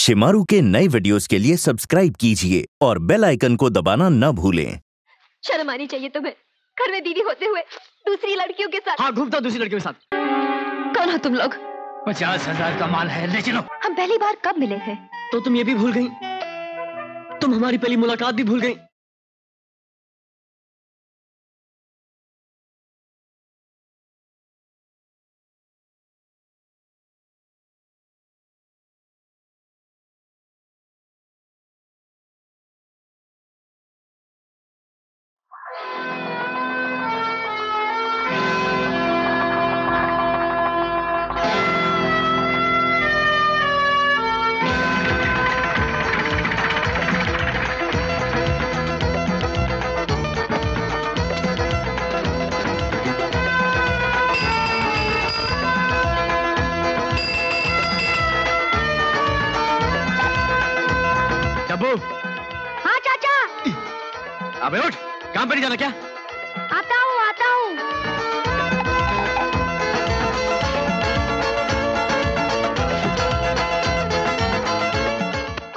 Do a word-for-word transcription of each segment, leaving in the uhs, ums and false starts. शिमारू के नए वीडियोस के लिए सब्सक्राइब कीजिए और बेल आइकन को दबाना न भूलें। शर्म आनी चाहिए तुम्हें, घर में बीवी होते हुए दूसरी लड़कियों के साथ। हाँ, घूमता दूसरी लड़कियों के साथ। कौन हो तुम लोग? पचास हजार का माल है, ले चलो। हम पहली बार कब मिले हैं? तो तुम ये भी भूल गयी? तुम हमारी पहली मुलाकात भी भूल गयी? उठ, काम पे नहीं जाना क्या? आता हूँ आता हूँ।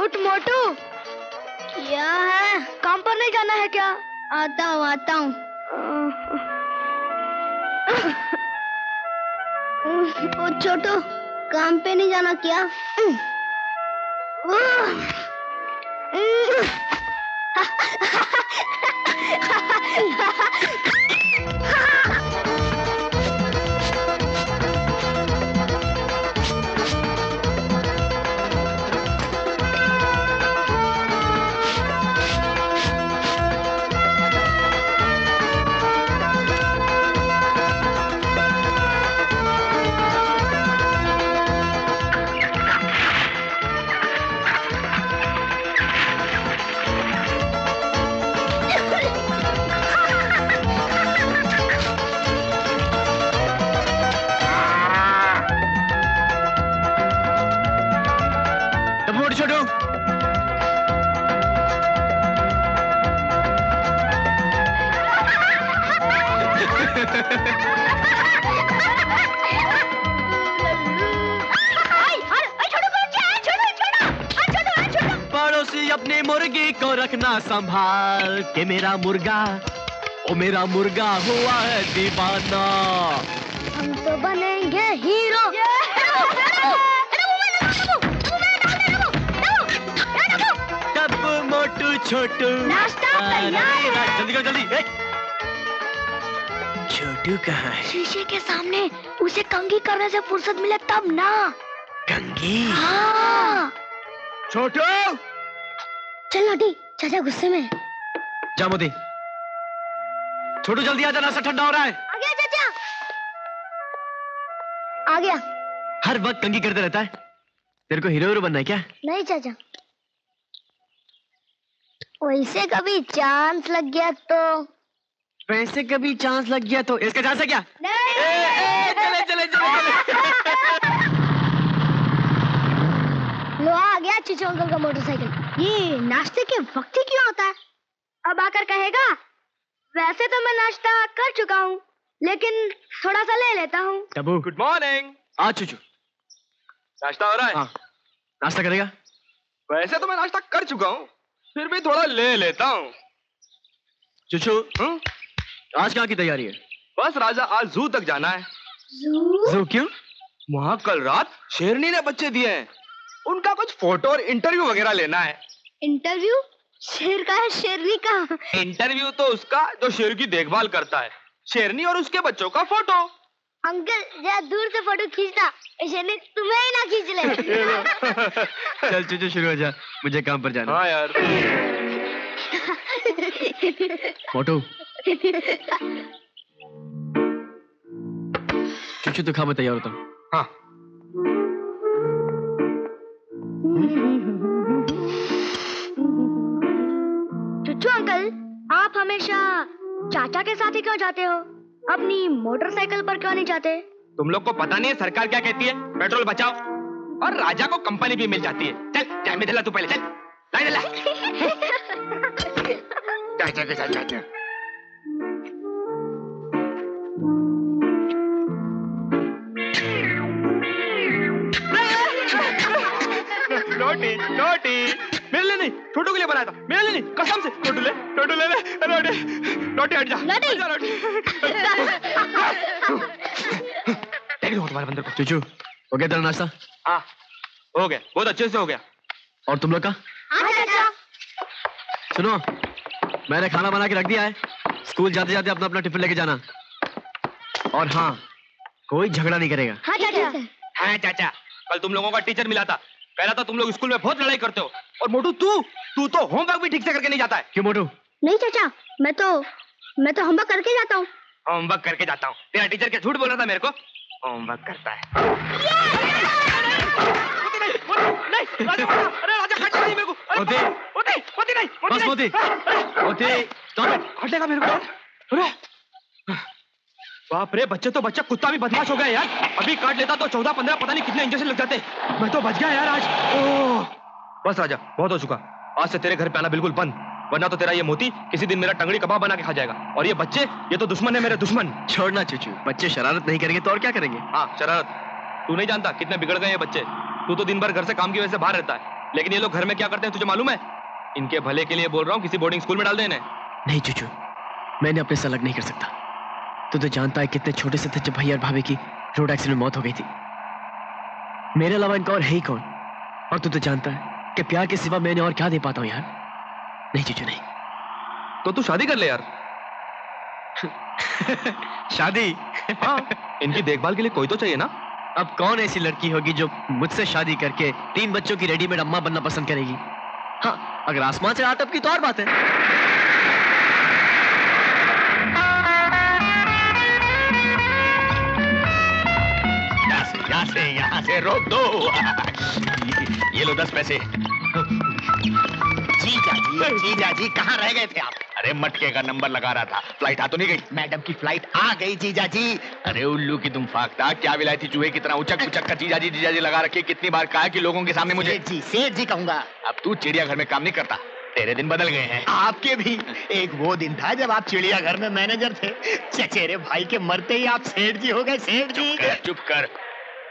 उठ मोटू, क्या है? काम पर नहीं जाना है क्या? आता हूँ आता हूँ। ओ छोटू, काम पे नहीं जाना क्या? अपने मुर्गी को रखना संभाल के, मेरा मुर्गा ओ मेरा मुर्गा हुआ है दीवाना। हम तो बनेंगे हीरो। डब्बू मोटू छोटू नाश्ता तैयार है, जल्दी करो जल्दी। छोटू कहाँ है? शीशे के सामने। उसे कंघी करने से फुर्सत मिले तब ना। कंघी? हाँ। छोटू चल नोटी, चाचा गुस्से में। जा मोदी, छोटू जल्दी आ जा, नाश्ता ठंडा हो रहा है। आ गया चाचा, आ गया। हर वक्त कंघी करते रहता है, तेरे को हीरो हीरो बनना है क्या? नहीं चाचा, वैसे कभी चांस लग गया तो। वैसे कभी चांस लग गया तो इसका चांस है क्या? नहीं। ए, ए, चले चले चले। लो आ गया चूचू अंकल का मोटरसाइकिल। ये नाश्ते के वक्त ही क्यों होता है? अब आकर कहेगा वैसे तो मैं नाश्ता कर चुका हूँ लेकिन थोड़ा सा ले लेता हूँ। डब्बू गुड मॉर्निंग। आ चूचू, नाश्ता हो रहा है? हाँ। नाश्ता करेगा? वैसे तो मैं नाश्ता कर चुका हूँ फिर भी थोड़ा ले लेता हूँ। चूचू हुँ? आज क्या की तैयारी है? बस राजा, आज जू तक जाना है। जू? जू क्यों? वहाँ कल रात शेरनी ने बच्चे दिए हैं, उनका कुछ फोटो और इंटरव्यू वगैरह लेना है। इंटरव्यू? शेर का है शेरनी का? इंटरव्यू तो उसका जो शेर की देखभाल करता है। शेरनी और उसके बच्चों का फोटो। अंकल जरा दूर से फोटो खींचना, शेरनी तुम्हें ही ना खींच ले। चल चूचू शुरू हो जा, मुझे काम पर जाना। हाँ यार। फोटो चूचू तो खा बताइए होता हूँ। हाँ चूचू अंकल, आप हमेशा चाचा के साथ ही क्यों जाते हो? अपनी मोटरसाइकिल पर क्यों नहीं जाते? तुम लोग को पता नहीं है सरकार क्या कहती है? पेट्रोल बचाओ। और राजा को कंपनी भी मिल जाती है। चल चाय में दिला तू पहले, चल चाय दिला। चाचा के साथ जाते हैं। रोटी रोटी मेरे लिए नहीं, छोटू के लिए बनाया था। मेरे लिए नहीं, कसम से। छोटू ले, छोटू ले ले, रोटी रोटी हट जा, हट जा रोटी। देख लो तुम्हारे बंदर को। चूचू, हो गया तेरा नाश्ता? हाँ, हो गया, बहुत अच्छे से हो गया। और तुम लोग का? हाँ चाचा। सुनो, मैंने खाना बना के रख दिया है, स्कूल जाते जाते अपना अपना टिफिन लेके जाना। और हाँ, कोई झगड़ा नहीं करेगा। हाँ चाचा। हाँ चाचा, कल तुम लोगों का टीचर मिला था, कह रहा था तुम लोग स्कूल में बहुत लड़ाई करते हो। और मोटू तू तू तो होमवर्क भी ठीक से करके नहीं जाता है। क्यों मोटू? नहीं चाचा, मैं तो मैं तो होमवर्क करके जाता हूँ। होमवर्क करके जाता हूँ? तेरा टीचर क्या झूठ बोल रहा था? मेरे को होमवर्क करता है। बाप रे, बच्चे तो बच्चा कुत्ता भी बदमाश हो गया यार। अभी काट लेता तो चौदह पंद्रह पता नहीं कितने इंजेक्शन लग जाते। मैं तो बच गया यार आज। ओह बस राजा, बहुत हो चुका। आज से तेरे घर पे आना बिल्कुल बंद, वरना तो तेरा ये मोती किसी दिन मेरा टंगड़ी कबाब बना के खा जाएगा। और ये बच्चे, ये तो दुश्मन है मेरे, दुश्मन। छोड़ना चूचू, बच्चे शरारत नहीं करेंगे तो और क्या करेंगे। हाँ शरारत, तू नहीं जानता कितने बिगड़ गए ये बच्चे। तू तो दिन भर घर से काम की वजह से बाहर रहता है, लेकिन ये लोग घर में क्या करते हैं तुझे मालूम है? इनके भले के लिए बोल रहा हूँ, किसी बोर्डिंग स्कूल में डाल दे इन्हें। नहीं चूचू, मैंने अपने से अलग नहीं कर सकता। तू तो जानता है कितने छोटे से थे जब भैया और भाभी की रोड एक्सीडेंट में मौत हो गई थी। मेरे अलावा इनका और है ही कौन। और तू तो जानता है कि प्यार के सिवा मैंने और क्या दे पाता हूं यार। नहीं चूचू नहीं, तो तू शादी कर ले यार। शादी? हाँ, इनकी देखभाल के लिए कोई तो चाहिए ना। अब कौन ऐसी लड़की होगी जो मुझसे शादी करके तीन बच्चों की रेडीमेड अम्मा बनना पसंद करेगी। हाँ, अगर आसमान से आटप की तो और बात है। यहाँ से यहाँ से रोक दो। ये, ये लो दस पैसे। जीजा जी, जीजा जी कहाँ रह गए थे आप? अरे मटके का नंबर लगा रहा था, फ्लाइट आ तो नहीं गई? मैडम की फ्लाइट आ गई जीजा जी। अरे उल्लू की तुम फाकता, क्या विलायती चूहे की तरह उचक उचक का जीजा जी जीजा जी लगा रखी। कितनी बार कहा कि लोगों के सामने मुझे सेठ जी सेठ जी कहूंगा। अब तू चिड़ियाघर में काम नहीं करता, तेरे दिन बदल गए हैं। आपके भी एक वो दिन था जब आप चिड़ियाघर में मैनेजर थे। चचेरे भाई के मरते ही आप सेठ जी हो गए। सेठ जी चुप कर,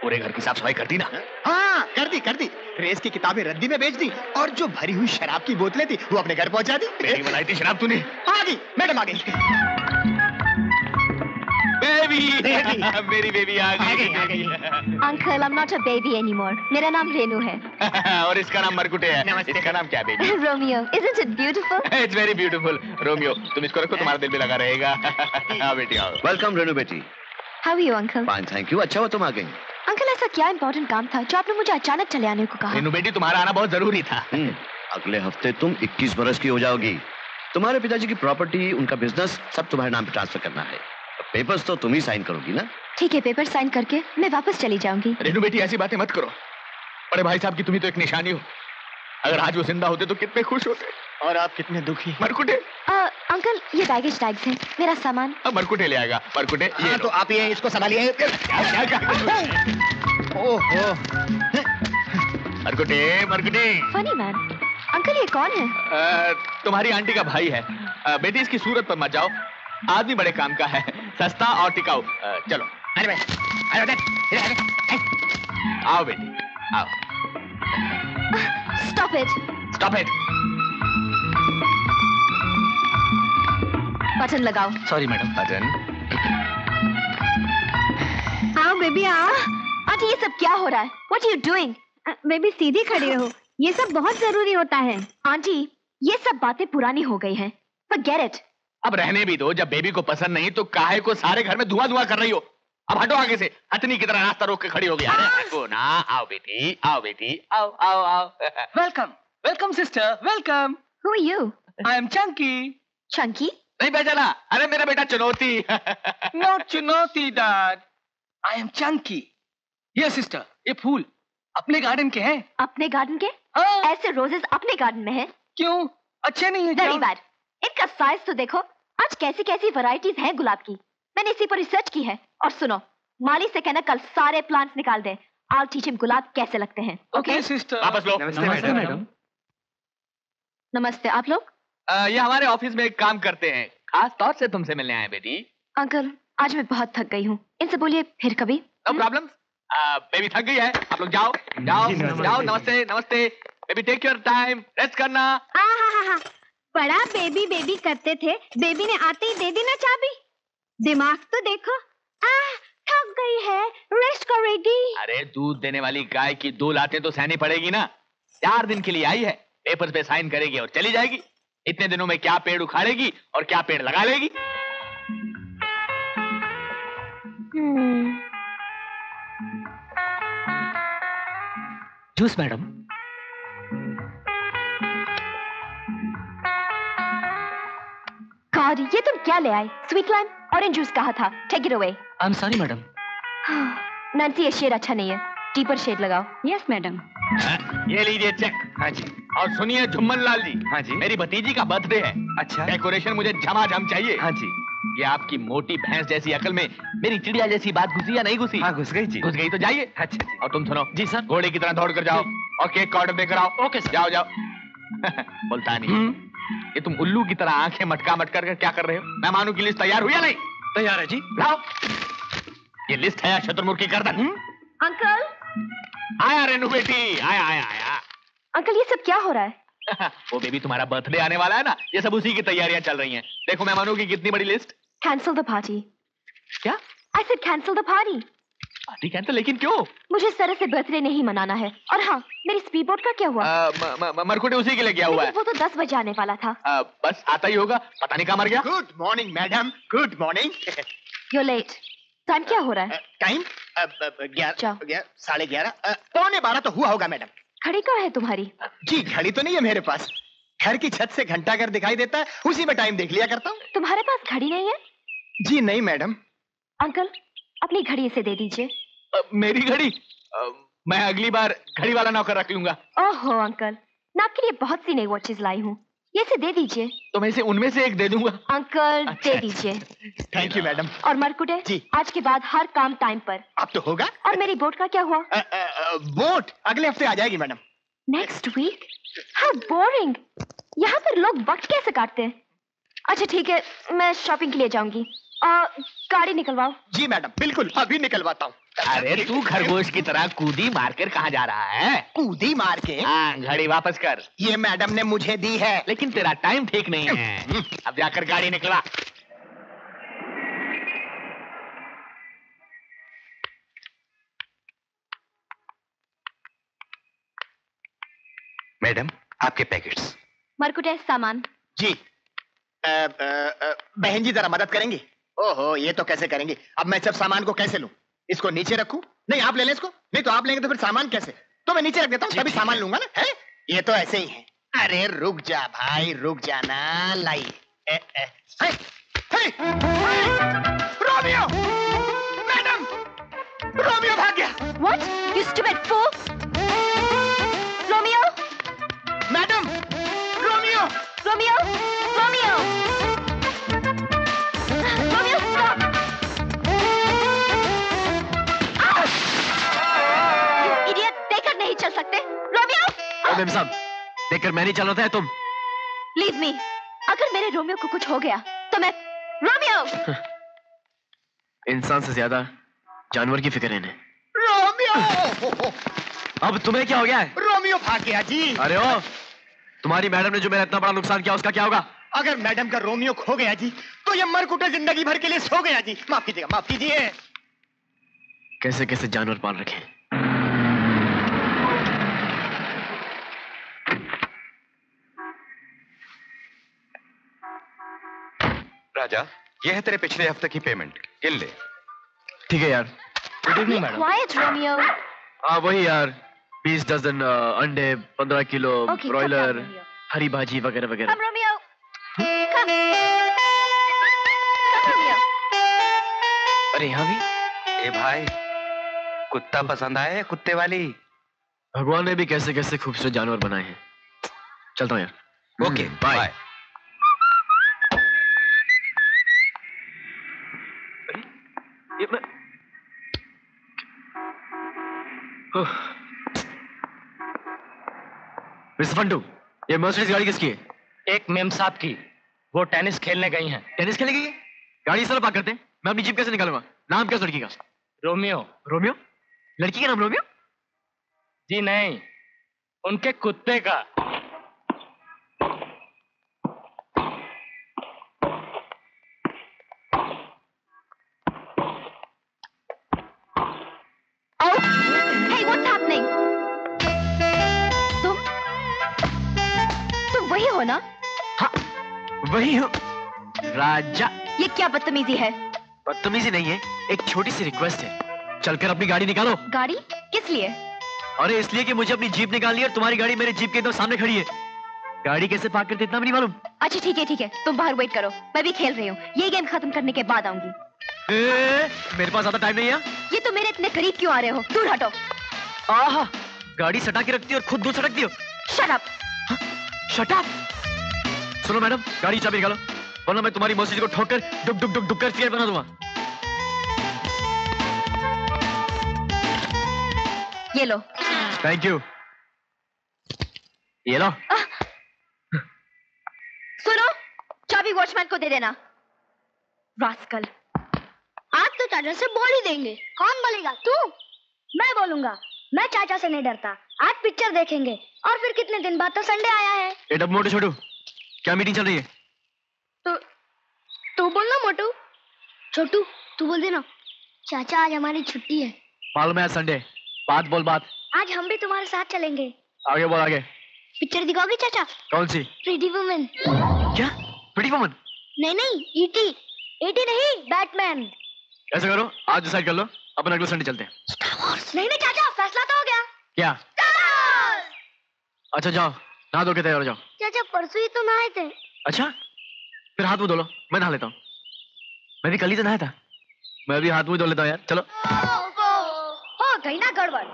पूरे घर की साफ सफाई कर दी ना? हाँ कर दी कर दी। रेस की किताबें रद्दी में बेच दी, और जो भरी हुई शराब की बोतलें थी वो अपने घर पहुंचा दी। मेरी बनाई थी शराब तूने। आ गई मैडम, आ गई बेबी। मेरी बेबी आ गई। Uncle, I am not a baby anymore. मेरा नाम रेनू है। और इसका नाम मरकुटे है। इसका नाम क्या baby? Romeo. Isn't it beautiful? It's very beautiful. Romeo तुम इसको रखो, तुम्हारा दिल भी लगा रहेगा। हां बेटी आओ। वेलकम रेनू बेटी। How are you uncle? Fine thank you. अच्छा हो तुम आ गई। अंकल ऐसा क्या इम्पोर्टेंट काम था जो आपने मुझे अचानक चले आने को कहा? रेनू बेटी तुम्हारा आना बहुत जरूरी था। अगले हफ्ते तुम इक्कीस बरस की हो जाओगी। तुम्हारे पिताजी की प्रॉपर्टी, उनका बिजनेस सब तुम्हारे नाम पे ट्रांसफर करना है। पेपर्स तो तुम ही साइन करोगी ना? ठीक है, पेपर साइन करके मैं वापस चली जाऊंगी। रेनू बेटी ऐसी बातें मत करो, बड़े भाई साहब की तुम्हें तो एक निशानी हो। अगर आज वो जिंदा होते तो कितने खुश होते, और आप कितने दुखी। मरकुटे अंकल ये बैगेज टैग्स हैं, मेरा सामान। अब मरकुटे ले आएगा। मरकुटे ये हाँ, तो आप ये इसको संभालिए। ओहो Markute Markute. Funny man. Uncle ये कौन है? आ, तुम्हारी आंटी का भाई है। आ, बेटी इसकी सूरत पर मत जाओ, आदमी बड़े काम का है, सस्ता और टिकाऊ। चलो अरे आओ बेटी आओ। Stop it stop it. Button लगाओ। Sorry madam. बटन। आओ बेबी आओ। आंटी ये सब क्या हो रहा है? What you doing? बेबी सीधी खड़ी रहो, ये सब बहुत जरूरी होता है। आंटी ये सब बातें पुरानी हो गई हैं। Forget it। अब रहने भी दो, जब बेबी को पसंद नहीं तो काहे को सारे घर में धुआं धुआं कर रही हो। अब हटो आगे से, हथनी की तरह रास्ता रोक के खड़ी हो गई। अरे हटो ना। आओ बेटी आओ बेटी आओ आओ आओ। Welcome welcome sister welcome. Who are you? I am Chunky। Chunky? नहीं पहचाना? अरे मेरा बेटा चुनौती। नो चुनौती डैड, आई एम चंकी। ये सिस्टर ये फूल अपने गार्डन के हैं। अपने गार्डन के? हाँ। ऐसे रोजेस अपने गार्डन में हैं? क्यों अच्छे नहीं है? Very bad. इनका साइज तो देखो, आज कैसी कैसी वैरायटीज हैं गुलाब की। मैंने इसी पर रिसर्च की है। और सुनो, माली से कहना कल सारे प्लांट्स निकाल दे। आई टीच हिम गुलाब कैसे लगते हैं। Okay sister. वापस लो। नमस्ते मैडम। नमस्ते। आप लोग Uh, ये हमारे ऑफिस में एक काम करते हैं, खास तौर से तुमसे मिलने आए बेटी। अंकल आज मैं बहुत थक गई हूँ, इनसे बोलिए फिर कभी। No problem. बेबी थक गई है, आप लोग जाओ जाओ जाओ। नमस्ते नमस्ते। Baby take your time, rest करना। हाँ हाँ हाँ हाँ, बड़ा बेबी बेबी करते थे, बेबी ने आते ही दे दी ना चाबी। दिमाग तो देखो, आह थक गई है, रेस्ट करेगी। अरे दूध देने वाली गाय की दो लातें तो सहनी पड़ेगी ना। चार दिन के लिए आई है, पेपर पे साइन करेगी और चली जाएगी। इतने दिनों में क्या पेड़ उखाड़ेगी और क्या पेड़ लगा लेगी। Juice madam. गॉड, ये तुम क्या ले आए? स्वीट लाइम ऑरेंज जूस कहा था। Take it away. I am sorry madam. Nancy, ये शेड अच्छा नहीं है, टीपर शेड लगाओ। Yes madam. ये लीजिए चेक। हाँ जी। और सुनिए झुम्मन लाल जी। हाँ जी। मेरी भतीजी का बर्थडे है। अच्छा। डेकोरेशन मुझे झमाझम चाहिए। हाँ जी। ये आपकी मोटी भैंस जैसी अकल में मेरी चिड़िया जैसी बात घुसी या नहीं घुसी? हाँ घुस गई जी। घुस गई तो जाइए। अच्छा। और तुम सुनो। जी सर। घोड़े की तरह दौड़ कर जाओ और केक का ऑर्डर देकर आओ। Okay sir. जाओ जाओ। बोलता नहीं। ये तुम उल्लू की तरह आंखें मटका मटका कर क्या कर रहे हो? मेहमानों की लिस्ट तैयार हुई या नहीं? तैयार है जी। लाओ। ये लिस्ट है शतुरमुर्ग की गर्दन। अंकल। आया रेनू बेटी, आया आया आया। अंकल ये सब क्या हो रहा है? वो बेबी तुम्हारा बर्थडे आने वाला है ना, ये सब उसी की तैयारियां चल रही हैं। देखो मेहमानों की कितनी बड़ी लिस्ट। Cancel the party. क्या? I said cancel the party. Party cancel? लेकिन क्यों? मुझे इस तरह से बर्थडे नहीं मनाना है। और हाँ, मेरी स्पीड बोट का क्या हुआ? मरकुटे उसी के लिए गया हुआ है। वो तो दस बजे आने वाला था। आ, बस आता ही होगा, पता नहीं कहाँ मर गया। Good morning madam, good morning. You're late. Time क्या हो रहा है? टाइम ग्यारह, साढ़े ग्यारह, पौने बारह तो हुआ होगा मैडम। घड़ी कहाँ है तुम्हारी? जी घड़ी तो नहीं है मेरे पास, घर की छत से घंटा घर दिखाई देता है, उसी में टाइम देख लिया करता हूँ। तुम्हारे पास घड़ी नहीं है? जी नहीं मैडम। अंकल अपनी घड़ी इसे दे दीजिए। मेरी घड़ी? आ, मैं अगली बार घड़ी वाला नौकर रख लूंगा। ओहो अंकल, मैं आपके लिए बहुत सी नई वॉचेस लाई हूँ, ये इसे दे दीजिए। तो मैं इसे उनमें से एक दे दूंगा। अंकल दे दीजिए। Thank you madam. और मरकुटे जी, आज के बाद हर काम टाइम पर। अब तो होगा। और मेरी बोट का क्या हुआ? आ, आ, आ, बोट अगले हफ्ते आ जाएगी मैडम। Next week? हाँ बोरिंग, यहाँ पर लोग वक्त कैसे काटते हैं। अच्छा ठीक है, मैं शॉपिंग के लिए जाऊंगी। गाड़ी निकलवाओ। जी मैडम बिल्कुल, अभी निकलवाता हूँ। अरे तू खरगोश की तरह कूदी मारकर कहाँ जा रहा है? कूदी मार के? हाँ, घड़ी वापस कर। ये मैडम ने मुझे दी है। लेकिन तेरा टाइम ठीक नहीं है, अब जाकर गाड़ी निकला। मैडम आपके पैकेट्स। मरकुटे सामान। जी बहन जी जरा मदद करेंगी। ओहो ये तो कैसे करेंगी, अब मैं सब सामान को कैसे लूँ? इसको नीचे रखूं? नहीं आप ले लें इसको, नहीं तो आप लेंगे तो फिर सामान कैसे? तो मैं नीचे रख देता हूँ, तभी सामान लूंगा ना। है ये तो ऐसे ही है। अरे रुक जा भाई, रुक जाना। लाई ए, ए, है, है, है, रोमियो मैडम, रोमियो भाग गया। What? You stupid fool! Romeo madam, Romeo Romeo Romeo. चल सकते रोमियो। मैम साहब देखकर मैं नहीं चलाता है तुम। Leave me. अगर मेरे रोमियो को कुछ हो गया तो मैं रोमियो। इंसान से ज्यादा जानवर की फिक्र है इन्हें। रोमियो अब तुम्हें क्या हो गया है? रोमियो भाग गया जी। अरे ओ, तुम्हारी मैडम ने जो मेरा इतना बड़ा नुकसान किया उसका क्या होगा? अगर मैडम का रोमियो खो गया जी तो ये मरकुटे जिंदगी भर के लिए सो गया जी। माफ कीजिएगा, माफ कीजिए। कैसे कैसे जानवर पाल रखे। राजा ये है तेरे पिछले हफ्ते की पेमेंट, गिन ले। ठीक है यार। Good evening madam. Quite Romeo. हाँ वही यार, बीस दर्जन अंडे, पंद्रह किलो ब्रॉयलर, हरी भाजी वगैरह वगैरह। Come Romeo, come Romeo. अरे यहाँ भी। ए भाई कुत्ता पसंद आया है? कुत्ते वाली। भगवान ने भी कैसे कैसे खूबसूरत जानवर बनाए हैं। चलता हूँ यार। Okay bye. मिस्टर फंटू, ये मर्सिडीज गाड़ी किसकी है? एक मेम साहब की, वो टेनिस खेलने गई हैं। टेनिस खेलने गई? गाड़ी सर पार्क करते हैं। मैं अपनी जीप कैसे निकालूंगा? नाम क्या लड़की का? रोमियो। रोमियो? लड़की का नाम रोमियो? जी नहीं, उनके कुत्ते का। वही हूँ राजा। ये क्या बदतमीजी है? बदतमीजी नहीं है, एक छोटी सी रिक्वेस्ट है। चलकर अपनी गाड़ी निकालो। गाड़ी किस लिए? अरे इसलिए कि मुझे अपनी जीप निकालनी है और तुम्हारी गाड़ी मेरे जीप के एकदम सामने खड़ी है। गाड़ी कैसे पार्क करते इतना भी नहीं मालूम। अच्छा ठीक है ठीक है, तुम बाहर वेट करो, मैं भी खेल रही हूँ। ये गेम खत्म करने के बाद आऊंगी। मेरे पास ज्यादा टाइम नहीं है। ये तुम मेरे इतने करीब क्यों आ रहे हो? दूर हटो। आहा, गाड़ी सटा के रखती हो और खुद दूर सटकती हो। Shut up. Shut up. सुनो मैडम, गाड़ी चाबी निकालो वरना मैं तुम्हारी मौसी को ठोक कर डुक डुक डुक डुक कर फिर बना दूंगा। ये लो। Thank you. ये लो। आ, सुनो, चाबी वॉचमैन को दे देना। रास्कल, आज तो चाचा से बोल ही देंगे। कौन बोलेगा? तू? मैं बोलूंगा। मैं चाचा से नहीं डरता। आज पिक्चर देखेंगे और फिर कितने दिन बाद तो संडे आया है। ए डब्बू, मोटू, छोटू, क्या मीटिंग चल रही है? तो तू बोलना। मोटू, छोटू, तू बोल देना। चाचा आज हमारी छुट्टी है। मालूम है आज संडे। बात बोल बात। आज हम भी तुम्हारे साथ चलेंगे। आगे बोल आगे। पिक्चर दिखाओगे चाचा? कौन सी? Pretty woman. क्या? Pretty woman? नहीं नहीं, ईटी। ईटी नहीं, बैटमैन। ऐसा करो, आज डिसाइड कर लो, अपन अगले संडे चलते हैं। नहीं नहीं चाचा, फैसला तो हो गया। क्या? अच्छा जाओ, नहा धो के तैयार हो जाओ। चाचा परसों ही तो नहाए थे। अच्छा, फिर हाथ मुंह धो लो, मैं नहा लेता हूँ। मैं भी कल ही तो नहाया था। मैं भी हाथ मुंह धो लेता हूँ यार, चलो। हो गई ना गड़बड़।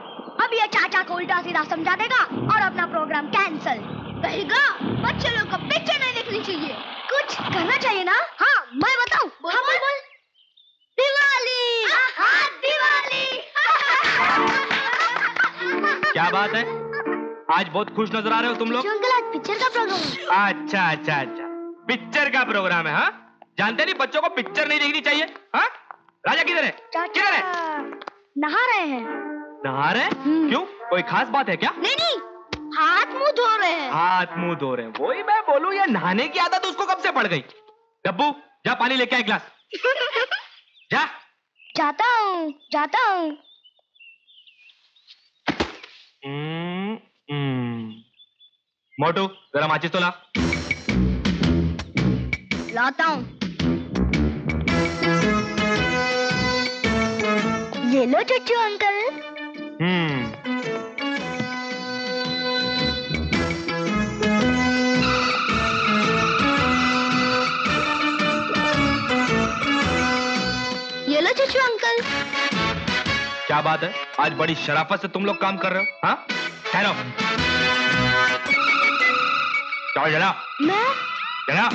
अब ये चाचा को उल्टा सीधा समझा देगा और अपना प्रोग्राम कैंसिल कहेगा। बच्चे लोग को पिक्चर नहीं देखनी चाहिए, कुछ करना चाहिए ना। हाँ मैं बताऊँ। हाँ, बोल बोल। दिवाली। हाँ, दिवाली। क्या बात है, आज बहुत खुश नजर आ रहे हो तुम लोग। पिक्चर का प्रोग्राम है। अच्छा अच्छा अच्छा, पिक्चर का प्रोग्राम है। हाँ, जानते नहीं बच्चों को पिक्चर नहीं देखनी चाहिए। हाँ, राजा किधर है? किधर है? नहा रहे हैं। नहा रहे हैं? क्यों, कोई खास बात है क्या? नहीं नहीं, हाथ मुंह धो रहे हैं। हाथ मुंह धो रहे हैं, वही मैं बोलूँ। ये नहाने की आदत उसको कब से पड़ गई। डब्बू जा, पानी लेके आए गिलास। जा। जाता हूँ जाता हूँ। मोटू जरा माचिस तो ला। लाता हूँ। ये लो चूचू अंकल। हम्म। ये लो चूचू अंकल। क्या बात है, आज बड़ी शराफत से तुम लोग काम कर रहे हो। हाँ, ठहरो। जला मैं जला।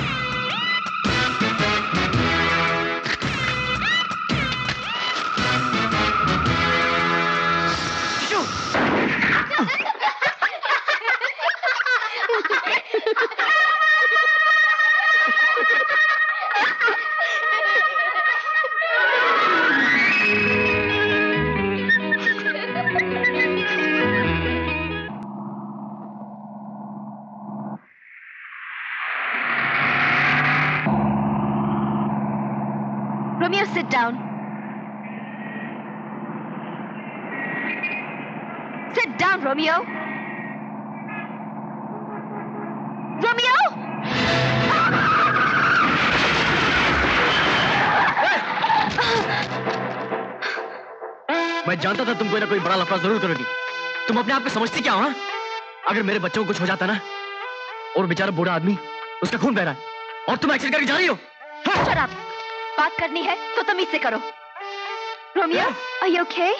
Sit down. Sit down, Romeo. Romeo! मैं जानता था तुम कोई ना कोई बड़ा लफड़ा जरूर करोगी। तुम अपने आप को समझती क्या हो? हा? अगर मेरे बच्चों को कुछ हो जाता ना, और बेचारा बूढ़ा आदमी उसका खून बह रहा है, और तुम एक्शन करके जा रही हो। हाँ? बात करनी है तो तमीज से करो। Romeo, are you okay?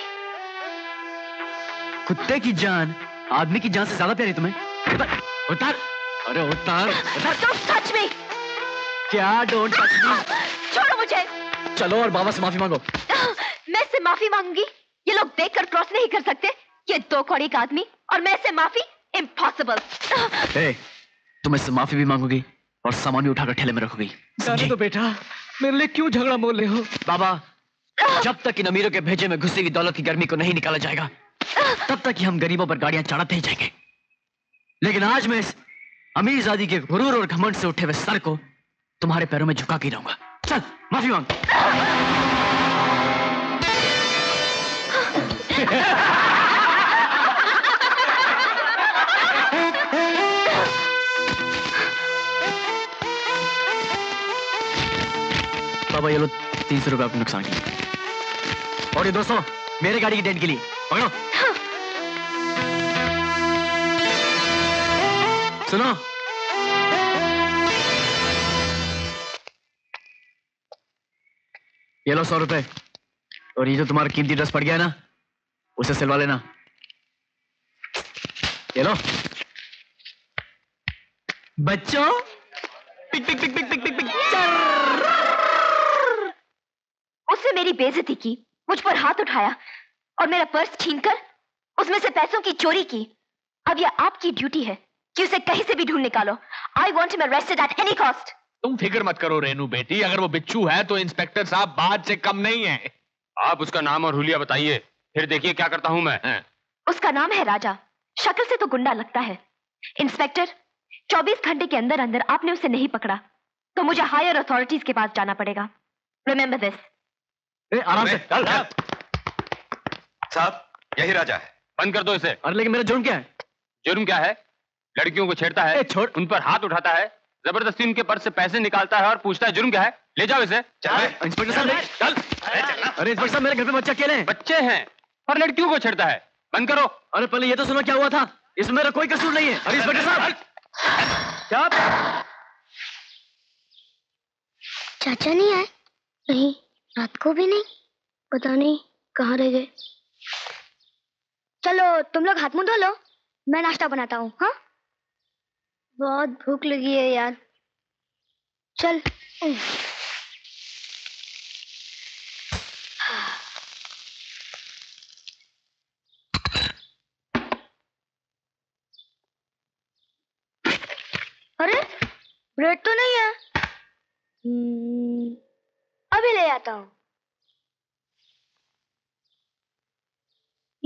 कुत्ते की जान आदमी की जान से ज्यादा प्यारी तुम्हें। उतार। अरे उतार। Don't touch me. क्या don't touch me? छोड़ो मुझे। चलो और बाबा से माफी मांगो। मैं से माफी मांगूंगी? ये लोग देखकर क्रॉस नहीं कर सकते। ये दो कौड़ी का आदमी और मैं से माफी? Impossible. Hey, तुम इससे माफी भी मांगोगी और सामान भी उठाकर ठेले में रखोगी। जाने दो बेटा, मेरे लिए क्यों झगड़ा मोल रहे हो? बाबा, जब तक इन अमीरों के भेजे में घुसी हुई दौलत की गर्मी को नहीं निकाला जाएगा, तब तक ही हम गरीबों पर गाड़ियां चढ़ाते ही जाएंगे। लेकिन आज मैं इस अमीरजादी के गुरूर और घमंड से उठे हुए सर को तुम्हारे पैरों में झुका के रहूंगा। चल माफी मांग। बाबा ये लो तीन सौ रुपये आपके नुकसान के लिए, और ये दोस्तों मेरे गाड़ी की डेंट के लिए। पकड़ो। सुनो, ये लो सौ रुपए, और ये जो तुम्हारा कीमती ड्रेस पड़ गया है ना उसे सिलवा लेना। ये लो बच्चों, pick pick pick pick pick pick pick. उसने मेरी बेइज्जती की, मुझ पर हाथ उठाया और मेरा पर्स छीनकर उसमें से पैसों की चोरी की। अब यह आपकी ड्यूटी है कि उसे कहीं से भी ढूंढ निकालो। I want him arrested at any cost. तुम फिक्र मत करो रेनू बेटी, अगर वो बिच्छू है तो इंस्पेक्टर साहब बात से कम नहीं है। आप उसका नाम और हुलिया बताइए, फिर देखिए क्या करता हूँ मैं। है? उसका नाम है राजा, शक्ल से तो गुंडा लगता है। इंस्पेक्टर, चौबीस घंटे के अंदर अंदर आपने उसे नहीं पकड़ा तो मुझे हायर अथॉरिटीज के पास जाना पड़ेगा। Remember this. आराम से चल। साहब यही राजा है, बंद कर दो इसे। अरे लेकिन मेरा जुर्म क्या है? जुर्म क्या है? लड़कियों को छेड़ता है, छोड़, उन पर हाथ उठाता है, जबरदस्ती उनके पर्स से पैसे निकालता है और पूछता है जुर्म क्या है। ले जाओ इसे। इंस्पेक्टर साहब चल। अरे इंस्पेक्टर साहब मेरे घर में बच्चे अकेले हैं। बच्चे हैं पर लड़कियों को छेड़ता है, बंद करो। अरे पहले ये तो सुनो क्या हुआ था, इसमें मेरा कोई कसूर नहीं है। अरे इंस्पेक्टर साहब चाचा नहीं आए? नहीं, रात को भी नहीं, पता नहीं कहाँ रह गए। चलो तुम लोग हाथ मुंह धो लो, मैं नाश्ता बनाता हूँ। हाँ बहुत भूख लगी है यार, चल। अरे ब्रेड तो नहीं है, अभी ले आता हूँ।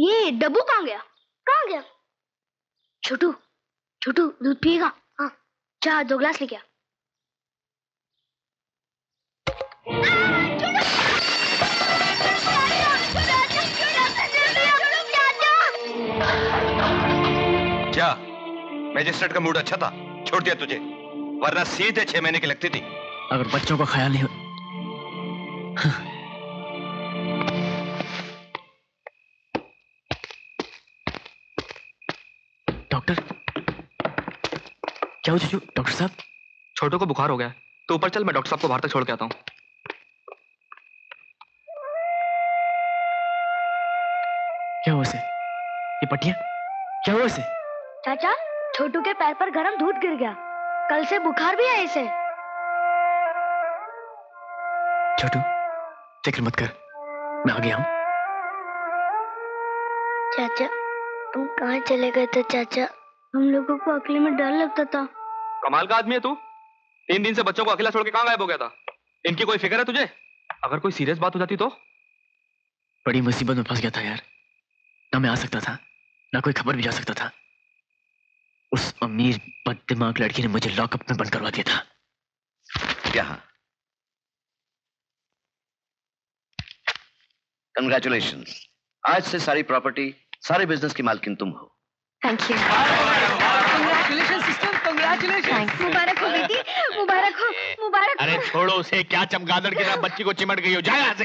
ये डब्बू कहाँ गया? कहाँ गया? छोटू, छोटू दूध पिएगा? हाँ चार दो ग्लास लेके आ। क्या मैजिस्ट्रेट का मूड अच्छा था, छोड़ दिया तुझे, वरना सीधे छह महीने की लगती थी। अगर बच्चों का ख्याल नहीं हो। क्या हो चूचू? डॉक्टर साहब छोटू को बुखार हो गया, तो ऊपर चल, मैं डॉक्टर साहब को बाहर तक छोड़ के आता हूँ। क्या हुआ उसे? ये पटिया क्या हुआ उसे? चाचा छोटू के पैर पर गरम दूध गिर गया, कल से बुखार भी है इसे। छोटू फिक्र मत कर, मैं आ गया हूँ। चाचा तुम कहाँ चले गए थे? चाचा हम लोगों को अकेले में डर लगता था। कमाल का आदमी है तू, तीन दिन से बच्चों को अकेला छोड़ के कहाँ गायब हो गया था? इनकी कोई फिक्र है तुझे? अगर कोई सीरियस बात हो जाती तो? बड़ी मुसीबत में फंस गया था यार, ना मैं आ सकता था ना कोई खबर भी जा सकता था। उस अमीर बददिमाग लड़की ने मुझे लॉकअप में बंद करवा दिया था। क्या? कंग्रेचुलेशन, आज से सारी प्रॉपर्टी सारे बिजनेस की मालकिन तुम हो। Thank you. Congratulation sister, congratulation. मुबारक हो बेटी, मुबारक हो, मुबारक हो। अरे छोड़ो उसे, क्या चमगादड़ की तरह बच्ची को चिमट गई हो, जा यहाँ से।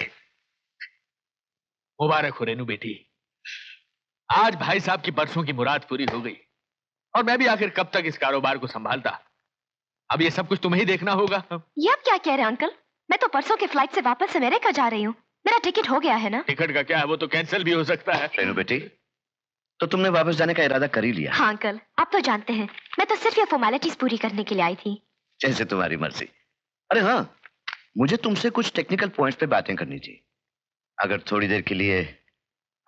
मुबारक हो रेनू बेटी, आज भाई साहब की बरसों की मुराद पूरी हो गई। और मैं भी आखिर कब तक इस कारोबार को संभालता, अब ये सब कुछ तुम्हें ही देखना होगा। ये आप क्या कह रहे हैं अंकल? मैं तो परसों की फ्लाइट से वापस अमेरिका जा रही हूँ, मेरा टिकट हो गया है ना। टिकट का क्या है, वो तो कैंसिल भी हो सकता है। रेनू बेटी तो तुमने वापस जाने का इरादा कर ही लिया? हाँ अंकल, आप तो जानते हैं मैं तो सिर्फ ये फॉर्मेलिटीज पूरी करने के लिए आई थी। जैसे तुम्हारी मर्जी। अरे हाँ, मुझे तुमसे कुछ टेक्निकल पॉइंट्स पे बातें करनी थी, अगर थोड़ी देर के लिए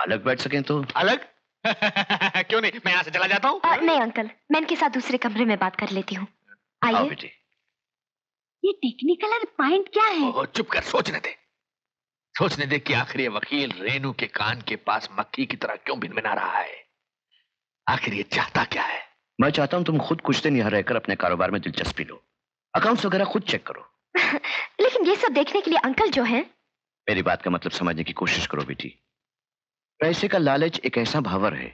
अलग बैठ सकें तो। अलग? क्यों नहीं, मैं यहाँ से चला जाता हूँ। नहीं अंकल, मैं इनके साथ दूसरे कमरे में बात कर लेती हूँ। आइए। ये टेक्निकल पॉइंट क्या है? चुप कर, सोचने दे, सोचने दे कि आखिर ये वकील रेनू के कान के पास मक्खी की तरह क्यों भिनभिना रहा है, आखिर ये चाहता क्या है? मैं चाहता हूँ तुम खुद कुछ दिन यहाँ रहकर अपने कारोबार में दिलचस्पी लो, अकाउंट्स वगैरह खुद चेक करो। लेकिन ये सब देखने के लिए अंकल जो हैं। मेरी बात का मतलब समझने की कोशिश करो बेटी। पैसे का लालच एक ऐसा भावर है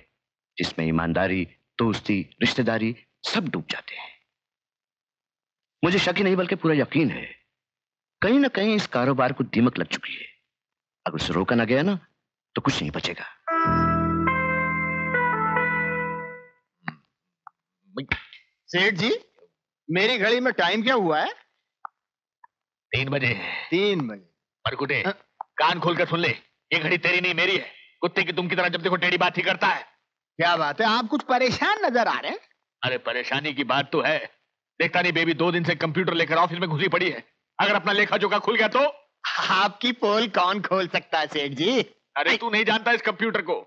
जिसमें ईमानदारी, दोस्ती, रिश्तेदारी सब डूब जाते हैं। मुझे शक ही नहीं बल्कि पूरा यकीन है कहीं ना कहीं इस कारोबार को दीमक लग चुकी है। अगर उसे रोका ना गया ना तो कुछ नहीं बचेगा। सेठ जी, मेरी घड़ी में टाइम क्या हुआ है? तीन बजे। तीन बजे। मरकुटे, कान खोलकर सुन ले, ये घड़ी तेरी नहीं मेरी है। कुत्ते की तुम की तरह जब देखो टेढ़ी बात ही करता है। क्या बात है, आप कुछ परेशान नजर आ रहे हैं। अरे परेशानी की बात तो है, देखता नहीं बेबी दो दिन से कंप्यूटर लेकर ऑफिस में घुसी पड़ी है। अगर अपना लेखा जोखा खुल गया तो आपकी पोल कौन खोल सकता है सेठ जी। अरे तू नहीं जानता इस कंप्यूटर को,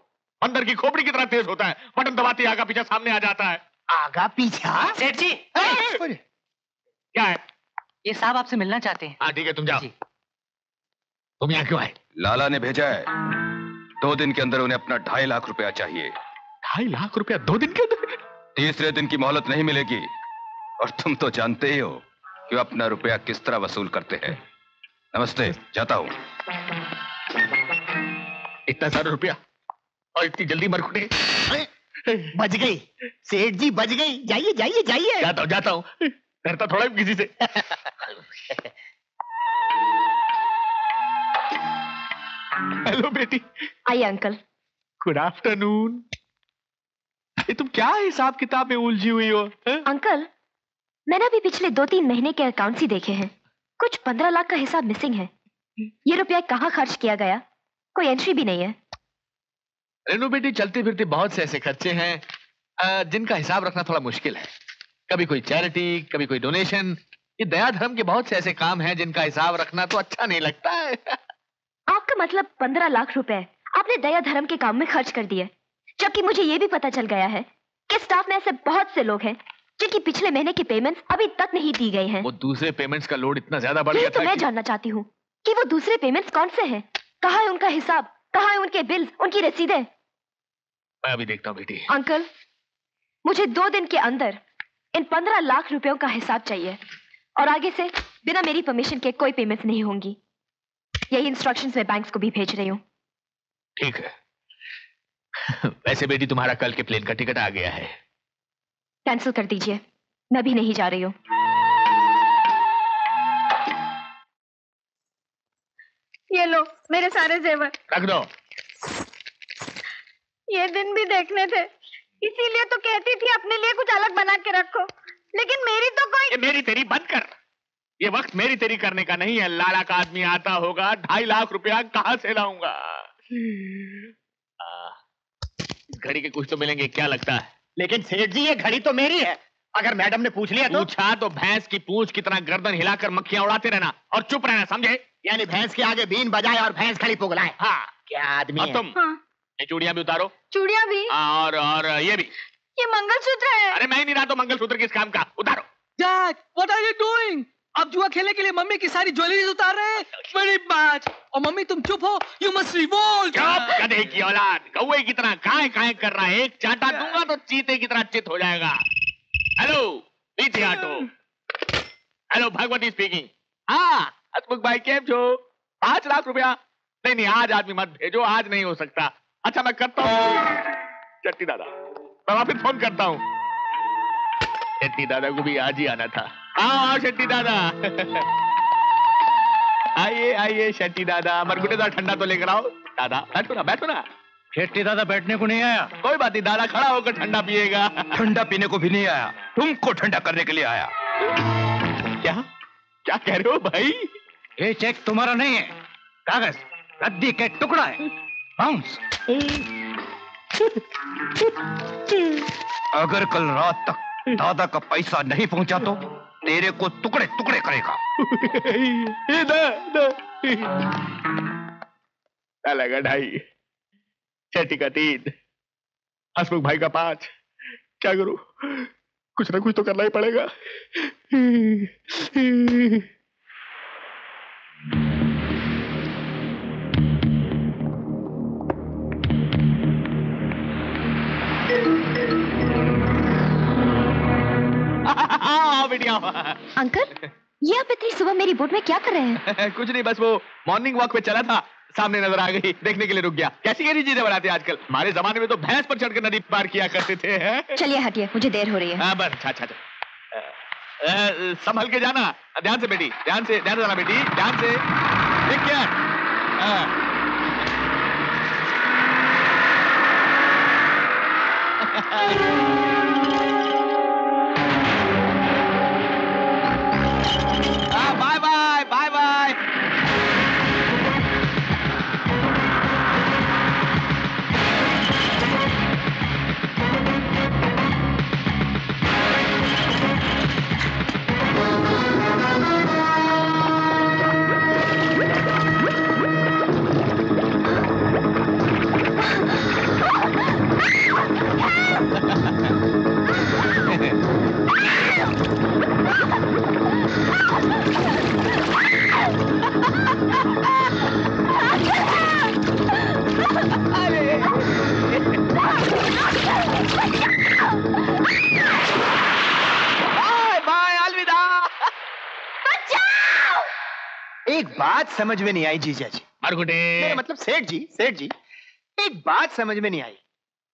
बंदर की खोपड़ी की तरह तेज होता है, बटन दबाते आगा पीछा सामने आ जाता है। आगा पीछा? सेठ जी क्या है ये? साहब आपसे मिलना चाहते हैं। हाँ ठीक है, तुम जाओ। तुम यहाँ क्यों आए? लाला ने भेजा है, दो दिन के अंदर उन्हें अपना ढाई लाख रुपया चाहिए। ढाई लाख रुपया दो दिन के अंदर? तीसरे दिन की मोहलत नहीं मिलेगी। और तुम तो जानते ही हो कि अपना रुपया किस तरह वसूल करते हैं। नमस्ते, जाता हूँ। इतना सारा रुपया और इतनी जल्दी? मरकुटे बच गई सेठ जी, बच गई। जाइए जाइए जाइए। जाता हूँ जाता हूँ, डरता थोड़ा किसी से। हेलो बेटी। आई अंकल। Good afternoon. ये तुम क्या हिसाब किताब में उलझी हुई हो? है? अंकल मैंने अभी पिछले दो तीन महीने के अकाउंट्स ही देखे हैं, कुछ पंद्रह लाख का हिसाब मिसिंग है। ये रुपया कहाँ खर्च किया गया, कोई एंट्री भी नहीं है। रेनू बेटी, चलते फिरते बहुत से ऐसे खर्चे हैं जिनका हिसाब रखना थोड़ा मुश्किल है। कभी कोई चैरिटी, कभी कोई डोनेशन। ये दया धर्म के बहुत से ऐसे काम हैं जिनका हिसाब रखना तो अच्छा नहीं लगता है। आपका मतलब पंद्रह लाख रुपए आपने दया धर्म के काम में खर्च कर दिए, जबकि मुझे ये भी पता चल गया है कि स्टाफ में ऐसे बहुत से लोग हैं जिनकी पिछले महीने की पेमेंट्स अभी तक नहीं दी गई हैं। वो दूसरे पेमेंट्स का लोड इतना ज्यादा बढ़ गया था। मैं जानना चाहती हूँ कि वो दूसरे पेमेंट्स कौन से हैं, कहाँ है उनका हिसाब, कहाँ है उनके बिल्स, उनकी रसीदें। मैं अभी देखता हूँ बेटी। अंकल मुझे दो दिन के अंदर इन पंद्रह लाख रुपयों का हिसाब चाहिए, और आगे से बिना मेरी परमिशन के कोई पेमेंट्स नहीं होंगी। यही इंस्ट्रक्शंस मैं बैंक्स को भी भेज रही हूँ। ठीक है। वैसे बेटी तुम्हारा कल के प्लेन का टिकट आ गया है, कैंसिल कर दीजिए, मैं भी नहीं जा रही हूँ। ये लो मेरे सारे जेवर, रख दो। ये दिन भी देखने थे, इसीलिए तो कहती थी अपने लिए कुछ अलग बना के रखो, लेकिन मेरी तो कोई। ये मेरी तेरी बंद कर, ये वक्त मेरी तेरी करने का नहीं है। लाला का आदमी आता होगा, ढाई लाख रुपया कहाँ से लाऊंगा? घड़ी के कुछ तो मिलेंगे, क्या लगता है? लेकिन सेठ जी ये घड़ी तो मेरी है, अगर मैडम ने पूछ लिया तो? पूछा तो भैंस की पूंछ की तरह गर्दन हिलाकर मक्खियां उड़ाते रहना और चुप रहना, समझे? यानी भैंस के आगे बीन बजाए और भैंस खड़ी पोगलाए। हाँ क्या आदमी है तुम। हाँ। ये चूड़ियां भी उतारो। चूड़ियां भी? और और ये भी। ये मंगलसूत्र है। अरे मैं ही नहीं रहा तो मंगलसूत्र किस काम का, उतारो। Dad what are you doing? आप जुआ खेलने के लिए मम्मी की सारी ज्वेलरी उतार रहे हैं। बड़ी बात। और मम्मी तुम चुप हो, यू मस्ट रिवोल्ट। चुप, गधे की औलाद, कौवे की तरह काय काय कर रहा है। एक चाटा दूंगा तो चीते की तरह चित हो जाएगा। हेलो पीछे हटो। Hello Bhagwati speaking. हाँ हसमुख भाई कैम जो, पांच लाख रुपया? नहीं नहीं आज आदमी मत भेजो, आज नहीं हो सकता। अच्छा मैं करता हूँ चट्टी दादा, मैं वापिस फोन करता हूँ। चट्टी दादा को भी आज ही आना था। आओ शेट्टी दादा, आइए आइए शेट्टी दादा। मरकुटे दादा ठंडा तो लेकर आओ। दादा बैठो ना बैठो ना। शेट्टी दादा बैठने को नहीं आया। कोई बात नहीं, दादा खड़ा होकर ठंडा पिएगा। ठंडा पीने को भी नहीं आया, तुमको ठंडा करने के लिए आया। क्या क्या कह रहे हो भाई? ये चेक तुम्हारा नहीं है, कागज रद्दी का टुकड़ा है, बाउंस। अगर कल रात तक दादा का पैसा नहीं पहुंचा तो तेरे को टुकड़े टुकड़े करेगा। दा, दा। ताला का ढाई, शेट्टी का तीन, हसमुख भाई का पांच। क्या करूं, कुछ ना कुछ तो करना ही पड़ेगा। आओ बेटी आओ। अंकल ये आप इतनी सुबह मेरी बोट में क्या कर रहे हैं? कुछ नहीं, बस वो मॉर्निंग वॉक पे चला था, सामने नजर आ गई, देखने के लिए रुक गया। कैसी कैसी चीजें बनाते हैं आजकल, हमारे जमाने में तो भैंस पर चढ़कर नदी पार किया करते थे। चलिए हटिए, मुझे देर हो रही है। हाँ बस, अच्छा अच्छा संभल के जाना, ध्यान से बेटी, ध्यान से ध्यान से बेटी, ध्यान से। ठीक है बाय बाय बाय बाय। एक बात समझ में नहीं आई जीजा जी, मारकुटे मेरा मतलब सेठ जी, सेठ जी एक बात समझ में नहीं आई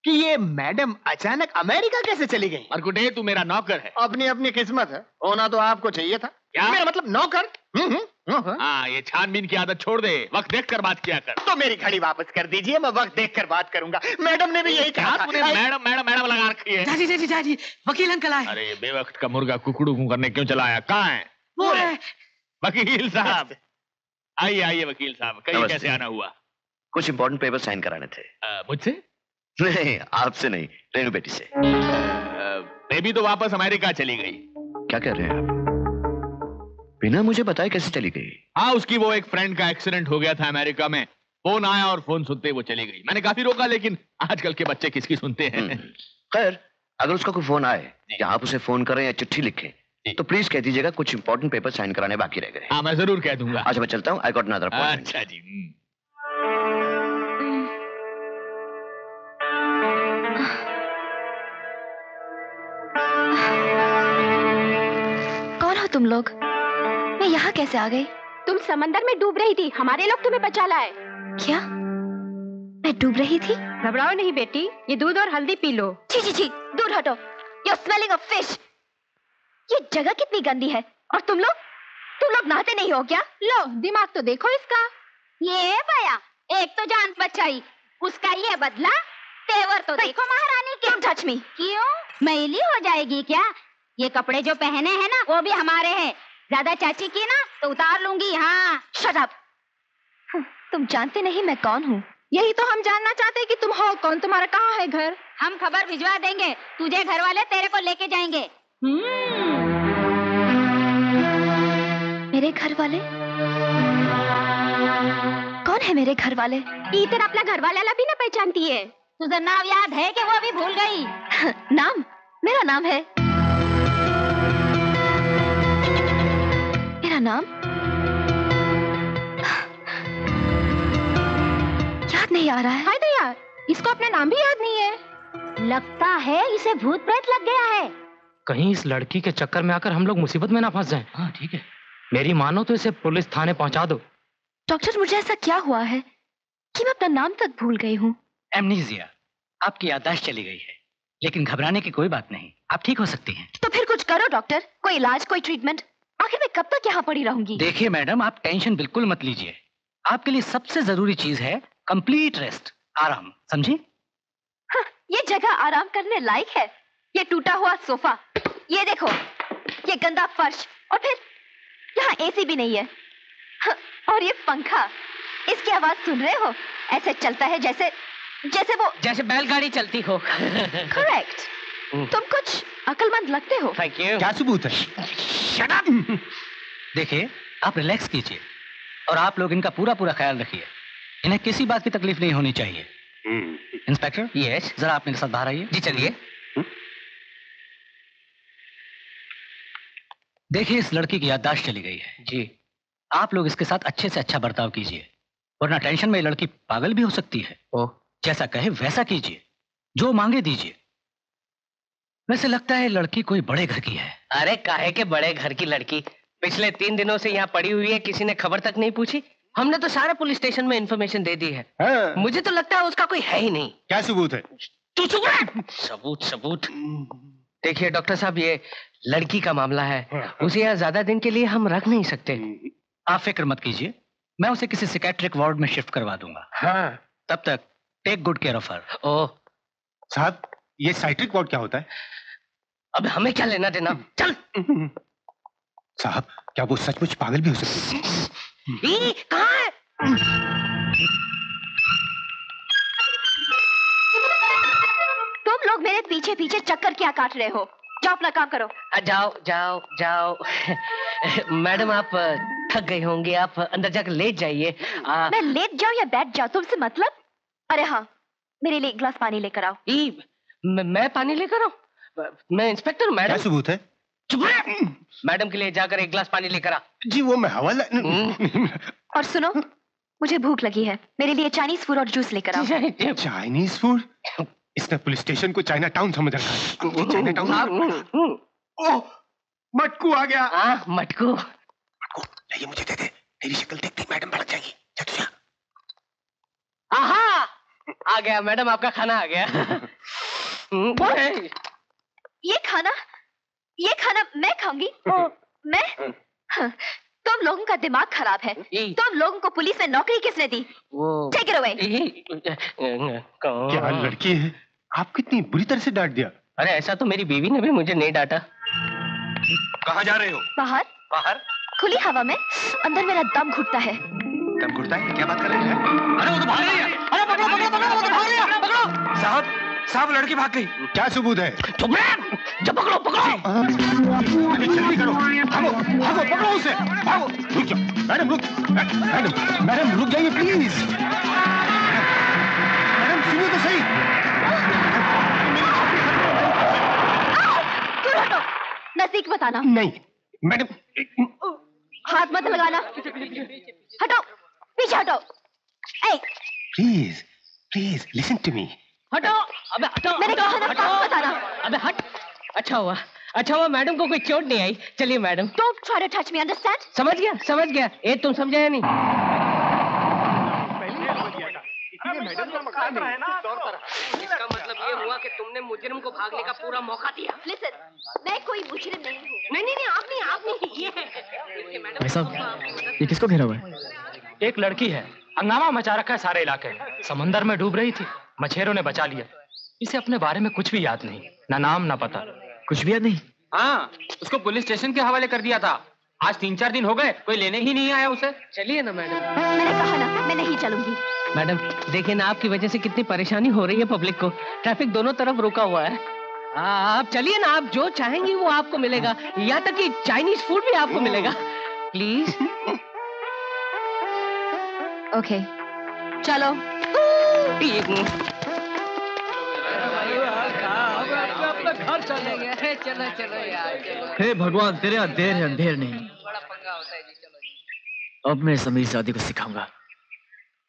कि ये मैडम अचानक अमेरिका कैसे चली गई? मारकुटे तू मेरा नौकर है, अपनी अपनी किस्मत है, होना तो आपको चाहिए था। क्या? मेरा मतलब नौकर। हम्म हम्म हाँ, ये छानबीन की आदत छोड़ दे, वक्त देखकर बात किया कर। तो मेरी घड़ी वापस कर दीजिए, मैं वक्त देखकर बात करूंगा। मैडम ने भी यही कहा। मैडम मैडम मैडम लगा रखी है। जाजी जाजी जाजी वकील अंकल आए। अरे बेवक्त का मुर्गा कुकड़ू करने क्यों चला आया? कहाँ है वो है वकील साहब? आइए आइए वकील साहब, कहीं कैसे आना हुआ? कुछ इंपॉर्टेंट पेपर साइन कराने थे। मुझसे? नहीं, आपसे नहीं, रेनू बेटी से। बेबी तो वापस अमेरिका चली गई। क्या कह रहे हैं आप? बिना मुझे बताए कैसे चली गई? हाँ, उसकी वो एक फ्रेंड का एक्सीडेंट हो गया था अमेरिका में, फोन आया और फोन सुनते वो चली गई। मैंने काफी रोका, लेकिन आजकल के बच्चे किसकी सुनते हैं। खैर, अगर उसका कोई फोन आए या आप उसे फोन करें या चिट्ठी लिखें तो प्लीज कह दीजिएगा कुछ इंपॉर्टेंट पेपर साइन कराने बाकी रह गए। हाँ मैं जरूर कह दूंगा। अच्छा मैं चलता हूँ, आई गॉट अनदर अपॉइंटमेंट। अच्छा जी। कौन हो तुम लोग? मैं यहाँ कैसे आ गई? तुम समंदर में डूब रही थी, हमारे लोग तुम्हें बचा लाए। क्या मैं डूब रही थी? घबराओ नहीं बेटी, ये दूध और हल्दी पी लो। जी जी जी, दूर हटो, you are smelling of fish. ये जगह कितनी गंदी है, और तुम लोग तुम लोग नहाते नहीं हो क्या? लो दिमाग तो देखो इसका। ये बया, एक तो जान बचाई, उसका ये बदला। तेवर तो देखो महारानी के। Don't touch me. क्यों, मैली हो जाएगी क्या? ये कपड़े जो पहने हैं ना वो भी हमारे हैं, ज्यादा चाची की ना तो उतार लूंगी। हाँ शट अप। तुम जानते नहीं मैं कौन हूँ? यही तो हम जानना चाहते हैं कि तुम हो कौन, तुम्हारा कहाँ है घर? हम खबर भिजवा देंगे तुझे, घर वाले तेरे को लेके जाएंगे। मेरे घर वाले? कौन है मेरे घर वाले? इधर अपना घर वाला भी ना पहचानती है। तुझे नाम याद है कि वो भी भूल गई? नाम? मेरा नाम है, मेरा नाम याद नहीं आ रहा है। हाय दया, इसको अपना नाम भी याद नहीं है। लगता है इसे भूत प्रेत लग गया है। कहीं इस लड़की के चक्कर में आकर हम लोग मुसीबत में ना फंस जाएं। हाँ ठीक है, मेरी मानो तो इसे पुलिस थाने पहुंचा दो। डॉक्टर मुझे ऐसा क्या हुआ है कि मैं अपना नाम तक भूल गई हूँ? एमनीजिया, आपकी याददाश्त चली गई है, लेकिन घबराने की कोई बात नहीं, आप ठीक हो सकती हैं। तो फिर कुछ करो डॉक्टर, कोई इलाज, कोई ट्रीटमेंट। आखिर मैं कब तक यहाँ पड़ी रहूंगी? देखिए मैडम, आप टेंशन बिल्कुल मत लीजिए, आपके लिए सबसे जरूरी चीज है कंप्लीट रेस्ट, आराम, समझी? हाँ, ये जगह आराम करने लायक है? ये टूटा हुआ सोफा, ये देखो, ये गंदा फर्श, और फिर यहाँ एसी भी नहीं है, और ये पंखा, इसकी आवाज सुन रहे हो? ऐसे चलता है जैसे जैसे वो जैसे बैलगाड़ी चलती हो। करेक्ट। तुम कुछ अकलमंद लगते हो। Thank you. क्या सबूत है? Shut up. देखिए आप रिलैक्स कीजिए, और आप लोग इनका पूरा पूरा ख्याल रखिए, इन्हें किसी बात की तकलीफ नहीं होनी चाहिए। इंस्पेक्टर यस, जरा आप मेरे साथ बाहर आइए। जी चलिए। देखिए इस लड़की की याददाश्त चली गई है जी, आप लोग इसके साथ अच्छे से अच्छा बर्ताव कीजिए, वरना टेंशन में ये लड़की पागल भी हो सकती है। ओ। जैसा कहे वैसा कीजिए, जो मांगे दीजिए। वैसे लगता है लड़की कोई बड़े घर की है। अरे काहे के बड़े घर की लड़की, पिछले तीन दिनों से यहाँ पड़ी हुई है, किसी ने खबर तक नहीं पूछी। हमने तो सारे पुलिस स्टेशन में इन्फॉर्मेशन दे दी है। हाँ। मुझे तो लगता है उसका कोई है ही नहीं। क्या सबूत है? तू चुप रह। सबूत सबूत देखिए डॉक्टर साहब, ये लड़की का मामला है। हाँ। उसे यहाँ ज्यादा दिन के लिए हम रख नहीं सकते। आप फिक्र मत कीजिए, मैं उसे किसी साइकेट्रिक वार्ड में शिफ्ट करवा दूंगा। हाँ। तब तक take good care of her. ओ साहब, ये साइकेट्रिक वार्ड क्या होता है? अब हमें क्या लेना देना, चल। साहब, क्या वो सचमुच पागल भी हो सकती है? कहाँ है? तुम लोग मेरे पीछे पीछे चक्कर क्या काट रहे हो? जाओ अपना काम करो। जाओ जाओ जाओ। मैडम आप थक गई होंगी, आप अंदर जाकर लेट जाइए। आ... मैं लेट जाऊँ या बैठ जाऊँ, तुमसे मतलब? अरे हाँ, मेरे लिए एक गिलास पानी लेकर आओ। मैं, मैं पानी लेकर आऊँ? मैं इंस्पेक्टर हूँ मैडम। क्या सबूत है? मैडम के लिए जाकर एक गिलास पानी लेकर आ। जी वो मैं हवाला। और सुनो, मुझे भूख लगी है, मेरे लिए चाइनीज फूड और जूस लेकर आओ। Chinese food? इसने पुलिस स्टेशन को चाइना टाउन समझ रखा है। China town. ओह, मटकू आ गया। आ, मटकू मटकू ये मुझे दे दे, तेरी शक्ल देखते मैडम भड़क जाएगी। आ गया मैडम, आपका खाना आ गया। ये खाना ये खाना मैं खाऊंगी? मैं? तुम लोगों का दिमाग खराब है। तुम लोगों को पुलिस में नौकरी किसने दी? Take it away। क्या लड़की है, आप कितनी बुरी तरह से डांट दिया। अरे ऐसा तो मेरी बीवी ने भी मुझे नहीं डांटा। कहाँ जा रहे हो? बाहर। बाहर? खुली हवा में। अंदर मेरा दम घुटता है। दम घुटता है? क्या बात कर रहे हैं? अरे वो तो भाग रही है। अरे पकड़ो पकड़ो पकड़ो, वो तो भाग रही है, पकड़ो। साहब साहब लड़की भाग गई। क्या सबूत है? चुप रह। जब पकड़ो पकड़ो, जल्दी करो, भागो भागो, पकड़ो उसे, भागो। रुक जाओ मैडम, रुक मैडम, मैडम रुक जाइए प्लीज। मैडम सुनिए तो सही। दूर हटो, नजदीक बताना नहीं मैडम। हाथ मत लगाना, हटो पीछे हटो। Please please listen to me. हटो। अबे हटो, मैंने कहा ना हाथ बताना। अबे हट। अच्छा हुआ अच्छा हुआ मैडम को कोई चोट नहीं आई। चलिए madam. Don't try to touch me, understand? समझ गया समझ गया। ए तुम समझा या नहीं? इसका मतलब ये हुआ कि तुमने मुजरिम को भागने का पूरा मौका दिया। लिसन, मैं कोई मुजरिम नहीं हूँ। नहीं नहीं नहीं, आप नहीं आप नहीं। ये मैडम साहब, ये किसको घेरा हुआ है? एक लड़की है, हंगामा मचा रखा है सारे इलाके में। समंदर में डूब रही थी, मछेरों ने बचा लिया। इसे अपने बारे में कुछ भी याद नहीं, ना नाम ना पता, कुछ भी याद नहीं। हाँ, उसको पुलिस स्टेशन के हवाले कर दिया था। आज तीन चार दिन हो गए, कोई लेने ही नहीं आया उसे। चलिए ना मैडम। मैंने कहा ना मैं नहीं चलूंगी। मैडम देखिए ना, आपकी वजह से कितनी परेशानी हो रही है पब्लिक को। ट्रैफिक दोनों तरफ रुका हुआ है। आप चलिए ना, आप जो चाहेंगी वो आपको मिलेगा, यहाँ तक कि चाइनीज फूड भी आपको मिलेगा। प्लीज। ओके चलो। घर चले गए। चलो चलो यार। हे भगवान, तेरे यहाँ देर है अंधेर नहीं। बड़ा पंगा होता है जी। चलो। अब मैं समीरजादी को सिखाऊंगा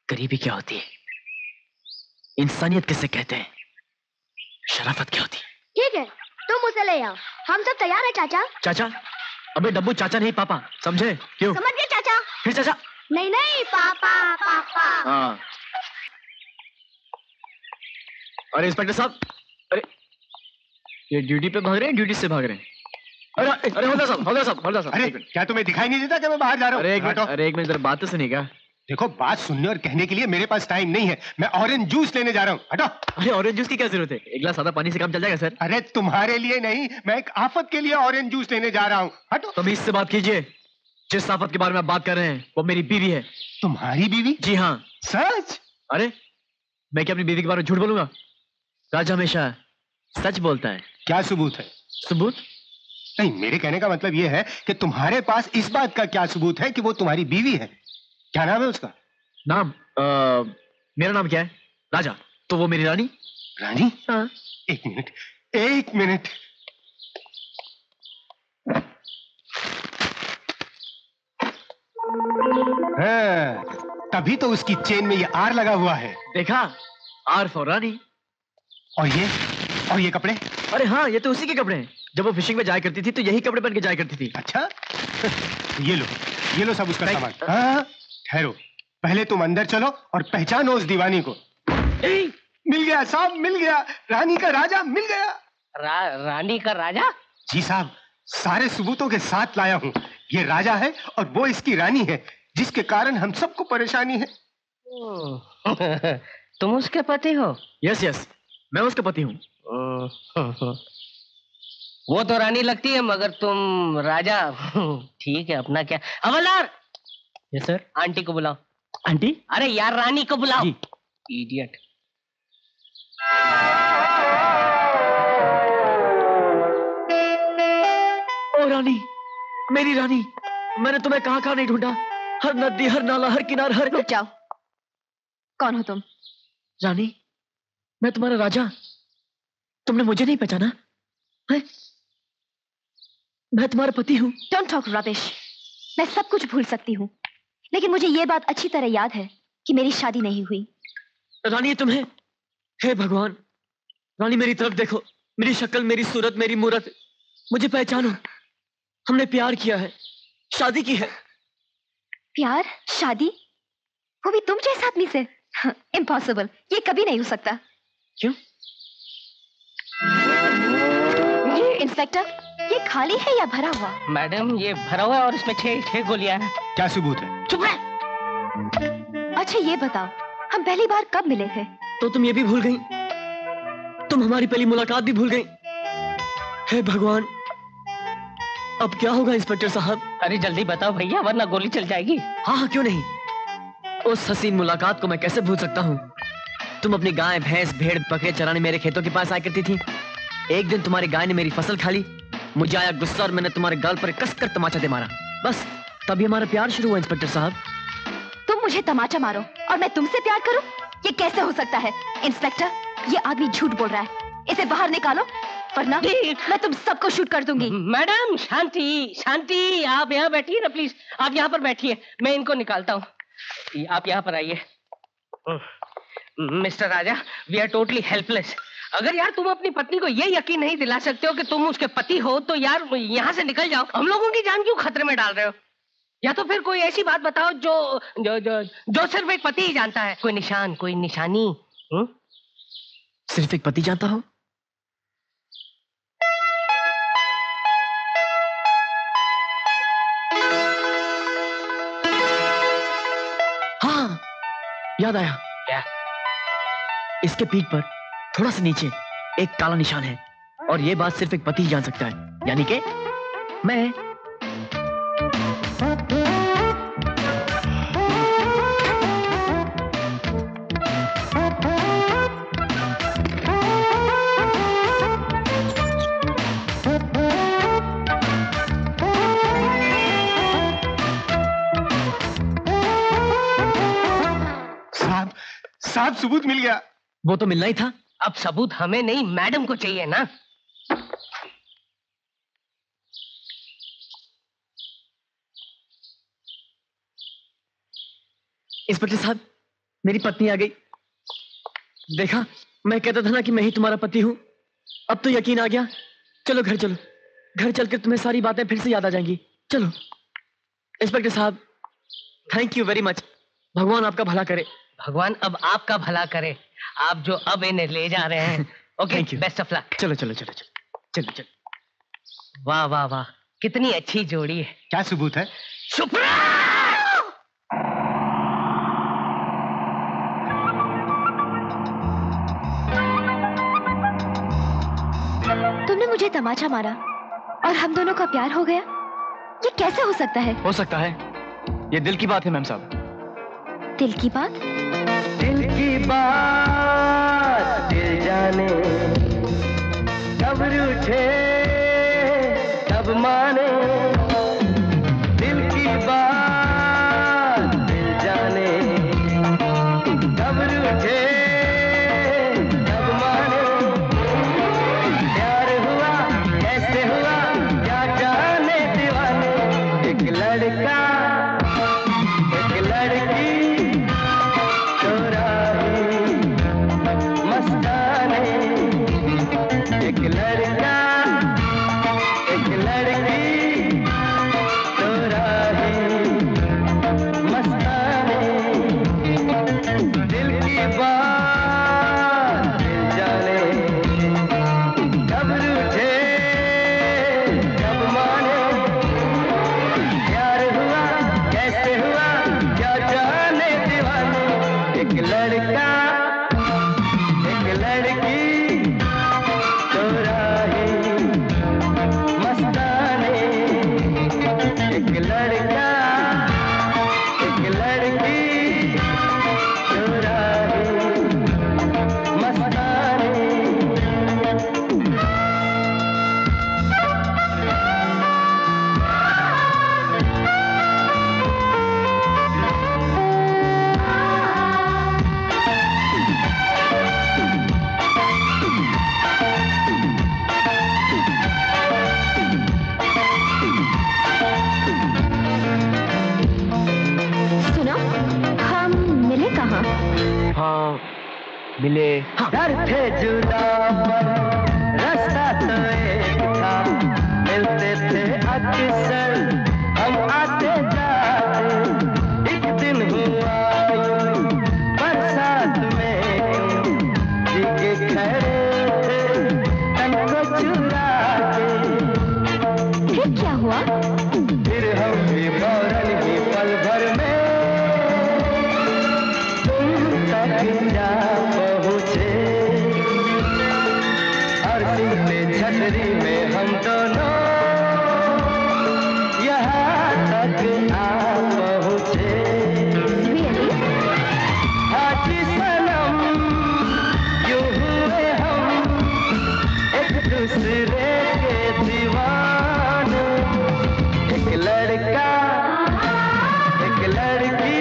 गरीबी क्या होती है, इंसानियत किसे कहते हैं, शराफत क्या होती है। ठीक है, तुम उसे ले आओ, हम सब तैयार है। चाचा चाचा? अबे डब्बू चाचा नहीं पापा, समझे? क्यों? समझ गए चाचा। फिर चाचा? नहीं नहीं पापा पापा। हाँ। अरे इंस्पेक्टर साहब, अरे ये ड्यूटी पे भाग रहे हैं, ड्यूटी से भाग रहे हैं। अरे अरे हवलदार साहब, हवलदार साहब, हवलदार साहब। अरे क्या तुम्हें दिखाई नहीं देता कि मैं बाहर जा रहा हूँ? अरे एक मिनट, अरे एक मिनट जरा बात तो सुनिएगा। देखो बात सुनने और कहने के लिए मेरे पास टाइम नहीं है, मैं ऑरेंज जूस लेने जा रहा हूँ। हटो। अरे ऑरेंज जूस की क्या जरूरत है, एक गिलास सादा पानी से काम चल जाएगा सर। अरे तुम्हारे लिए नहीं, मैं एक आफत के लिए ऑरेंज जूस लेने जा रहा हूँ। हटो। तमीज से बात कीजिए, जिस आफत के बारे में आप बात कर रहे हैं वो मेरी बीवी है। तुम्हारी बीवी? जी हाँ। सच? अरे मैं क्या अपनी बीवी के बारे में झूठ बोलूंगा? राजा हमेशा सच बोलता है। क्या सबूत है? सबूत? नहीं, मेरे कहने का मतलब यह है कि तुम्हारे पास इस बात का क्या सबूत है कि वो तुम्हारी बीवी है? क्या नाम है उसका? नाम? आ, मेरा नाम क्या है? राजा। तो वो मेरी रानी। रानी? हाँ। एक मिनट एक मिनट, हाँ, तभी तो उसकी चेन में ये आर लगा हुआ है। देखा, आर फॉर रानी। और ये और ये कपड़े? अरे हाँ, ये तो उसी के कपड़े हैं। जब वो फिशिंग में जाया करती थी तो यही कपड़े पहन के जाया करती थी। अच्छा, ये लो, ये लो सब उसका सामान। हाँ, ठहरो, पहले तुम अंदर चलो और पहचानो उस दीवानी को। ए, मिल गया साहब, मिल गया, रानी का राजा मिल गया। रा, रानी का राजा? जी साहब, सारे सबूतों के साथ लाया हूँ। ये राजा है और वो इसकी रानी है, जिसके कारण हम सबको परेशानी है। तुम उसके पति हो? यस यस, मैं उसके पति हूँ। वो तो रानी लगती है मगर तुम राजा। ठीक है, अपना क्या। हवलदार! Yes sir. आंटी को बुलाओ। आंटी? अरे यार, रानी को बुलाओ। इडियट। ओ रानी, मेरी रानी, मैंने तुम्हें कहाँ कहाँ नहीं ढूंढा। हर नदी, हर नाला, हर किनार, हर। रुक जाओ, कौन हो तुम? रानी, मैं तुम्हारा राजा। तुमने मुझे नहीं पहचाना? मैं, मैं तुम्हारा पति हूँ। Don't talk rubbish. मैं सब कुछ भूल सकती हूँ, लेकिन मुझे ये बात अच्छी तरह याद है कि मेरी शादी नहीं हुई। रानी तुम्हें, हे भगवान, रानी मेरी तरफ देखो, मेरी शक्ल, मेरी सूरत, मेरी मूरत, मुझे पहचानो। हमने प्यार किया है, शादी की है। प्यार? शादी? वो भी तुम जैसे आदमी से? इम्पॉसिबल, ये कभी नहीं हो सकता। क्यों? ये इंस्पेक्टर, ये खाली है या भरा हुआ? मैडम, ये भरा हुआ और इसमें छह छह गोलियां हैं। क्या सबूत है? चुप रह। अच्छा ये बताओ, हम पहली बार कब मिले थे? तो तुम ये भी भूल गई? तुम हमारी पहली मुलाकात भी भूल गई? हे भगवान, अब क्या होगा इंस्पेक्टर साहब? अरे जल्दी बताओ भैया, वरना गोली चल जाएगी। हाँ हाँ, क्यों नहीं। उस हसीन मुलाकात को मैं कैसे भूल सकता हूँ। तुम अपनी गाय, भैंस, भेड़ बकरे चराने मेरे खेतों के पास आया करती थी। एक दिन तुम्हारी गाय ने मेरी फसल खा ली, मुझे आया गुस्सा और मैंने तुम्हारे गाल पर कसकर तमाचा दे मारा। बस तभी हमारा प्यार शुरू हुआ। इंस्पेक्टर साहब, तुम मुझे तमाचा मारो और मैं तुमसे प्यार करूं, ये कैसे हो सकता है? इंस्पेक्टर, ये आदमी झूठ बोल रहा है, इसे बाहर निकालो वरना मैं तुम सबको शूट कर दूंगी। मैडम शांति, शांति, आप यहाँ बैठिए ना प्लीज। आप यहाँ पर बैठिए, मैं इनको निकालता हूँ। आप यहाँ पर आइए। Mister Raja, we are totally helpless. अगर यार तुम अपनी पत्नी को ये यकीन नहीं दिला सकते हो कि तुम उसके पति हो तो यार यहाँ से निकल जाओ। हम लोगों की जान क्यों खतरे में डाल रहे हो? या तो फिर कोई ऐसी बात बताओ जो जो जो, जो सिर्फ एक पति ही जानता है। कोई निशान, कोई निशानी। हुँ? सिर्फ एक पति जानता हो? याद आया क्या? इसके पीठ पर थोड़ा सा नीचे एक काला निशान है और ये बात सिर्फ एक पति ही जान सकता है, यानी कि मैं। साहब, सबूत मिल गया। वो तो मिलना ही था। अब सबूत हमें नहीं, मैडम को चाहिए ना। इंस्पेक्टर साहब, मेरी पत्नी आ गई। देखा, मैं कहता था ना कि मैं ही तुम्हारा पति हूं। अब तो यकीन आ गया। चलो घर चलो, घर चलकर तुम्हें सारी बातें फिर से याद आ जाएंगी। चलो। इंस्पेक्टर साहब, थैंक यू वेरी मच। भगवान आपका भला करे। भगवान अब आपका भला करे, आप जो अब इन्हें ले जा रहे हैं। Okay, best of luck. चलो चलो चलो चलो चलो चलो। वाह वाह वाह, कितनी अच्छी जोड़ी है। क्या सबूत है? तुमने मुझे तमाचा मारा और हम दोनों का प्यार हो गया, ये कैसे हो सकता है? हो सकता है, ये दिल की बात है मैम साहब। दिल की बात? दिल की बात, दिल जाने कब रूठे कब माने। दिल की बात, दिल जाने कब रूठे कब माने। प्यार हुआ कैसे हुआ क्या जाने दीवाने। एक लड़का एक लड़की let it मिले। हाँ। दर थे जुदा पर रास्ता तो एक था, मिलते थे अक्सर हम आते जाते, एक दिन हुआ यूं बरसात में यूं जीके खड़े थे तन को चुरा के। फिर क्या हुआ? फिर हम भी फौरन ही पल भर में जा पहुँचे, और सीधे छतरी में हम दोनों यहाँ तक आ पहुँचे। हाजी सनम यूं हुए हम एक दूसरे के दीवाने, एक लड़का एक लड़की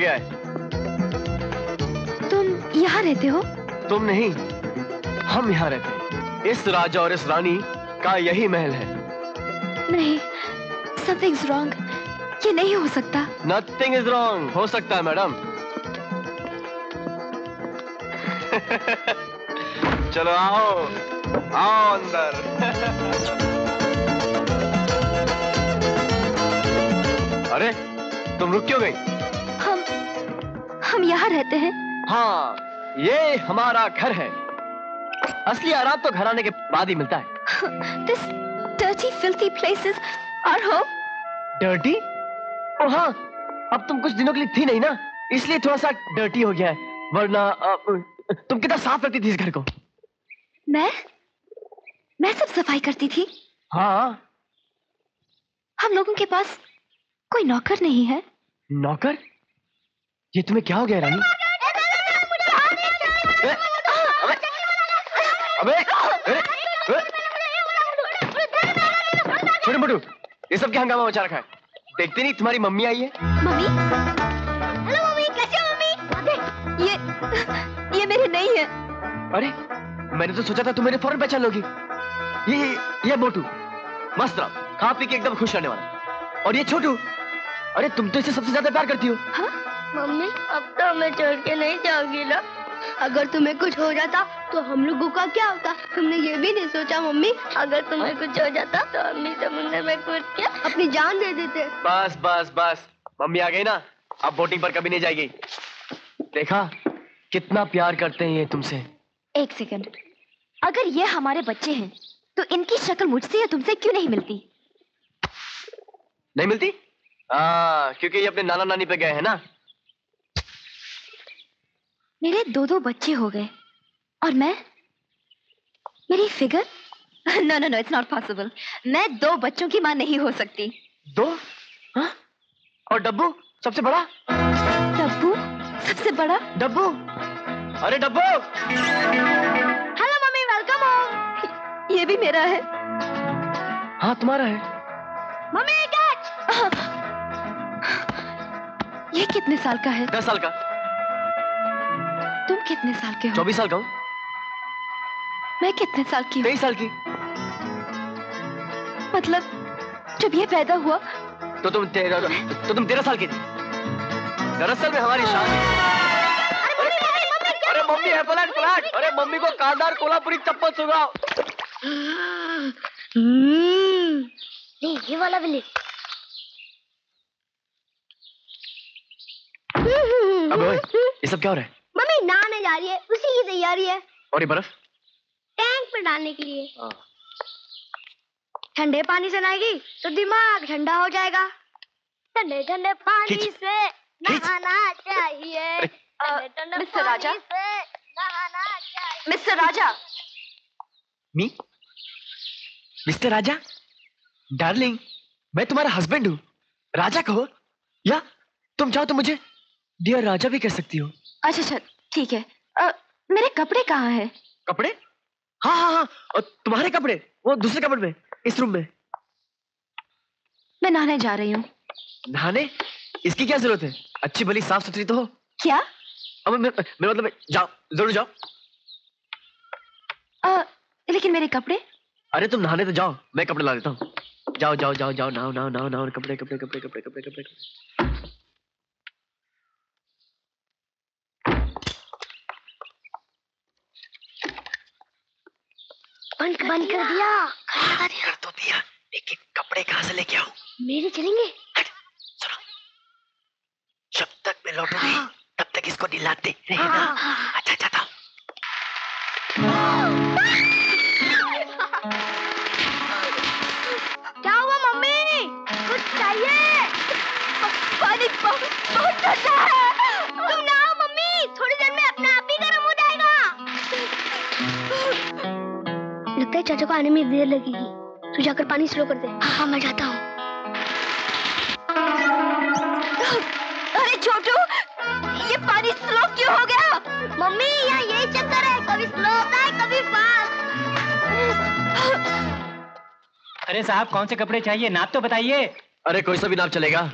गया है। तुम यहाँ रहते हो? तुम नहीं, हम यहाँ रहते हैं। इस राजा और इस रानी का यही महल है। नहीं, something's wrong, ये नहीं हो सकता। Nothing is wrong, हो सकता है मैडम। चलो आओ, आओ अंदर। अरे, तुम रुक क्यों गई? हम यहाँ रहते हैं। हाँ, ये हमारा घर है। असली आराम तो घर आने के बाद ही मिलता है। This dirty, filthy place is our home. Dirty? ओ हाँ, अब तुम कुछ दिनों के लिए थी नहीं ना, इसलिए थोड़ा सा dirty हो गया है, वरना तुम कितना साफ रखती थी इस घर को। मैं? मैं सब सफाई करती थी। हाँ। हम लोगों के पास कोई नौकर नहीं है। नौकर? ये तुम्हें क्या हो गया रानी? अबे, छोटू मोटू, ये सब क्या हंगामा मचा रखा है? देखते नहीं तुम्हारी मम्मी आई है। मम्मी? हेलो मम्मी, कैसी हो मम्मी? ये ये मेरे नहीं है। अरे, मैंने तो सोचा था तुम मेरे फौरन पहचान लोगी। ये ये मोटू, मस्त रहा, खा पी के एकदम खुश रहने वाला। और ये छोटू, अरे तुम तो इसे सबसे ज्यादा प्यार करती हो। मम्मी, अब तो हमें छोड़ के नहीं जाओगी ना? अगर तुम्हें कुछ हो जाता तो हम लोगों का क्या होता? तुमने ये भी नहीं सोचा मम्मी, अगर तुम्हें कुछ हो जाता तो हम समुद्र में कूद के अपनी जान दे देते। बस बस बस, मम्मी आ गई ना, अब बोटिंग पर कभी नहीं जाएगी। देखा कितना प्यार करते हैं ये तुमसे। एक सेकंड, अगर ये हमारे बच्चे हैं तो इनकी शक्ल मुझसे या तुमसे क्यों नहीं मिलती? नहीं मिलती आ, क्योंकि ये अपने नाना नानी पे गए हैं ना। मेरे दो दो बच्चे हो गए और मैं, मेरी figure, no no no it's not possible. मैं दो बच्चों की माँ नहीं हो सकती। दो? हाँ? और डब्बू सबसे बड़ा। डब्बू सबसे बड़ा? डब्बू, अरे Dabbu. Hello mummy, welcome home. ये भी मेरा है। हाँ तुम्हारा है। Mummy catch. ये कितने साल का है? दस साल का। तुम कितने साल के हो? चौबीस साल का हूँ। मैं कितने साल की? तेईस साल की। मतलब जब ये पैदा हुआ तो तुम तेरह तो तुम तेरह साल की थी। दरअसल में हमारी शादी। अरे मम्मी है पलाट पलाट। अरे मम्मी को कादार कोल्हापुरी चप्पल सुगाओ। ले ये वाला भी ले। अबे ये सब क्या हो रहा है? मम्मी नहाने जा रही है, उसी की तैयारी है। और ये बर्फ टैंक पर डालने के लिए। ठंडे पानी से नहाएगी तो दिमाग ठंडा हो जाएगा। ठंडे ठंडे पानी से नहाना चाहिए। Mister Raja, mister Raja, me, mister Raja, darling, मैं तुम्हारा हस्बैंड हूँ। राजा कहो या तुम चाहो तो मुझे डियर राजा भी कह सकती हो। अच्छा अच्छा ठीक है। आ, मेरे कपड़े कहाँ हैं? कपड़े? हाँ हाँ हाँ और तुम्हारे कपड़े वो दूसरे कपड़े में, इस रूम में। मैं नहाने जा रही हूँ। नहाने? इसकी क्या जरूरत है? अच्छी भली साफ सुथरी तो हो। क्या? अब मेरा मेर, मतलब जाओ, जरूर जाओ। आ, लेकिन मेरे कपड़े? अरे तुम नहाने तो जाओ, मैं कपड़े ला देता हूँ। जाओ जाओ जाओ जाओ नहाओ नहाओ नहाओ नहाओ। कपड़े कपड़े कपड़े कपड़े कपड़े कपड़े कपड़े बंद कर दिया, दिया। कर तो दिया, लेकिन कपड़े कहाँ से लेके आऊँ? मेरे चलेंगे। सुनो, जब तक मैं लौटूंगी हाँ। तब तक इसको दिलाते रहना। हाँ। अच्छा जाता हूँ। क्या हुआ मम्मी? कुछ चाहिए? पानी बहुत बहुत ठंडा है। तुम ना आओ मम्मी, थोड़ी देर में अपना आप ही गर्म हो जाएगा। लगता है चाचा को आने में देर लगेगी, तू जाकर पानी स्लो कर दे। हाँ हाँ मैं जाता हूँ। अरे छोटू, ये पानी स्लो क्यों हो गया? मम्मी यहाँ यही चक्कर है, कभी स्लो होता है कभी फास्ट। अरे साहब कौन से कपड़े चाहिए, नाप तो बताइए। अरे कोई सा भी नाप चलेगा।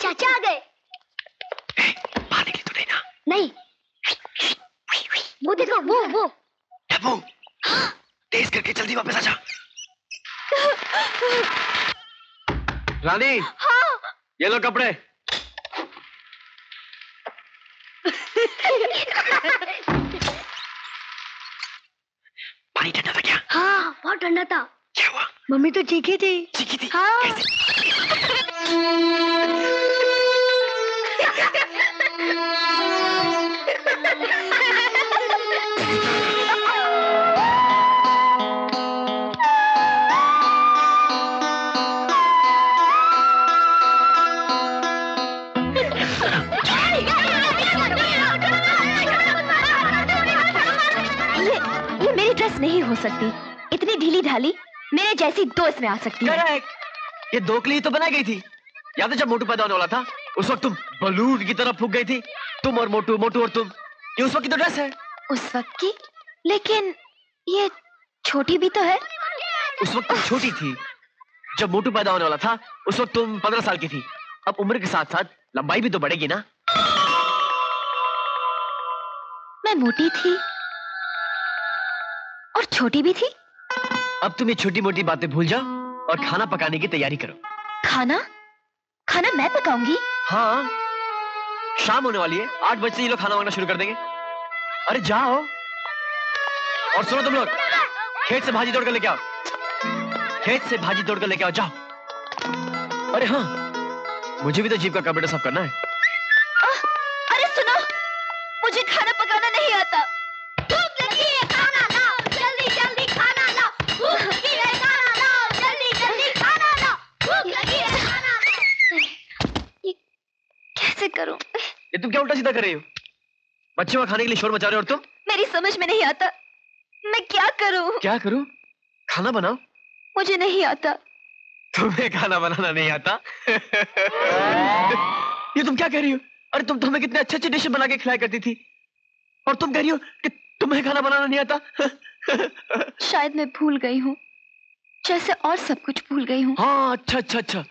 चाचा आ गए। नहीं वो देखो, वो वो डब्बू तेज करके जल्दी वापस आ जा। रानी हाँ। ये लो कपड़े। पानी ठंडा था क्या? हाँ बहुत ठंडा था। क्या हुआ? मम्मी तो चीखी थी। चीखी थी हाँ। नहीं हो सकती, इतनी ढीली ढाली मेरे जैसी दो इसमें आ सकती है। ये दो के लिए तो बनाई गई थी, याद है जब मोटू पैदा होने वाला था उस वक्त तुम बलून की तरफ फूंक गई थी। तुम और मोटू, मोटू और तुम, ये उस वक्त की तो ड्रेस है। उस वक्त की? लेकिन ये छोटी भी तो है। उस वक्त तुम छोटी थी, जब मोटू पैदा होने वाला था उस वक्त तुम पंद्रह साल की थी। अब उम्र के साथ साथ लंबाई भी तो बढ़ेगी ना। मैं मोटी थी और छोटी भी थी। अब तुम ये छोटी मोटी बातें भूल जाओ और खाना पकाने की तैयारी करो। खाना? खाना मैं पकाऊंगी? हाँ, शाम होने वाली है, आठ बजे से ये लोग खाना मांगना शुरू कर देंगे। अरे जाओ। और सुनो तुम लोग, खेत से भाजी तोड़कर लेके आओ। खेत से भाजी तोड़कर लेके आओ जाओ। अरे हाँ, मुझे भी तो जीप का कार्बोरेटर साफ करना है। आ, अरे सुनो, मुझे खाना पकाना नहीं आता। भूख लगी है, खाना लाओ, जल्दी जल्दी खाना लाओ। भूख लगी है, खाना लाओ, जल्दी जल्दी खाना लाओ। भूख लगी है, खाना लाओ। ये कैसे करूं? ये तुम क्या उल्टा सीधा कर रही हो? बच्चे वहाँ खाने के लिए शोर मचा रहे हो और तुम? मेरी समझ में नहीं आता, मैं क्या करूं? क्या करूं? खाना बनाओ? मुझे नहीं आता। तुम्हें खाना बनाना नहीं आता? ये तुम क्या कह रही हो? अरे तुम तो हमें कितने अच्छे अच्छे डिश बना के खिलाया करती थी और तुम कह रही हो कि तुम्हें खाना बनाना नहीं आता? शायद मैं भूल गई हूँ, जैसे और सब कुछ भूल गई हूँ। हाँ अच्छा अच्छा अच्छा,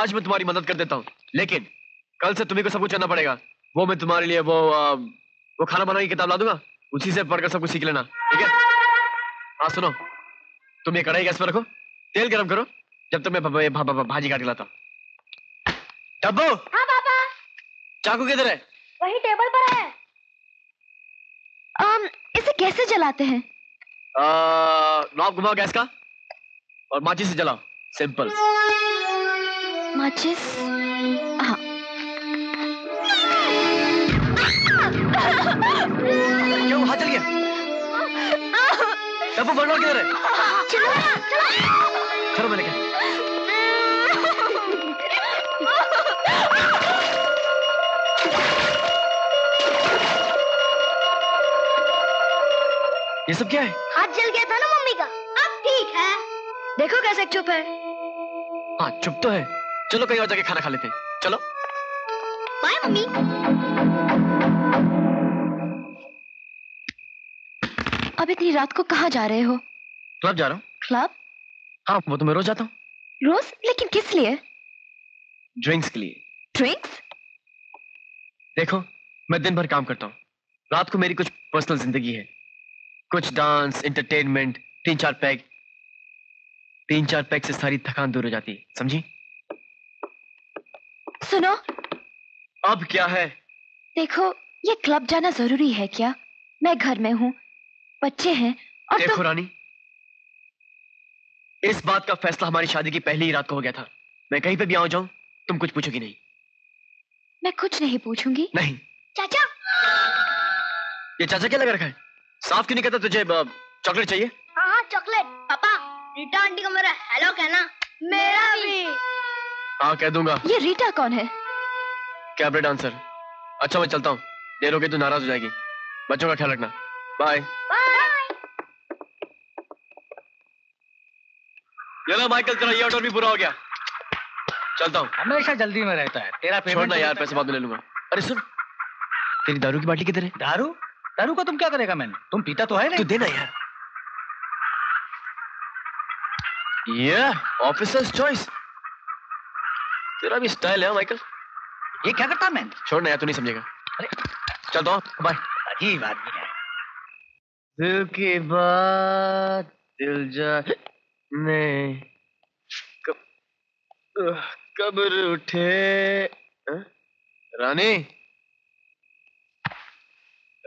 आज मैं तुम्हारी मदद कर देता हूँ, लेकिन कल से तुम्हें को सब कुछ करना पड़ेगा। वो मैं तुम्हारे लिए वो आ, वो खाना बनाने की किताब ला दूंगा, उसी से पढ़कर सब कुछ सीख लेना, ठीक है? हाँ सुनो, तुम ये कढ़ाई गैस पर रखो, तेल गरम करो, जब तक मैं भा, भा, भा, भा, भाजी काट के लाता हूँ। डब्बू। हाँ पापा। चाकू किधर है? वही टेबल पर है। आम, इसे कैसे जलाते हैं? नॉब घुमाओ गैस का और माचिस से जलाओ, सिंपल। माचिस? हाँ। क्यों हाथ चल गया? डब्बू बनवा किधर है? चलो चलो मैंने कहा। ये सब क्या है? हाथ जल गया था ना मम्मी का, अब ठीक है। देखो कैसे चुप है। हाँ चुप तो है, चलो कहीं और जाके खाना खा लेते हैं, चलो। Bye mummy. अब इतनी रात को कहाँ जा रहे हो? क्लब जा रहा हूँ। क्लब? हाँ वो तो मैं रोज जाता हूँ। रोज? लेकिन किस लिए? ड्रिंक्स के लिए। ड्रिंक्स? देखो मैं दिन भर काम करता हूँ, रात को मेरी कुछ पर्सनल जिंदगी है, कुछ डांस, एंटरटेनमेंट, तीन चार पैग। तीन चार पैग से सारी थकान दूर हो जाती है, समझी? सुनो। अब क्या है? देखो ये क्लब जाना जरूरी है क्या? मैं घर में हूँ, बच्चे हैं और देखो तो... रानी, इस बात का फैसला हमारी शादी की पहली ही रात को हो गया था। मैं कहीं पे भी आ जाऊं, तुम कुछ पूछोगी नहीं। मैं कुछ नहीं पूछूंगी। नहीं। चाचा। ये चाचा क्या लगा रखा है? साफ क्यों नहीं कहता? तुझे चॉकलेट चाहिए? हाँ हाँ चॉकलेट। पापा रीटा आंटी को मेरा हेलो कहना। मेरा भी। हाँ कह दूंगा। ये रीटा कौन है? Cabaret dancer. अच्छा मैं चलता हूँ, देर हो गई, तू नाराज हो जाएगी। बच्चों का ख्याल रखना, बाय। चलो माइकल, तेरा ये ऑर्डर भी पूरा हो गया, चलता हूँ। हमेशा जल्दी में रहता है तेरा पेमेंट। छोड़ना यार, पैसे बाद में ले लूंगा। अरे सुन, तेरी दारू की बाटली किधर है? दारू? दारू का तुम क्या करेगा? मैंने तुम पीता तो है नहीं। तू देना यार। ये ऑफिसर्स चॉइस, तेरा भी स्टाइल है माइकल। ये क्या करता है मैंने? छोड़ना यार, तू नहीं समझेगा। अरे चलता हूँ, बाय। अजीब आदमी है। दिल के बाद दिल जा नहीं, कब कब्र उठे। आ? रानी,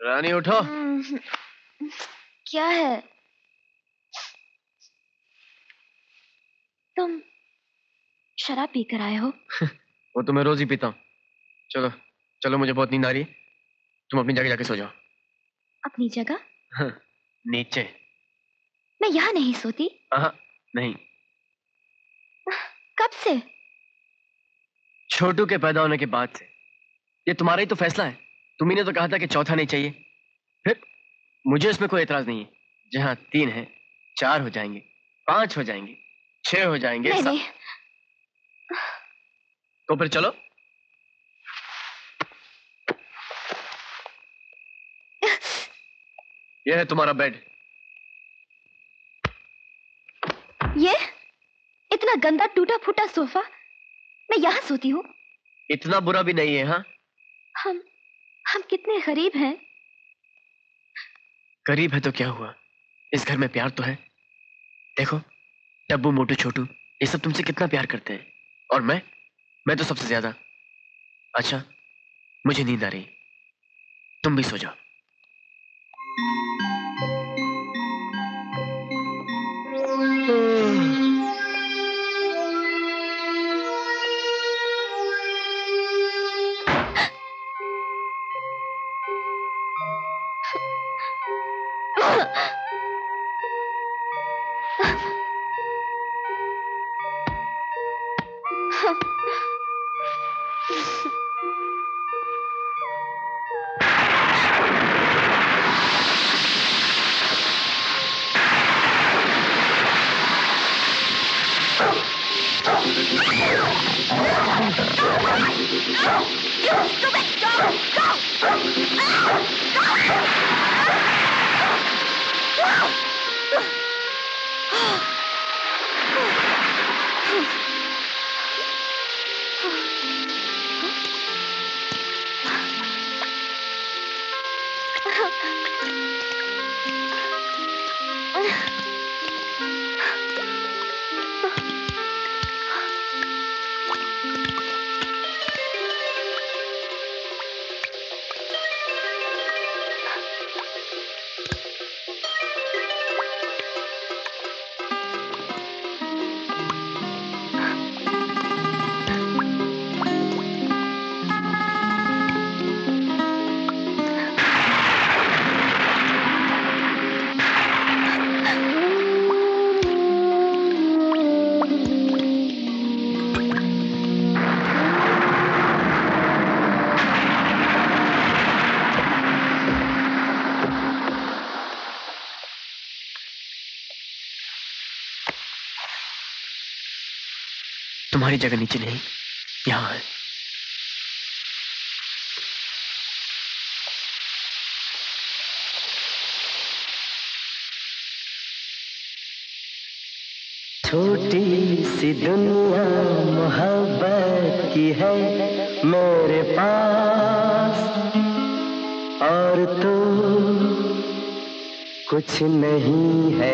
रानी उठो। क्या है? तुम शराब पी कर आए हो? वो तो मैं रोज ही पीता हूँ। चलो चलो, मुझे बहुत नींद आ रही है, तुम अपनी जगह जाके सो जाओ। अपनी जगह? नीचे। मैं यहाँ नहीं सोती। हाँ नहीं। कब से? छोटू के पैदा होने के बाद से। ये तुम्हारा ही तो फैसला है, तुम्ही ने तो कहा था कि चौथा नहीं चाहिए। फिर मुझे इसमें कोई एतराज नहीं है। जहाँ तीन है, चार हो जाएंगे, पांच हो जाएंगे, छह हो जाएंगे। नहीं, नहीं। तो फिर चलो। यह है तुम्हारा बेड। ये इतना गंदा टूटा फूटा सोफा, मैं यहाँ सोती हूँ। इतना बुरा भी नहीं है। हाँ हम हम कितने गरीब हैं। गरीब है तो क्या हुआ, इस घर में प्यार तो है। देखो डब्बू, मोटू, छोटू, ये सब तुमसे कितना प्यार करते हैं, और मैं मैं तो सबसे ज्यादा। अच्छा मुझे नींद आ रही, तुम भी सो जाओ। Oh. तुम्हारी जगह नीचे नहीं, यहाँ है। छोटी सी दुनिया मोहब्बत की है मेरे पास, और तू कुछ नहीं है।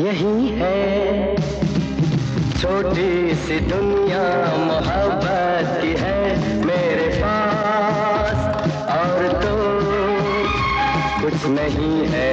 यही है छोटी सी दुनिया मोहब्बत की है मेरे पास, और तो कुछ नहीं है।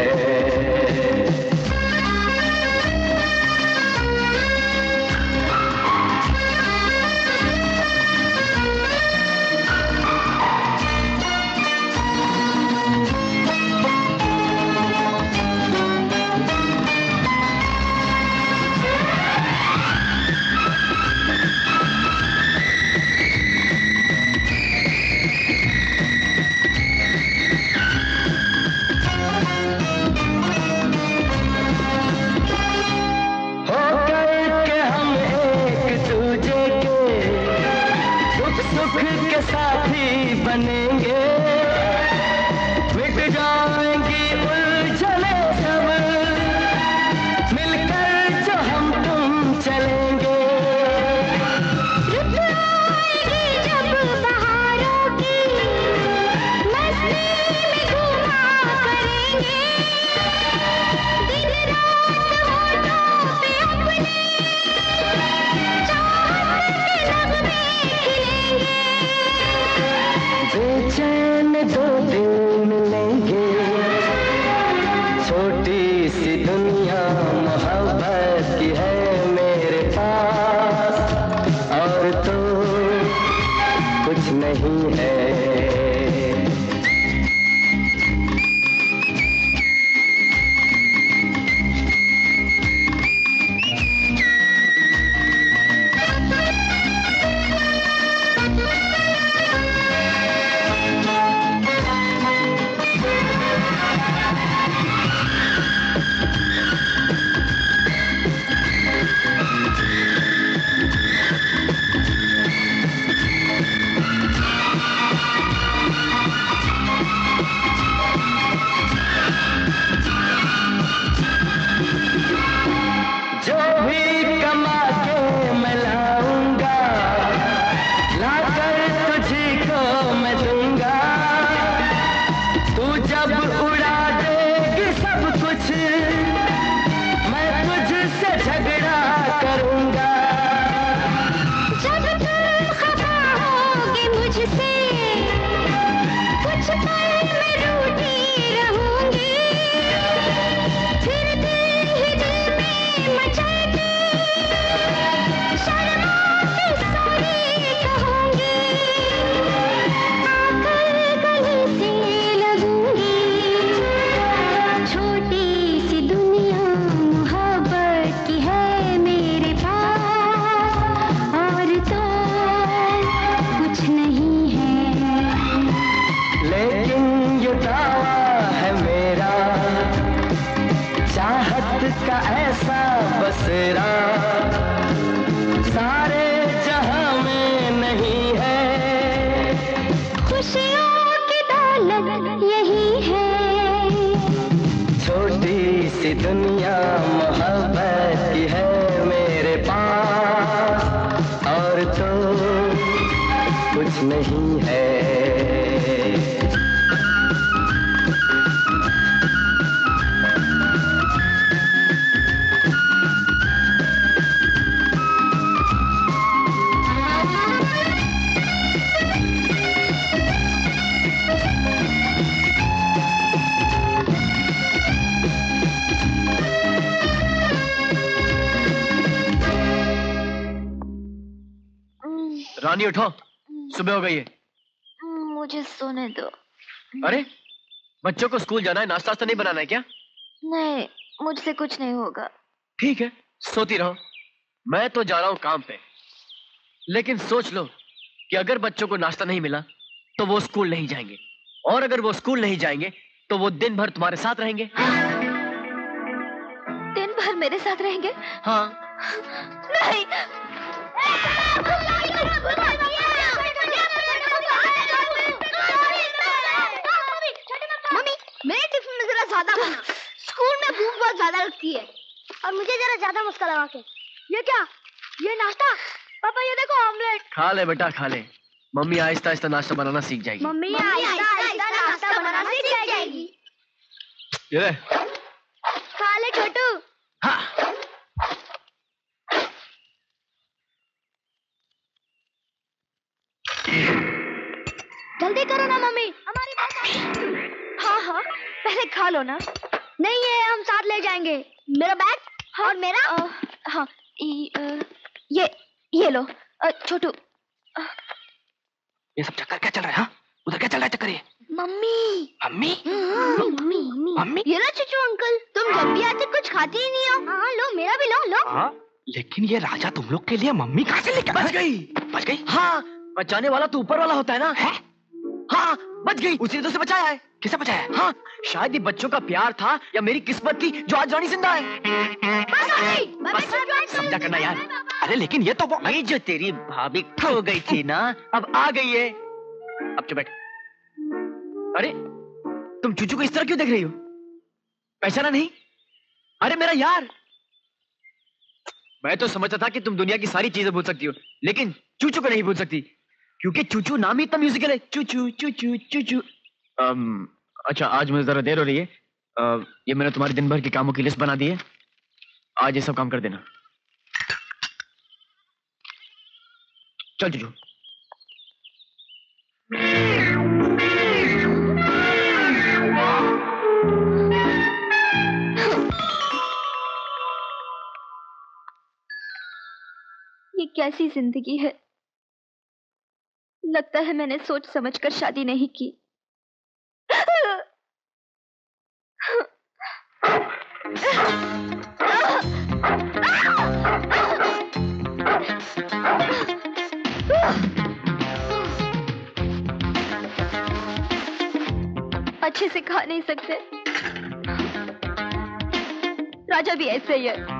उठो, सुबह हो गई है। मुझे सोने दो। अरे बच्चों को स्कूल जाना है, नाश्ता तो नहीं बनाना है क्या? नहीं, मुझसे कुछ नहीं होगा। ठीक है, सोती रहो। मैं तो जा रहा हूँ काम पे, लेकिन सोच लो कि अगर बच्चों को नाश्ता नहीं मिला तो वो स्कूल नहीं जाएंगे, और अगर वो स्कूल नहीं जाएंगे तो वो दिन भर तुम्हारे साथ रहेंगे। दिन भर मेरे साथ रहेंगे? हाँ। नहीं। मम्मी, मेरे टिफिन में जरा ज़्यादा बना। स्कूल में भूख बहुत ज़्यादा लगती है और मुझे जरा ज़्यादा मुश्किल लगा के। ये क्या? ये नाश्ता? पापा ये देखो ऑमलेट। खा ले बेटा, खा ले। मम्मी आहिस्ता आहिस्ता नाश्ता बनाना सीख जाएगी। मम्मी आहिस्ता आहिस्ता नाश्ता बनाना सीख जाएगी। ये खा ले छोटू। हाँ। जल्दी करो ना मम्मी, हमारी बात आगे। हाँ हाँ, पहले खा लो ना। नहीं है, हम साथ ले जाएंगे। मेरा बैग? हाँ, और मेरा? आ, हाँ य, आ, ये ये लो छोटू। ये सब चक्कर क्या चल रहा है? हाँ? उधर क्या चल रहा है चक्कर? ये मम्मी मम्मी मम्मी मम्मी ये लो चूचू अंकल, तुम जब भी आते कुछ खाते ही नहीं हो। हाँ लो, मेरा भी लो लो। हाँ, लेकिन ये राजा तुम लोग के लिए मम्मी कहाँ से लेकर? बच गई, बच गई। हाँ, बचाने वाला तो ऊपर वाला होता है ना। है? हाँ, बच गई। उसी ने तो उसे बचाया है। किसे बचाया है? हाँ, शायद ये बच्चों का प्यार था या मेरी किस्मत थी जो आज रानी जिंदा है। बस समझा करना यार। अरे लेकिन ये तो वो ये जो तेरी भाभी खो गई थी ना, अब आ गई है। अब चुप बैठ। अरे तुम चूचू को इस तरह क्यों देख रही हो? पहचाना नहीं? अरे मेरा यार, मैं तो समझता था कि तुम दुनिया की सारी चीजें भूल सकती हो, लेकिन चूचू को नहीं भूल सकती, क्योंकि चूचू नाम ही इतना म्यूजिकल है। चूचू चूचू चूचू। अच्छा, आज मुझे जरा देर हो रही है। आ, ये मैंने तुम्हारे दिन भर के कामों की लिस्ट बना दी है, आज ये सब काम कर देना। चल चूचू। ये कैसी जिंदगी है? लगता है मैंने सोच समझकर शादी नहीं की। अच्छे से खा नहीं सकते। राजा भी ऐसे ही है।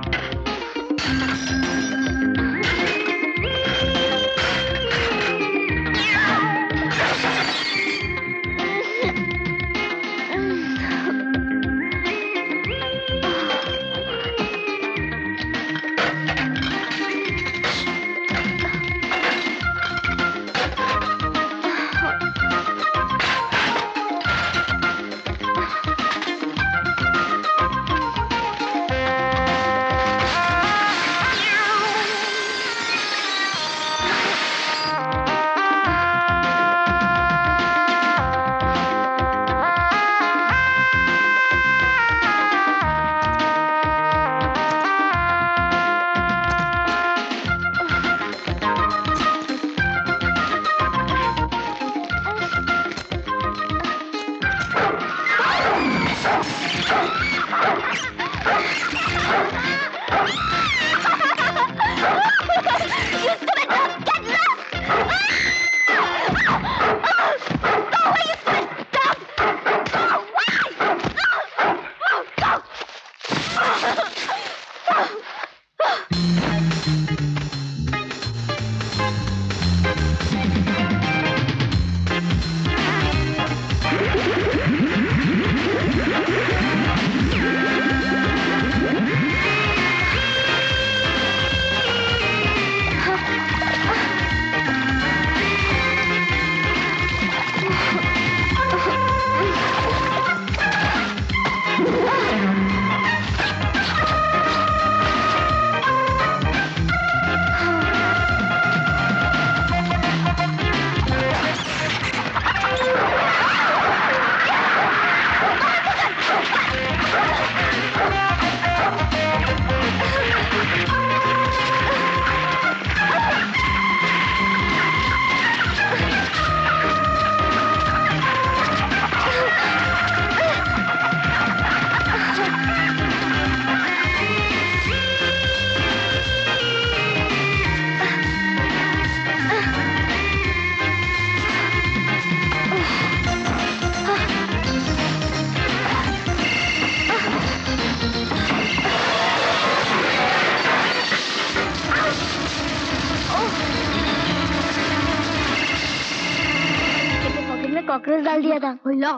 डाल दिया था लो।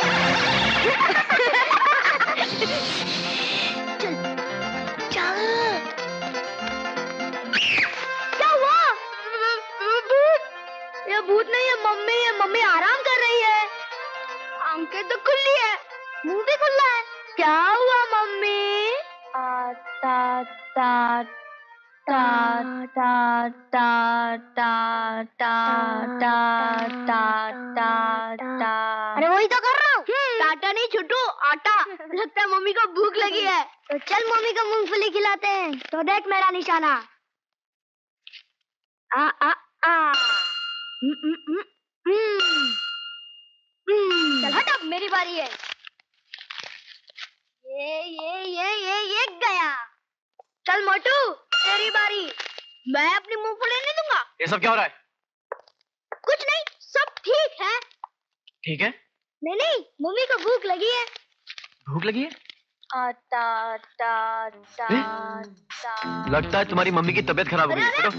चल, चल। क्या हुआ? ये भूत नहीं है मम्मी, ये मम्मी आराम कर रही है। आंखें तो खुली है, मुंह भी खुला है। क्या हुआ मम्मी? आ, ता, ता, ता ता ता ता ता ता ता ता। अरे वही तो कर रहा हूँ। टाटा नहीं छोटू, आटा। लगता है मम्मी को भूख लगी है। तो चल मम्मी को मूंगफली खिलाते हैं। तो देख मेरा निशाना। आ आ आ। चल हट, अब मेरी बारी है। ये ये ये ये ये गया। चल मोटू तेरी बारी। मैं अपनी मूंगफली नहीं दूंगा। ये सब क्या हो रहा है? कुछ नहीं, सब ठीक है। ठीक है? नहीं नहीं, मम्मी को भूख लगी है। भूख लगी है? आ, ता, ता, ता, ता, लगता है तुम्हारी मम्मी की तबीयत खराब हो गई।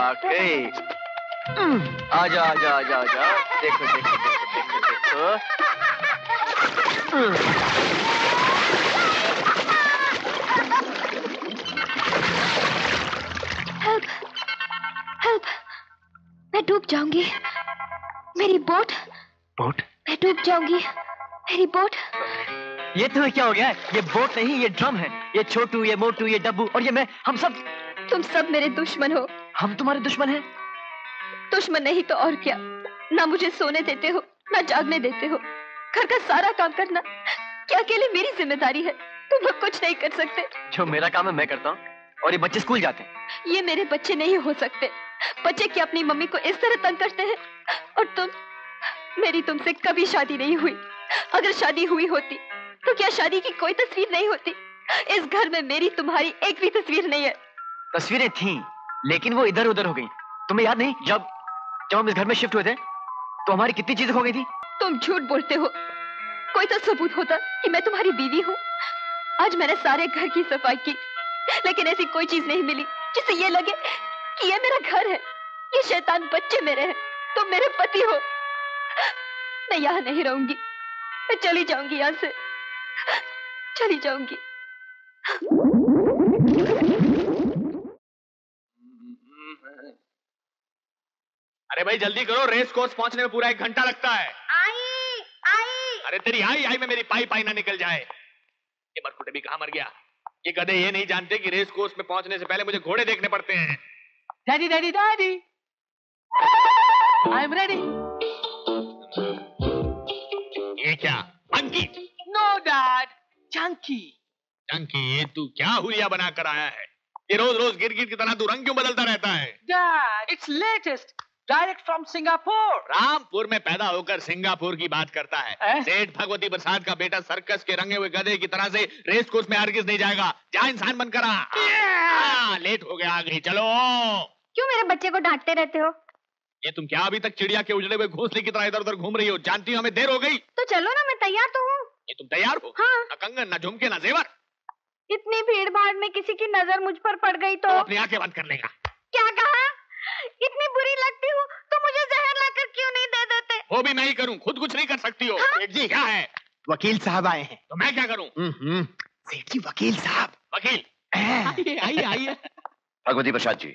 वाकई। आजा आजा आजा आजा, देखो देखो देखो देखो देखो। हेल्प हेल्प, मैं डूब जाऊंगी। मेरी बोट बोट मैं डूब जाऊंगी। मेरी बोट। ये तुम्हें क्या हो गया है? ये बोट नहीं, ये ड्रम है। ये छोटू, ये मोटू, ये डब्बू और ये मैं, हम सब। तुम सब मेरे दुश्मन हो। हम तुम्हारे दुश्मन हैं? दुश्मन नहीं तो और क्या। ना मुझे सोने देते हो, ना जागने देते हो। घर का सारा काम करना क्या अकेले मेरी जिम्मेदारी है? तुम लोग कुछ नहीं कर सकते। जो मेरा काम है मैं करता हूँ, और ये बच्चे स्कूल जाते हैं। ये मेरे बच्चे नहीं हो सकते। बच्चे क्या अपनी मम्मी को इस तरह तंग करते हैं? और तुम, मेरी तुमसे कभी शादी नहीं हुई। अगर शादी हुई होती तो क्या शादी की कोई तस्वीर नहीं होती? इस घर में मेरी तुम्हारी एक भी तस्वीर नहीं है। तस्वीरें थी लेकिन वो इधर उधर हो गई। तुम्हें याद नहीं जब जब हम इस घर में शिफ्ट हुए थे तो हमारी कितनी चीजें खो गई थी। तुम झूठ बोलते हो। कोई तो सबूत होता कि मैं तुम्हारी बीवी हूँ। आज मैंने सारे घर की सफाई की लेकिन ऐसी कोई चीज नहीं मिली जिससे ये लगे कि ये मेरा घर है। ये शैतान बच्चे मेरे हैं। तुम मेरे पति हो। मैं यहाँ नहीं रहूंगी। मैं चली जाऊंगी, यहाँ से चली जाऊंगी। अरे भाई जल्दी करो, रेस कोर्स पहुंचने में पूरा एक घंटा लगता है। आई आई। अरे तेरी आई आई में मेरी पाई पाई ना निकल जाए। ये मरकुटे भी कहाँ मर गया? ये गधे ये नहीं जानते कि रेस कोर्स में पहुंचने से पहले मुझे घोड़े देखने पड़ते हैं। Daddy daddy daddy, I am ready. ये क्या monkey? No dad, Chunky. Janaki, ये तू क्या हुलिया बनाकर आया है? ये रोज रोज गिर गिर की तरह तू रंग क्यों बदलता रहता है? Dad, it's latest, direct from Singapore. Rampur में पैदा होकर सिंगापुर की बात करता है। सेठ भगवती प्रसाद का बेटा सर्कस के रंगे हुए गधे की तरह से रेस कोर्स में हरगिज नहीं जाएगा। जा इंसान बनकर आ। yeah! लेट हो गया, आ गई, चलो। क्यों मेरे बच्चे को डांटते रहते हो? ये तुम क्या अभी तक चिड़िया के उजले हुए घोंसले की तरह इधर उधर घूम रही हो? जानती हो हमें देर हो गई। तो चलो ना, मैं तैयार तो हूँ। ये तुम तैयार हो? हाँ। ना कंगन, ना झुमके, ना जेवर। इतनी भीड़ भाड़ में किसी की नजर मुझ पर पड़ गई तो, तो अपनी आंखें बंद कर लेगा। क्या कहा? इतनी बुरी लगती हूँ तो मुझे जहर लाकर क्यों नहीं दे देते? वो भी मैं ही करूँ, खुद कुछ नहीं कर सकती हो। हाँ? सेठ जी क्या है? वकील साहब आए हैं। तो मैं क्या करूँ? सेठ जी वकील साहब। वकील आइए आइए आइए। भगवती प्रसाद जी,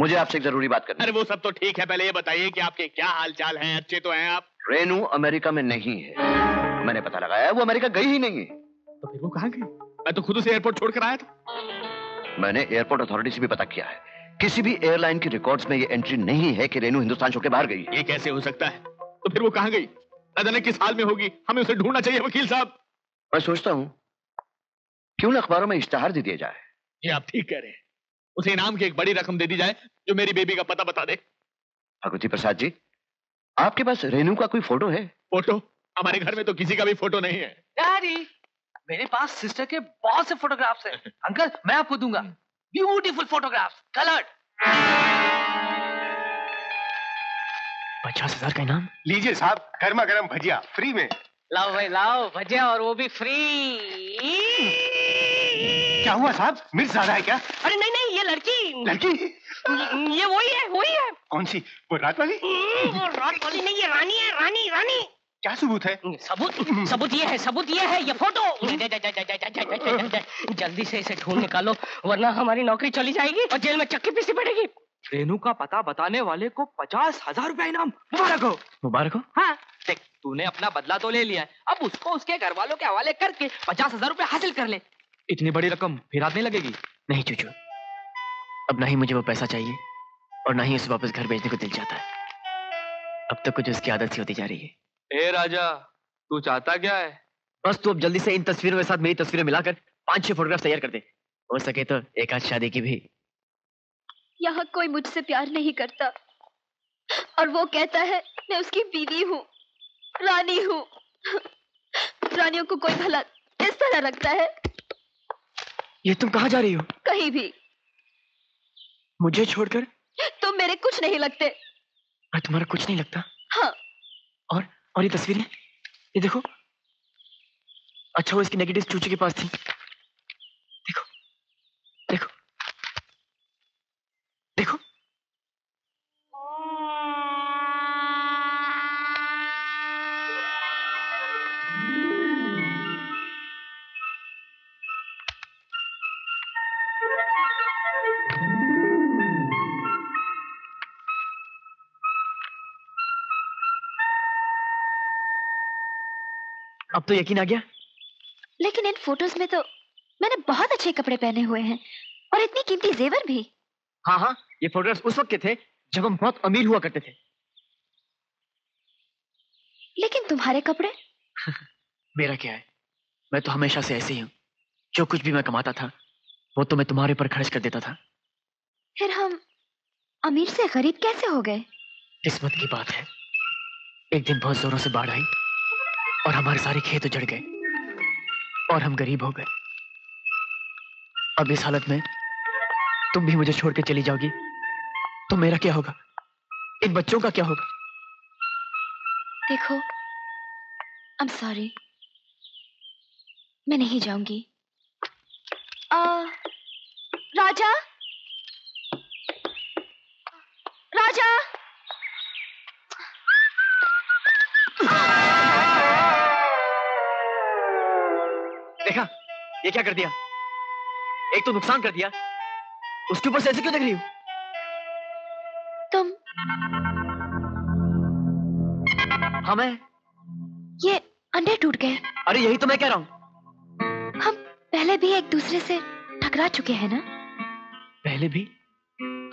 मुझे आपसे एक जरूरी बात करनी है। अरे वो सब तो ठीक है, पहले ये बताइए कि आपके क्या हालचाल हैं? अच्छे तो हैं आप? रेनू अमेरिका में नहीं है, मैंने पता लगाया, वो अमेरिका गई ही नहीं है। तो फिर वो कहाँ गई? मैं तो खुद उसे एयरपोर्ट छोड़कर आया था। मैंने एयरपोर्ट अथॉरिटी से भी पता किया है, किसी भी एयरलाइन के रिकॉर्ड्स में ये एंट्री नहीं है कि रेनू हिंदुस्तान छोड़कर बाहर गई। ये कैसे हो सकता है? तो फिर वो कहाँ गई? न जाने किस हाल में होगी, हमें उसे ढूंढना चाहिए। वकील साहब, मैं सोचता हूँ क्यों ना अखबारों में इश्तेहार दे दिया जाए। ये आप ठीक कह रहे हैं, उसे इनाम की एक बड़ी रकम दे दी जाए जो मेरी बेबी का पता बता दे। भगवती प्रसाद जी, आपके पास रेनू का कोई फोटो है? फोटो? हमारे घर में तो किसी का भी फोटो नहीं है। डैडी, मेरे पास सिस्टर के बहुत से फोटोग्राफ्स हैं। अंकल, मैं आपको दूंगा। Beautiful photographs, coloured. पचास हजार का इनाम? लीजिए साहब, गर्मा गर्म भजिया फ्री में। लाओ भाई लाओ भजिया, और वो भी फ्री। क्या हुआ साहब, मिर्च ज्यादा है क्या? अरे नहीं नहीं, ये लड़की लड़की ये वही है वही है। कौन सी? वो रात वाली? वो रात वाली नहीं, ये रानी है। रानी रानी क्या सबूत है? सबूत सबूत ये है, सबूत ये है, ये फोटो। जल्दी से इसे ढूंढ निकालो वरना हमारी नौकरी चली जाएगी और जेल में चक्की पीसनी पड़ेगी। रेनू का पता बताने वाले को पचास हजार रुपया इनाम। मुबारक हो। मुबारक हो। हाँ देख, तूने अपना बदला तो ले लिया, अब उसको उसके घर वालों के हवाले करके पचास हजार रुपया हासिल कर ले। इतनी बड़ी रकम फिर हाथ नहीं लगेगी। नहीं चूचू, अब ना ही मुझे वो पैसा चाहिए और ना ही उसे वापस घर भेजने को दिल चाहता है। अब तक तो कुछ उसकी आदत सी होती जा रही है। ए राजा, तू चाहता क्या है? बस तू अब जल्दी से इन तस्वीरों के साथ मेरी तस्वीरें मिलाकर पांच छह फोटोग्राफ तैयार कर दे। हो सके तो एक आध शादी की भी। यहाँ कोई मुझसे प्यार नहीं करता और वो कहता है मैं उसकी बीवी हूँ, रानी हूँ। रानियों को कोई भला इस तरह रखता है? ये तुम कहाँ जा रही हो? कहीं भी। मुझे छोड़कर? तुम मेरे कुछ नहीं लगते। मैं तुम्हारा कुछ नहीं लगता? हाँ। और और ये तस्वीरें, ये देखो। अच्छा वो इसकी नेगेटिव्स चूचू के पास थी। देखो देखो देखो, अब तो यकीन आ गया। लेकिन इन फोटोज में तो मैंने बहुत अच्छे कपड़े पहने हुए हैं और इतनी कीमती जेवर भी। हाँ हाँ, ये फोटोज उस वक्त के थे जब हम बहुत अमीर हुआ करते थे। लेकिन तुम्हारे कपड़े? मेरा क्या है, मैं तो हमेशा से ऐसे ही हूँ। जो कुछ भी मैं कमाता था वो तो मैं तुम्हारे ऊपर खर्च कर देता था। फिर हम अमीर से गरीब कैसे हो गए? किस्मत की बात है, एक दिन बहुत जोरों से बाढ़ आई और हमारे सारे खेत उजड़ गए और हम गरीब हो गए। अब इस हालत में तुम भी मुझे छोड़कर चली जाओगी तो मेरा क्या होगा? इन बच्चों का क्या होगा? देखो, आई एम सॉरी, मैं नहीं जाऊंगी। आ, राजा राजा देखा ये क्या कर दिया? एक तो नुकसान कर दिया, उसके ऊपर से ऐसे क्यों देख रही हो तुम? हाँ मैं, ये अंडे टूट गए। अरे यही तो मैं कह रहा हूँ, हम पहले भी एक दूसरे से टकरा चुके हैं ना। पहले भी?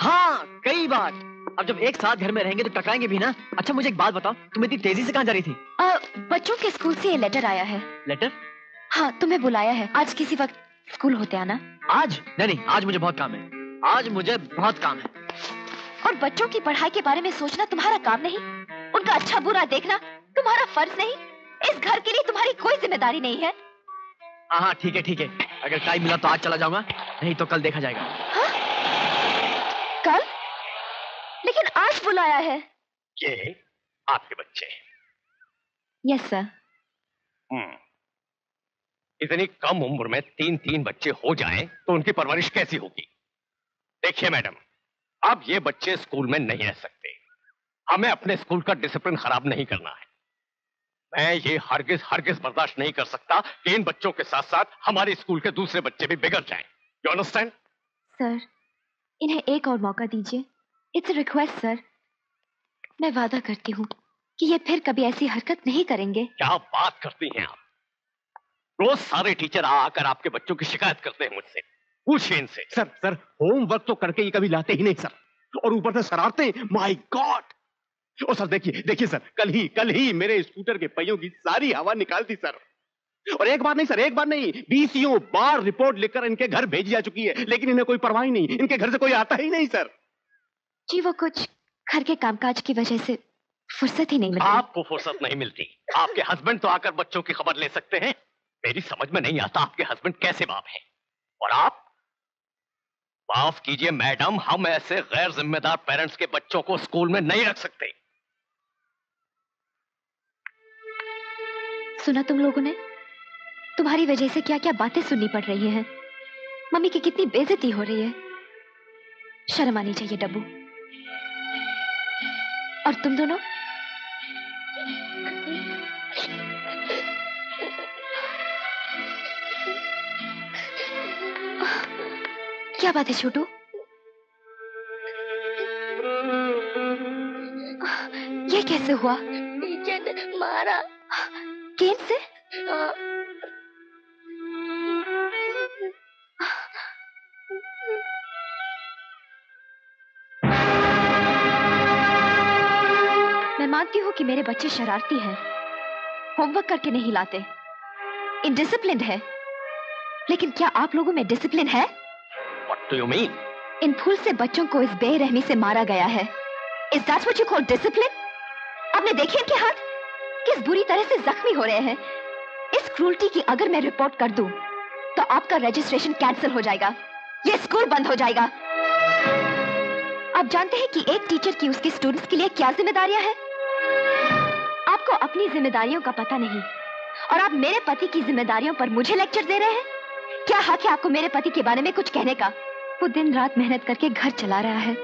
हाँ कई बार। अब जब एक साथ घर में रहेंगे तो टकराएंगे भी ना। अच्छा मुझे एक बात बताओ, तुम इतनी तेजी से कहाँ जा रही थी? आ, बच्चों के स्कूल से ये लेटर आया है। लेटर? हाँ तुम्हें बुलाया है, आज किसी वक्त स्कूल होते आना। आज नहीं नहीं आज मुझे बहुत काम है, आज मुझे बहुत काम है। और बच्चों की पढ़ाई के बारे में सोचना तुम्हारा काम नहीं, उनका अच्छा बुरा देखना तुम्हारा फर्ज नहीं। इस घर के लिए तुम्हारी कोई जिम्मेदारी नहीं है। हाँ ठीक है ठीक है, अगर टाइम मिला तो आज चला जाऊंगा, नहीं तो कल देखा जाएगा। हा? कल? लेकिन आज बुलाया है। ये आपके बच्चे हैं? Yes sir. हम्म, इतनी कम उम्र में तीन तीन बच्चे हो जाएं तो उनकी परवरिश कैसी होगी? देखिए मैडम, अब ये बच्चे स्कूल में नहीं रह सकते। हमें अपने स्कूल का डिसिप्लिन खराब नहीं करना है। मैं ये हरगिज हरगिज बर्दाश्त नहीं कर सकता कि इन बच्चों के साथ साथ हमारे स्कूल के दूसरे बच्चे भी बिगड़ जाएं। You understand? सर, इन्हें एक और मौका दीजिए। It's a request sir. मैं वादा करती हूँ कि ये फिर कभी ऐसी हरकत नहीं करेंगे। क्या बात करती हैं आप! रोज सारे टीचर आकर आपके बच्चों की शिकायत करते हैं मुझसे। पूछिए इनसे। सर सर होमवर्क तो करके ये कभी लाते ही नहीं सर, और ऊपर से शरारते। My god! ओ सर देखिए देखिए सर, कल ही कल ही मेरे स्कूटर के पहियों की सारी हवा निकाल दी सर। और एक बार नहीं सर, एक बार नहीं, बीसियों बार रिपोर्ट लिखकर इनके घर भेजी जा चुकी है, लेकिन इन्हें कोई परवाह ही नहीं। इनके घर से कोई आता ही नहीं सर जी। वो कुछ घर के कामकाज की वजह से फुर्सत ही नहीं मिलती। आपको फुर्सत नहीं मिलती? आपके हस्बैंड तो आकर बच्चों की खबर ले सकते हैं। मेरी समझ में नहीं आता आपके हस्बैंड कैसे बाप हैं। और आप? माफ कीजिए मैडम, हम ऐसे गैर जिम्मेदार पेरेंट्स के बच्चों को स्कूल में नहीं रख सकते। सुना तुम लोगों ने? तुम्हारी वजह से क्या क्या बातें सुननी पड़ रही हैं। मम्मी की कितनी बेइज्जती हो रही है। शर्म आनी चाहिए डब्बू। और तुम दोनों? क्या बात है छोटू? ये कैसे हुआ? टीचर ने मारा। गेंद से? मैं मानती हूँ कि मेरे बच्चे शरारती हैं, होमवर्क करके नहीं लाते, इनडिसिप्लिन्ड है, लेकिन क्या आप लोगों में डिसिप्लिन है? What do you mean? इन फूल से बच्चों को इस बेरहमी से मारा गया है। Is that what you call discipline? आपने देखे इनके हाथ किस बुरी तरह से जख्मी हो रहे हैं। इस क्रूरती की अगर मैं रिपोर्ट कर दूं, तो आपका रजिस्ट्रेशन कैंसिल हो जाएगा, ये स्कूल बंद हो जाएगा। आप जानते हैं कि एक टीचर की उसके स्टूडेंट्स के लिए क्या जिम्मेदारियां हैं? आपको अपनी जिम्मेदारियों का पता नहीं, और आप मेरे पति की जिम्मेदारियों पर मुझे लेक्चर दे रहे हैं। क्या हक है आपको मेरे पति के बारे में कुछ कहने का? वो दिन रात मेहनत करके घर चला रहा है,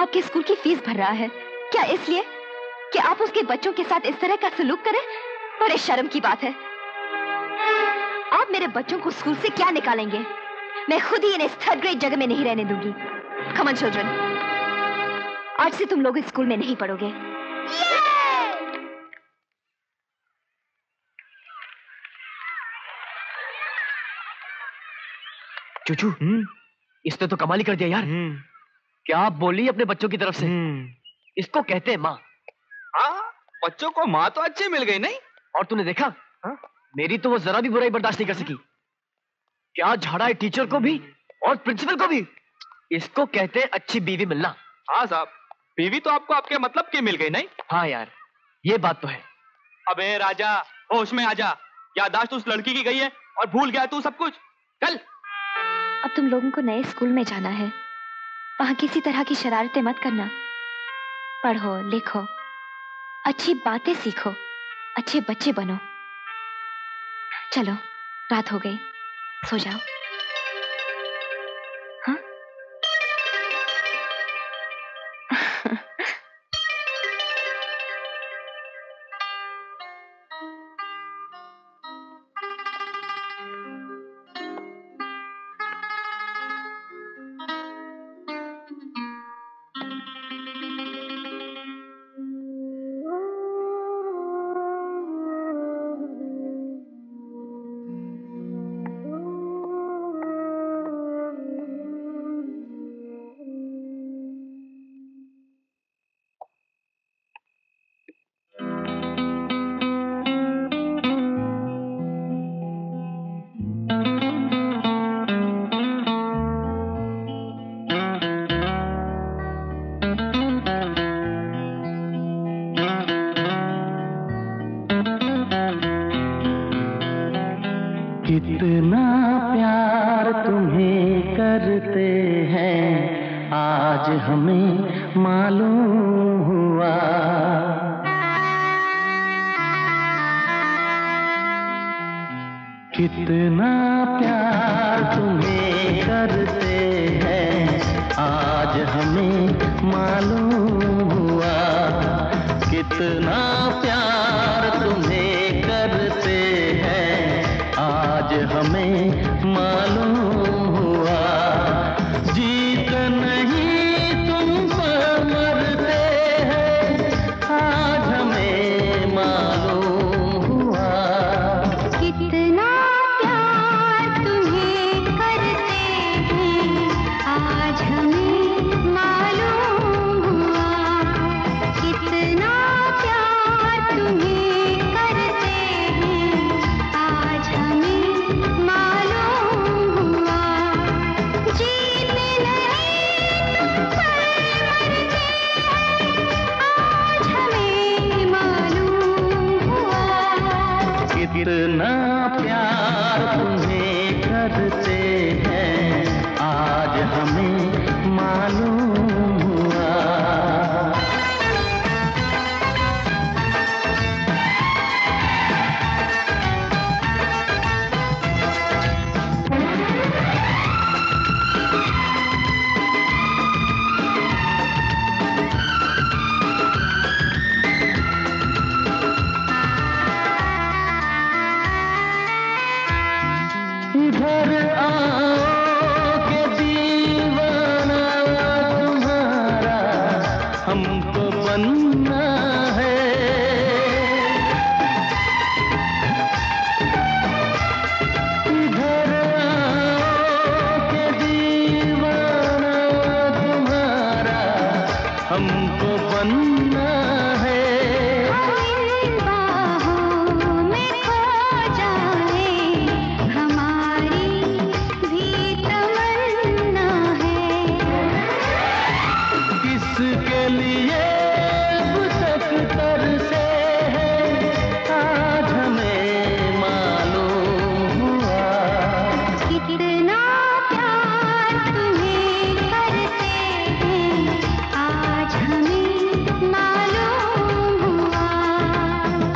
आपके स्कूल की फीस भर रहा है। क्या इसलिए कि आप उसके बच्चों के साथ इस तरह का सलूक करें? बड़े शर्म की बात है। आप मेरे बच्चों को स्कूल से क्या निकालेंगे? मैं खुद ही इन्हें थर्ड ग्रेड जगह में नहीं रहने दूंगी। कम ऑन चिल्ड्रन, आज से तुम लोग स्कूल में नहीं पढ़ोगे। चूचू, इसने तो कमाल ही कर दिया यार। क्या बोली अपने बच्चों की तरफ से। इसको कहते हैं माँ। हाँ, बच्चों को माँ तो अच्छी मिल गई नहीं। और तूने देखा हा? मेरी तो वो जरा भी बुराई बर्दाश्त नहीं कर सकी। क्या झाड़ा है टीचर को भी और प्रिंसिपल को भी। इसको कहते हैं अच्छी बीवी मिलना। हाँ साहब, बीवी तो आपको आपके मतलब की मिल गई नहीं। हाँ यार, ये बात तो है। अबे राजा, होश में आजा। याददाश्त उस लड़की की गई है और भूल गया तू सब कुछ। चल, अब तुम लोगों को नए स्कूल में जाना है, वहां किसी तरह की शरारतें मत करना। पढ़ो लिखो, अच्छी बातें सीखो, अच्छे बच्चे बनो। चलो, रात हो गई, सो जाओ। हाँ? कितना प्यार तुम्हें करते हैं आज हमें मालूम हुआ। कितना प्यार तुम्हें करते हैं आज हमें मालूम हुआ। कितना प्यार तुम्हें करते हैं आज हमें मालूम हुआ। जीत नहीं तुमसे मरते हैं आज हमें मालूम हुआ। कितना प्यार तुम्हें करते हैं आज हमें मालूम हुआ। कितना प्यार तुम्हें करते हैं आज हमें मालूम हुआ। जीत नहीं तुमसे मरते हैं आज हमें मालूम हुआ। कितना प्यार तुम्हें करते हैं आज हमें मालूम हुआ। इधर आओ के दीवाना तुम्हारा हमको बनना है। इधर आओ के दीवाना तुम्हारा हमको बनना है। हम इन बाहों में खो जाएं, हमारी भी तमन्ना है। किसके लिए अब तक तरसे हैं आज हमें मालूम हुआ। कितना प्यार तुम्हें करते हैं आज हमें मालूम हुआ।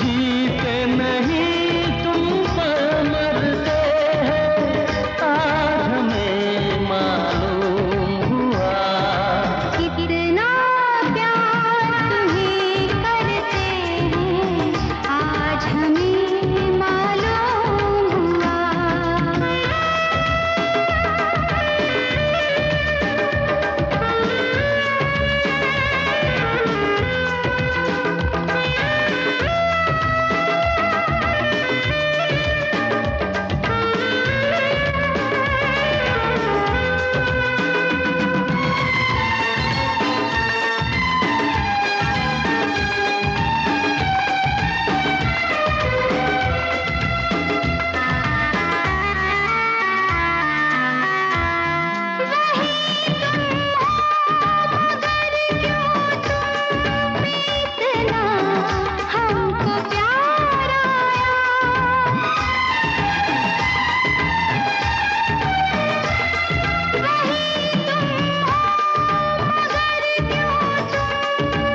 जीते नहीं तुमसे मरते हैं आज हमें मालूम हुआ। कितना प्यार तुम्हें करते हैं आज हमें मालूम हुआ। इतना हमको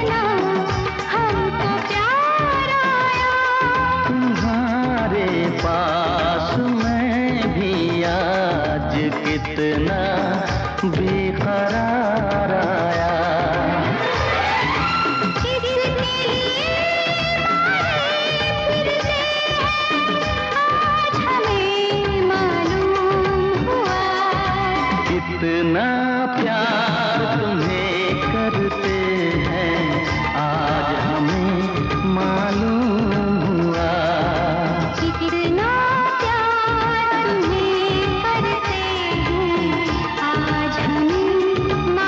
प्यार आया, इतना हमको प्यार आया। तुम्हारे पास मैं भी आज कितना बेकरार आया। किसके लिए मारे फिरते हैं आज हमें मालूम हुआ। कितना प्यार तुम्हें करते हैं आज हमें मालूम हुआ। कितना प्यार तुम्हें करते हैं आज हमें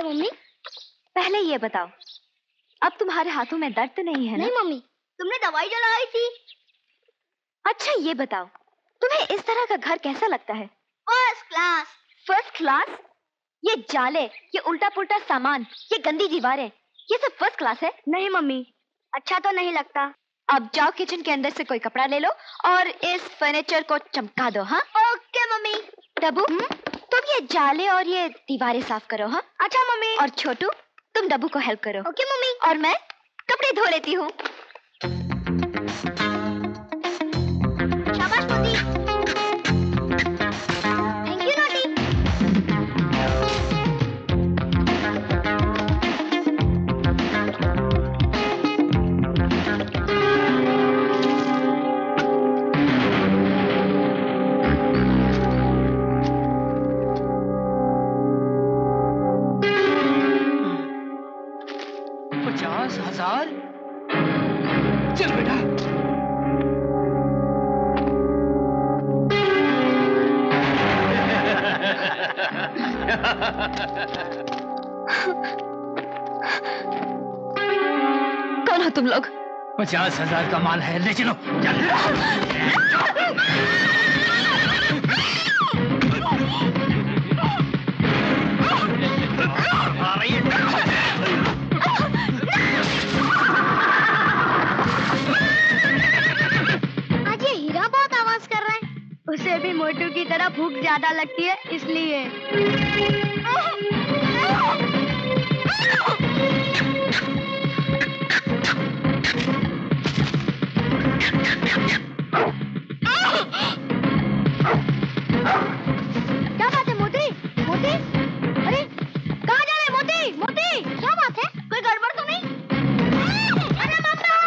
कैसे मम्मी? पहले ये बताओ, अब तुम्हारे हाथों में दर्द तो नहीं है ना? नहीं मम्मी, तुमने दवाई जलाई थी। अच्छा ये बताओ, तुम्हें इस तरह का घर कैसा लगता है? First class. First class? ये जाले, ये उल्टा पुल्टा सामान, ये गंदी दीवारें, ये सब फर्स्ट क्लास है? नहीं मम्मी, अच्छा तो नहीं लगता। अब जाओ किचन के अंदर से कोई कपड़ा ले लो और इस फर्नीचर को चमका दो। हाँ ओके मम्मी। डब्बू तुम ये जाले और ये दीवारें साफ करो। हाँ अच्छा मम्मी। और छोटू तुम डब्बू को हेल्प करो। Okay mummy. और मैं कपड़े धो लेती हूँ। शाबाश मोती। Thank you naughty. पचास हजार। चल बेटा। कौन हो तुम लोग? पचास हजार का माल है, ले चलो। उसे भी मोटू की तरह भूख ज्यादा लगती है इसलिए। क्या बात है मोती? मोती अरे कहाँ जा रहे हैं? मोती मोती क्या बात है? कोई गड़बड़ तो नहीं? अरे मम्मा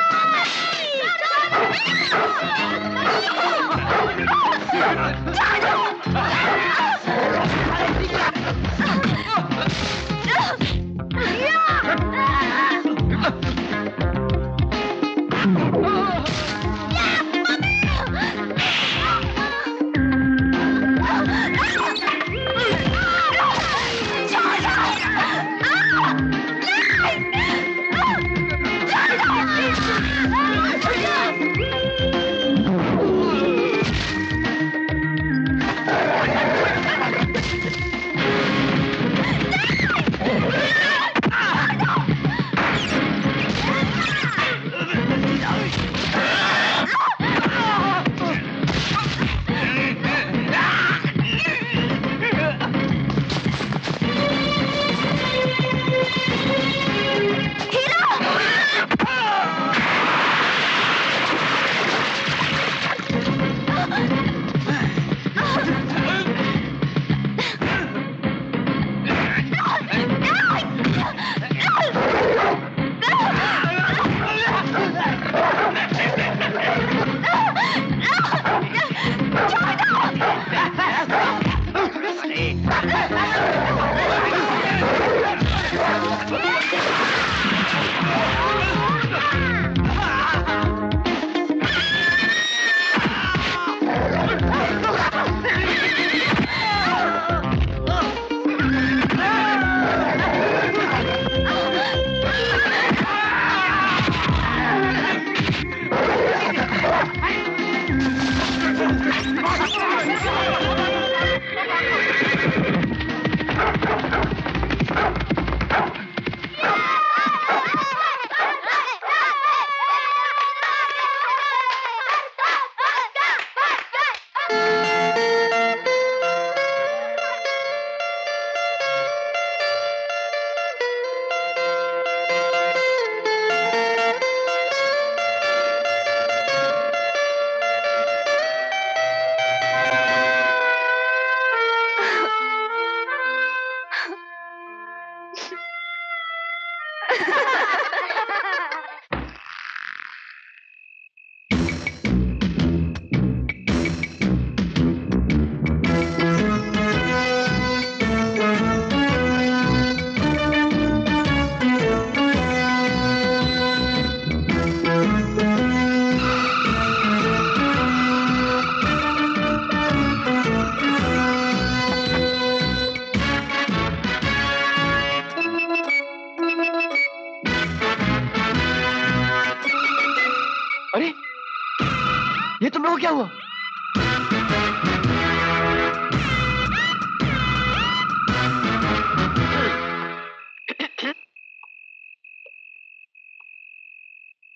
तुम लोगों को क्या हुआ?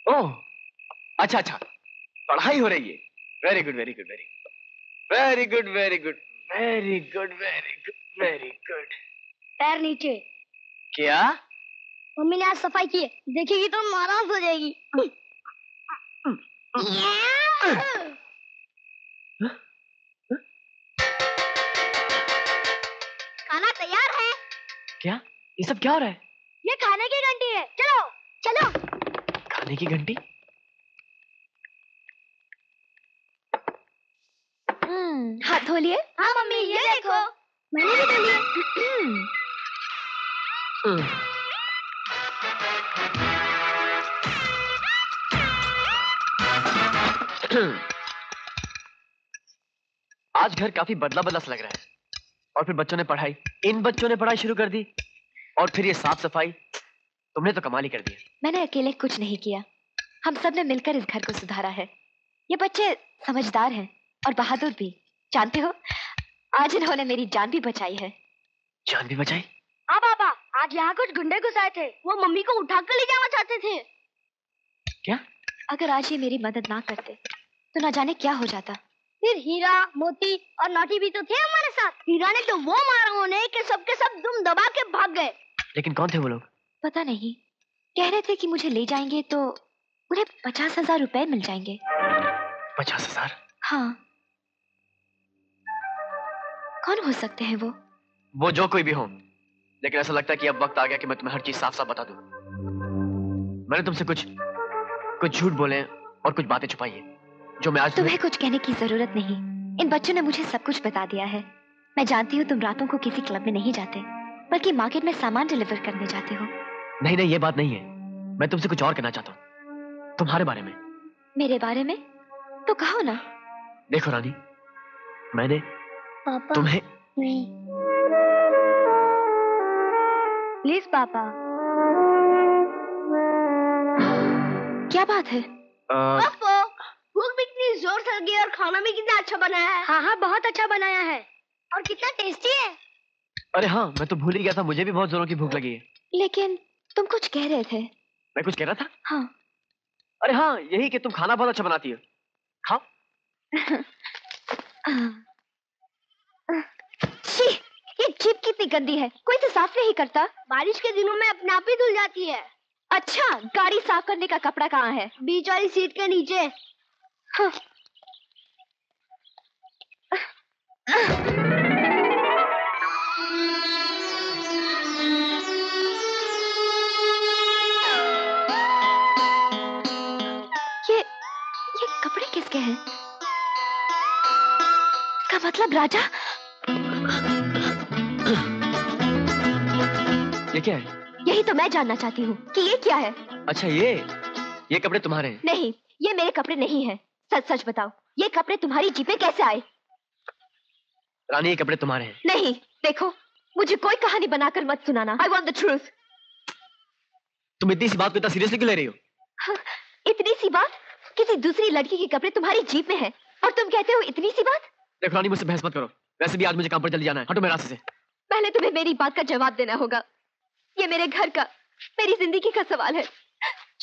ओह, अच्छा अच्छा, पढ़ाई हो रही है। Very good very good very good very good very good very good very good very good. पैर नीचे। क्या? मम्मी ने आज सफाई की है, देखेगी तो नाराज हो जाएगी। खाना तैयार है। क्या? ये सब क्या हो रहा है? ये खाने की घंटी है, चलो चलो। खाने की घंटी? हाथ धो लिए? हाँ मम्मी, ये देखो मैंने भी धो लिए। आज घर काफी बदला बदला सा लग रहा है। और फिर बच्चों ने पढ़ाई, इन बच्चों ने पढ़ाई शुरू कर दी, और फिर ये साफ सफाई। तुमने तो कमाल ही कर दी है। मैंने अकेले कुछ नहीं किया, हम सब ने मिलकर इस घर को सुधारा है। ये बच्चे समझदार हैं और बहादुर भी। जानते हो, आज इन्होंने मेरी जान भी बचाई है। जान भी बचाई? हाँ बाबा, आज यहाँ कुछ गुंडे घुस आए थे, वो मम्मी को उठाकर ले जाना चाहते थे। क्या? अगर आज ये मेरी मदद ना करते तो ना जाने क्या हो जाता। फिर हीरा, मोती और नोटी भी तो थे हमारे साथ। हीरा ने तो वो मारा उन्हें कि सबके सब दुम दबा के भाग गए। लेकिन कौन थे वो लोग? पता नहीं, कह रहे थे कि मुझे ले जाएंगे तो उन्हें पचास हजार रुपए मिल जाएंगे। पचास हजार? हाँ। कौन हो सकते हैं वो? वो जो कोई भी हो, लेकिन ऐसा लगता है कि अब वक्त आ गया कि मैं तुम्हें हर चीज साफ साफ बता दूं। मैंने तुमसे कुछ कुछ झूठ बोले और कुछ बातें छुपाई है जो मैं आज तुम्हें कुछ कहने की जरूरत नहीं। इन बच्चों ने मुझे सब कुछ बता दिया है। मैं जानती हूँ तुम रातों को किसी क्लब में नहीं जाते, बल्कि मार्केट में सामान डिलीवर करने जाते हो। नहीं नहीं, ये बात नहीं है। मैं तुमसे कुछ और कहना चाहता हूँ, तुम्हारे बारे में। मेरे बारे में? तो कहो ना। देखो रानी, मैंने पापा, तुम्हें नहीं। प्लीज पापा। क्या बात है? आ... भूख भी कितनी जोर से लगी और खाना भी कितना अच्छा बनाया है। हाँ हाँ, बहुत अच्छा बनाया है और कितना टेस्टी है। अरे हाँ, मैं तो भूल ही गया था, मुझे भी बहुत जोरों की भूख लगी है। लेकिन तुम कुछ कह रहे थे। मैं कुछ कह रहा था? हाँ। अरे हाँ, यही कि तुम खाना बहुत अच्छा बनाती हो। खाओ। छी, ये जीभ कितनी गंदी है, कोई तो साफ नहीं करता। बारिश के दिनों में अपने आप ही धुल जाती है। अच्छा, गाड़ी साफ करने का कपड़ा कहाँ है? बीच वाली सीट के नीचे। हाँ। ये ये कपड़े किसके हैं? का मतलब राजा? ये क्या है? यही तो मैं जानना चाहती हूँ कि ये क्या है। अच्छा, ये ये कपड़े तुम्हारे हैं? नहीं, ये मेरे कपड़े नहीं हैं। सच सच बताओ, ये कपड़े तुम्हारी जीप में कैसे आए? रानी, ये कपड़े तुम्हारे हैं। नहीं, देखो, मुझे कोई कहानी बनाकर मत सुनाना। I want the truth। तुम इतनी सी बात को इतना सीरियसली क्यों ले रही हो? हाँ, इतनी सी बात? किसी दूसरी लड़की के कपड़े तुम्हारी जीप में हैं और तुम कहते हो इतनी सी बात? देखो रानी, मुझसे बहस मत करो। वैसे भी आज मुझे काम पर जल्दी जाना है। हटो मेरे रास्ते से। पहले तुम्हें मेरी बात का जवाब देना होगा। ये मेरे घर का, मेरी जिंदगी का सवाल है।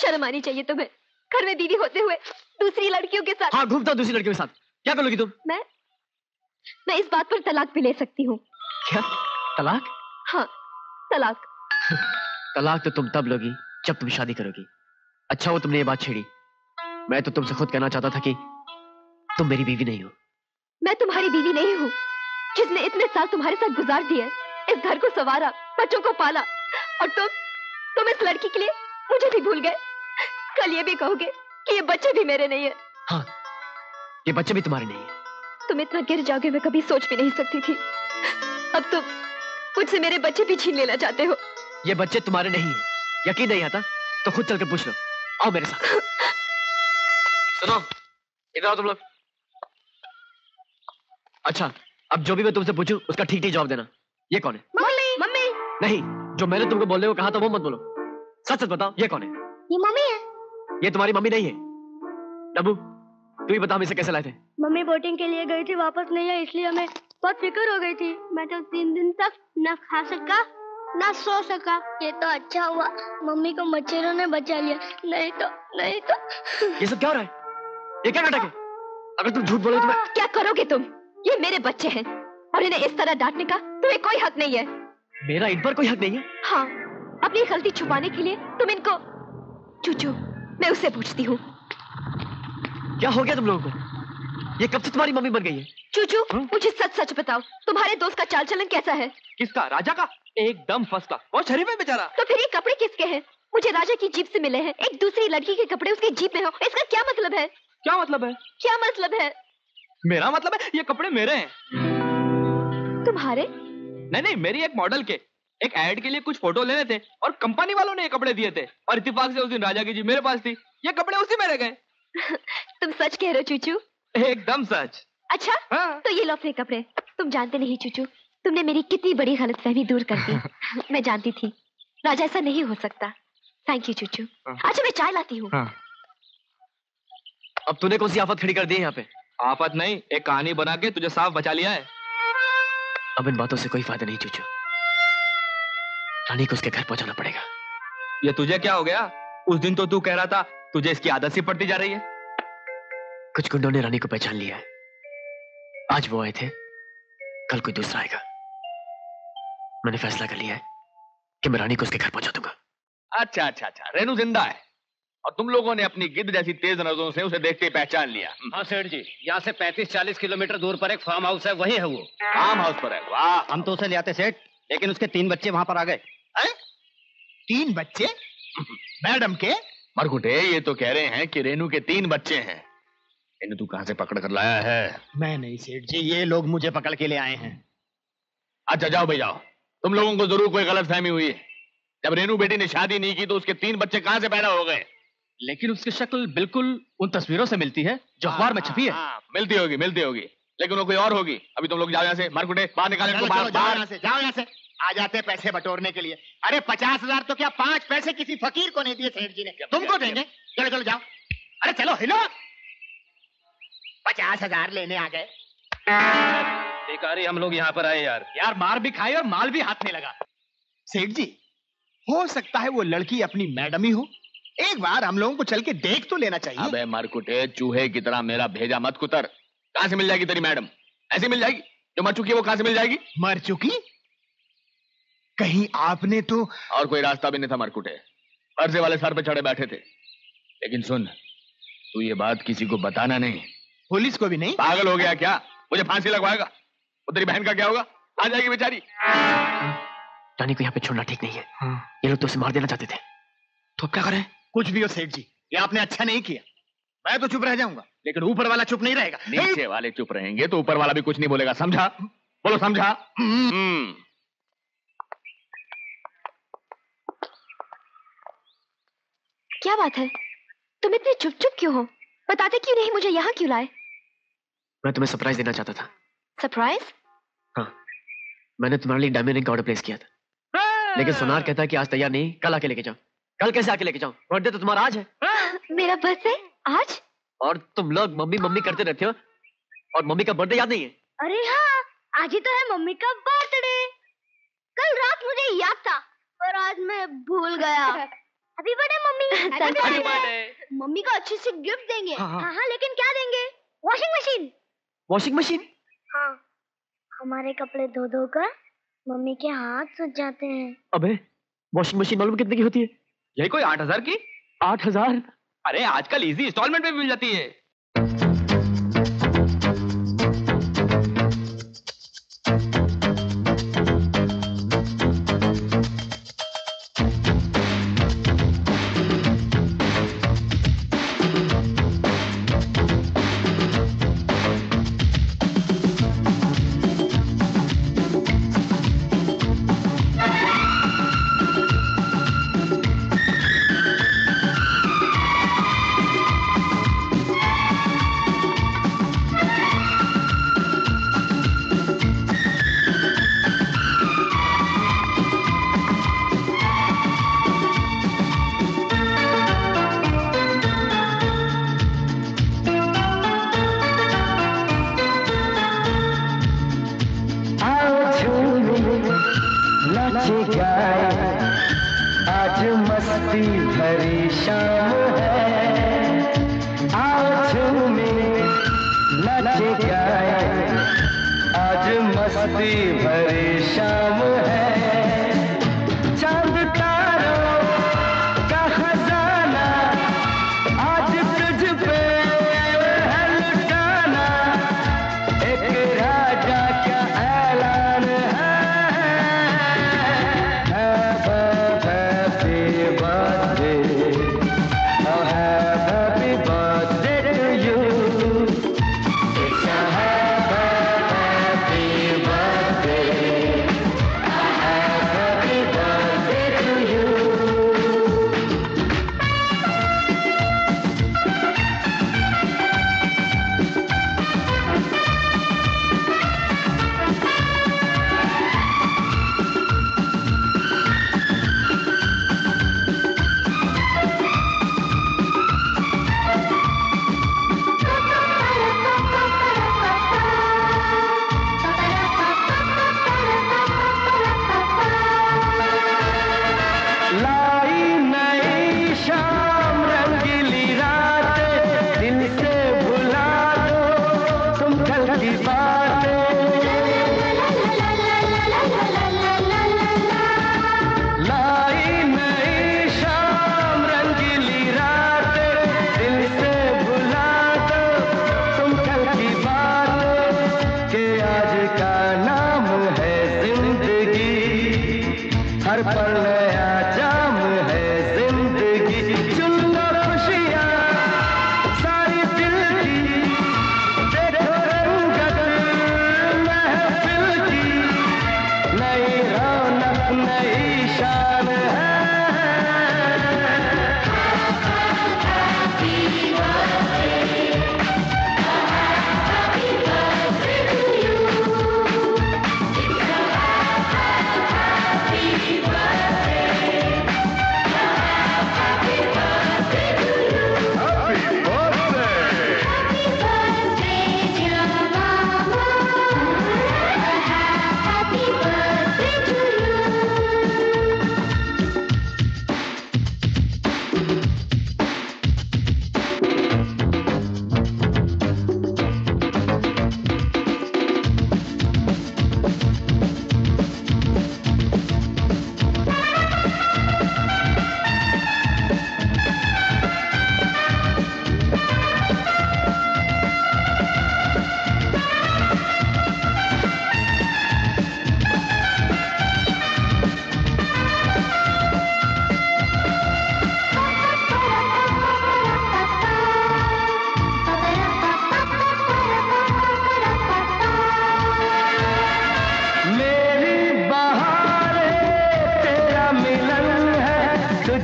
शर्म आनी चाहिए तुम्हें, घर में बीवी होते हुए दूसरी लड़कियों के साथ। हाँ, घूमता दूसरी लड़कियों के साथ। क्या करोगी तुम? मैं मैं इस बात पर तलाक भी ले सकती हूँ। क्या? तलाक? हाँ, तलाक। तलाक तो तुम तब लोगी जब तुम शादी करोगी। अच्छा वो तुमने ये बात छेड़ी। मैं तो तुमसे खुद कहना चाहता था कि तुम मेरी बीवी नहीं हो। मैं तुम्हारी बीवी नहीं हूँ, जिसने इतने साल तुम्हारे साथ गुजार दिए, इस घर को संवारा, बच्चों को पाला, और तुम तुम इस लड़की के लिए मुझे भी भूल गए। कल ये भी कहोगे कि ये बच्चे भी मेरे नहीं है। हाँ, ये बच्चे भी तुम्हारे नहीं है। तुम इतना गिर जाओगे मैं कभी सोच भी नहीं सकती थी। अब तुम मुझसे मेरे बच्चे भी छीन लेना चाहते हो। ये बच्चे तुम्हारे नहीं है। यकीन नहीं आता तो खुद चलकर पूछ लो। आओ मेरे साथ। सुनो, इधर आओ तुम लोग। अच्छा, अब जो भी मैं तुमसे पूछूं उसका ठीक ठीक जवाब देना। ये कौन है? मम्मी। मम्मी नहीं, जो मैंने तुमको बोलने को कहा था वो मत बोलो। सच सच बताओ, ये कौन है? ये मम्मी है। ये तुम्हारी मम्मी नहीं है। डब्बू, तू ही बता हम इसे कैसे लाए थे। मम्मी बोटिंग के लिए गई थी, वापस नहीं आई, इसलिए हमें बहुत फिक्र हो गई थी। मैं तो तीन दिन तक न खा सका ना सो सका। ये तो अच्छा हुआ मम्मी को मच्छरों ने बचा लिया, नहीं तो नहीं तो ये सब क्या हो रहा है? ये क्या नाटक है? अगर तुम झूठ बोलो तो मैं... क्या करोगे तुम? ये मेरे बच्चे हैं और इन्हें इस तरह डांटने का तुम्हें कोई हक नहीं है। मेरा इन पर कोई हक नहीं है? हाँ, अपनी गलती छुपाने के लिए तुम इनको। चूचू, मैं उससे पूछती हूँ क्या हो गया तुम लोगों को? ये कब से तुम्हारी मम्मी बन गई है? चूचू, मुझे सच सच बताओ, तुम्हारे दोस्त का चाल चलन कैसा है? किसका? राजा का? एकदम फर्स्ट क्लास, बहुत शरीफ है बेचारा। तो फिर ये कपड़े किसके हैं? मुझे राजा की जीप से मिले हैं। एक दूसरी लड़की के कपड़े उसके जीप में हो, इसका क्या मतलब है? क्या मतलब है? क्या मतलब है? मेरा मतलब है ये कपड़े मेरे हैं। तुम्हारे? नहीं नहीं, मेरी एक मॉडल के एक एड के लिए कुछ फोटो लेने थे और कंपनी वालों ने ये कपड़े दिए थे और इत्तेफाक से उस दिन राजा की जीप मेरे पास थी, ये कपड़े उसी में रह गए। तुम सच कह रहे हो चूचू? एकदम सच। अच्छा हाँ। तो ये लो अपने कपड़े। तुम जानते नहीं चूचू, तुमने मेरी कितनी बड़ी गलतफहमी दूर कर दी। मैं जानती थी राजा ऐसा नहीं हो सकता। Thank you Chuchu. अच्छा मैं चाय लाती हूँ। हाँ। अब तूने कौन सी आफत खड़ी कर दी है यहाँ पे? आफत नहीं, एक कहानी बना के तुझे साफ बचा लिया है। अब इन बातों से कोई फायदा नहीं चूचू, रानी को उसके घर पहुंचाना पड़ेगा। ये तुझे क्या हो गया? उस दिन तो तू कह रहा था तुझे इसकी आदत सी पड़ती जा रही है। कुछ गुंडों ने रानी को पहचान लिया है, आज वो आए थे, कल कोई दूसरा आएगा। मैंने फैसला कर लिया है कि मैं रानी को उसके घर पहुंचा दूंगा। अच्छा अच्छा अच्छा, रेनू जिंदा है और तुम लोगों ने अपनी गिद्ध जैसी तेज नजरों से उसे देखते ही पहचान लिया। हाँ सेठ जी, यहाँ से पैंतीस चालीस किलोमीटर दूर पर एक फार्म हाउस है, वही है वो। फार्म हाउस पर है? वाह, हम तो उसे ले आते सेठ, लेकिन उसके तीन बच्चे वहाँ पर आ गए। तीन बच्चे? मैडम के? मरकुटे ये तो कह रहे हैं कि रेनू के तीन बच्चे हैं। रेनू तू कहाँ से पकड़ कर लाया है? मैं नहीं सेठ जी, ये लोग मुझे पकड़ के ले आए हैं। अच्छा जाओ भाई जाओ, तुम लोगों को जरूर कोई गलतफहमी हुई है। जब रेनू बेटी ने शादी नहीं की तो उसके तीन बच्चे कहाँ से पैदा हो गए? लेकिन उसकी शक्ल बिल्कुल उन तस्वीरों से मिलती है जो अखबार में छपी है। आ, मिलती होगी मिलती होगी, लेकिन वो कोई और होगी। अभी तुम लोग जाओ यहाँ से, मार्कुटे बाहर निकालें इनको, बाहर जाओ यहाँ से, जाओ यहाँ से। आ जाते पैसे बटोरने के लिए। अरे पचास हजार तो क्या पांच पैसे किसी फकीर को नहीं दिए सेठ जी ने, तुमको देंगे। चलो चलो जाओ, अरे चलो हिलो। पचास हजार लेने आ गए बेकारी। हम लोग यहाँ पर आए यार, यार मार भी खाई और माल भी हाथ में लगा। सेठ जी हो सकता है वो लड़की अपनी मैडम ही हो, एक बार हम लोगों को चल के देख तो लेना चाहिए। अबे मारकुटे चूहे की तरह मेरा भेजा मत कुतर। कहाँ से मिल जाएगी तेरी मैडम? ऐसे मिल जाएगी? जो मर चुकी है वो कहाँ से मिल जाएगी? मर चुकी? कहीं आपने तो और कोई रास्ता भी नहीं था मारकुटे, कर्जे वाले सर पे चढ़े बैठे थे। लेकिन सुन, तू ये बात किसी को बताना नहीं, पुलिस को भी नहीं। पागल हो गया क्या? मुझे फांसी लगवाएगा? और तेरी बहन का क्या होगा? आ जाएगी बेचारी। रानी को यहाँ पे छोड़ना ठीक नहीं है। ये लोग तो उसे मार देना चाहते थे, तो अब क्या करें? कुछ भी हो सेठ जी, ये आपने अच्छा नहीं किया। मैं तो चुप रह जाऊंगा, लेकिन ऊपर वाला चुप नहीं रहेगा। नीचे वाले चुप रहेंगे तो ऊपर वाला भी कुछ नहीं बोलेगा, समझा? बोलो समझा। क्या बात है, तुम इतने चुप चुप क्यों हो? बताते क्यों नहीं मुझे? यहाँ क्यों लाए? मैं तुम्हें सरप्राइज देना चाहता था। सरप्राइज? हाँ, मैंने तुम्हारे लिए डायमंड रिंग का ऑर्डर प्लेस किया था, लेकिन सोनार कहता है कि आज तैयार नहीं, कल आके लेके जाओ। कल कैसे आके लेके जाऊं? बर्थडे तो तुम्हारा आज है। मेरा बर्थडे आज? और तुम लोग मम्मी मम्मी करते रहते हो और मम्मी का बर्थडे याद नहीं है। अरे हाँ, आज ही तो है मम्मी का बर्थडे। कल रात मुझे याद था पर आज मैं भूल गया। Happy birthday mummy. Happy birthday. Mummy को अच्छे से गिफ्ट देंगे। हाँ हाँ, हाँ लेकिन क्या देंगे? Washing machine. Washing machine? हाँ, हमारे कपड़े धो धो कर मम्मी के हाथ सूख जाते हैं। अबे वॉशिंग मशीन मालूम कितने की होती है? यही कोई आठ हजार की। आठ हजार? अरे आजकल इजी इंस्टॉलमेंट में भी मिल जाती है। नाच गाए, आज मस्ती भरी शाम है। आओ झूमे नाच गाए, आज मस्ती भरी शाम है। चांद तारों का खजाना, आज तुझ पे है लुटाना। एक राजा का ऐलान है, happy birthday, happy birthday to you. It's a happy birthday, happy birthday to you. लाई नई शाम रंगीली रात, दिल से भुला दो तुम कल की बातें। लाई नई शाम रंगीली रात, दिल से भुला दो तुम कल की बातें। के आज का नाम है जिंदगी, हर पल नया जाम है जिंदगी। चुन लो खुशियाँ सारी दिल की, देखो रंगत महफिल की। नई रौनक नई शान है। मेरी बहार है तेरा मिलन है,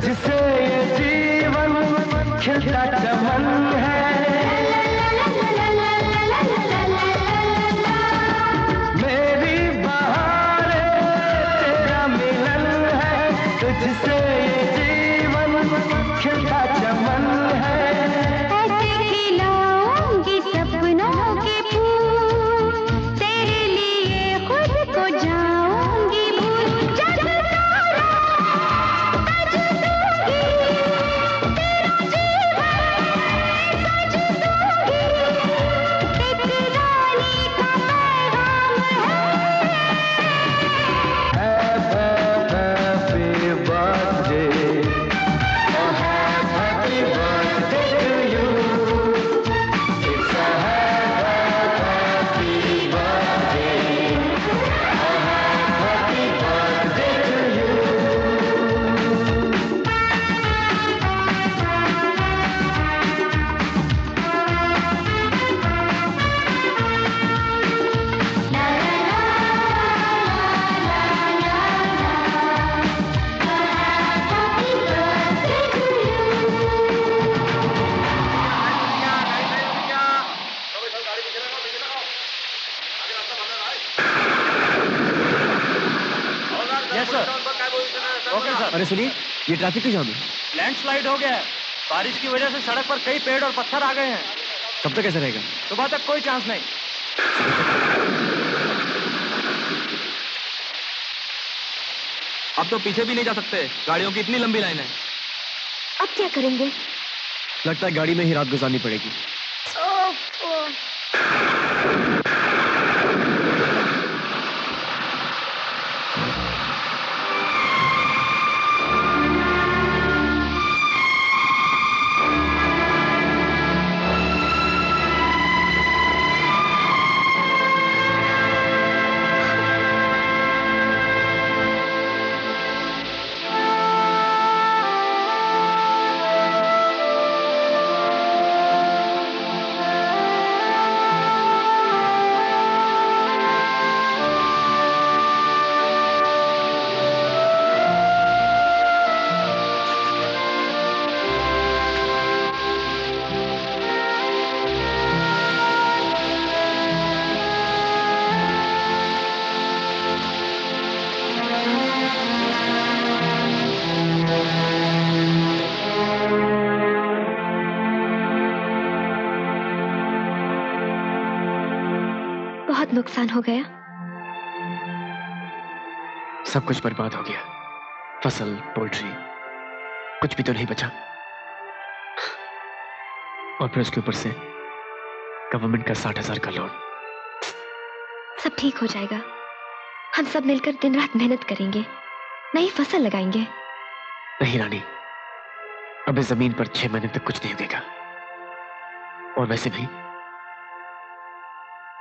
तुझसे ये जीवन खिलता चमन है। मेरी बहार है तेरा मिलन है, तुझसे ये जीवन खिलता चमन है। ऐसे खिलाऊंगी सपनों के फूल, तेरे लिए खुद को जाऊंगी भूल। जग तारा सज दूंगी, तेरा जीवन सज दूंगी। एक रानी का पैगाम है। Happy birthday, happy birthday to you. It's a happy birthday, happy birthday to you. अरे सुनिए, ये ट्रैफिक क्यों जाम है? लैंडस्लाइड हो गया है। बारिश की वजह से सड़क पर कई पेड़ और पत्थर आ गए हैं। कब तक कैसे रहेगा? सुबह तक कोई चांस नहीं। अब तो पीछे भी नहीं जा सकते, गाड़ियों की इतनी लंबी लाइन है। अब क्या करेंगे? लगता है गाड़ी में ही रात गुजारनी पड़ेगी। नुकसान हो गया, सब कुछ बर्बाद हो गया, फसल, पोल्ट्री, कुछ भी तो नहीं बचा। और फिर उसके ऊपर से गवर्नमेंट का साठ हजार का लोन। सब ठीक हो जाएगा, हम सब मिलकर दिन रात मेहनत करेंगे, नई फसल लगाएंगे। नहीं रानी, अब इस जमीन पर छह महीने तक कुछ नहीं उगेगा। और वैसे भी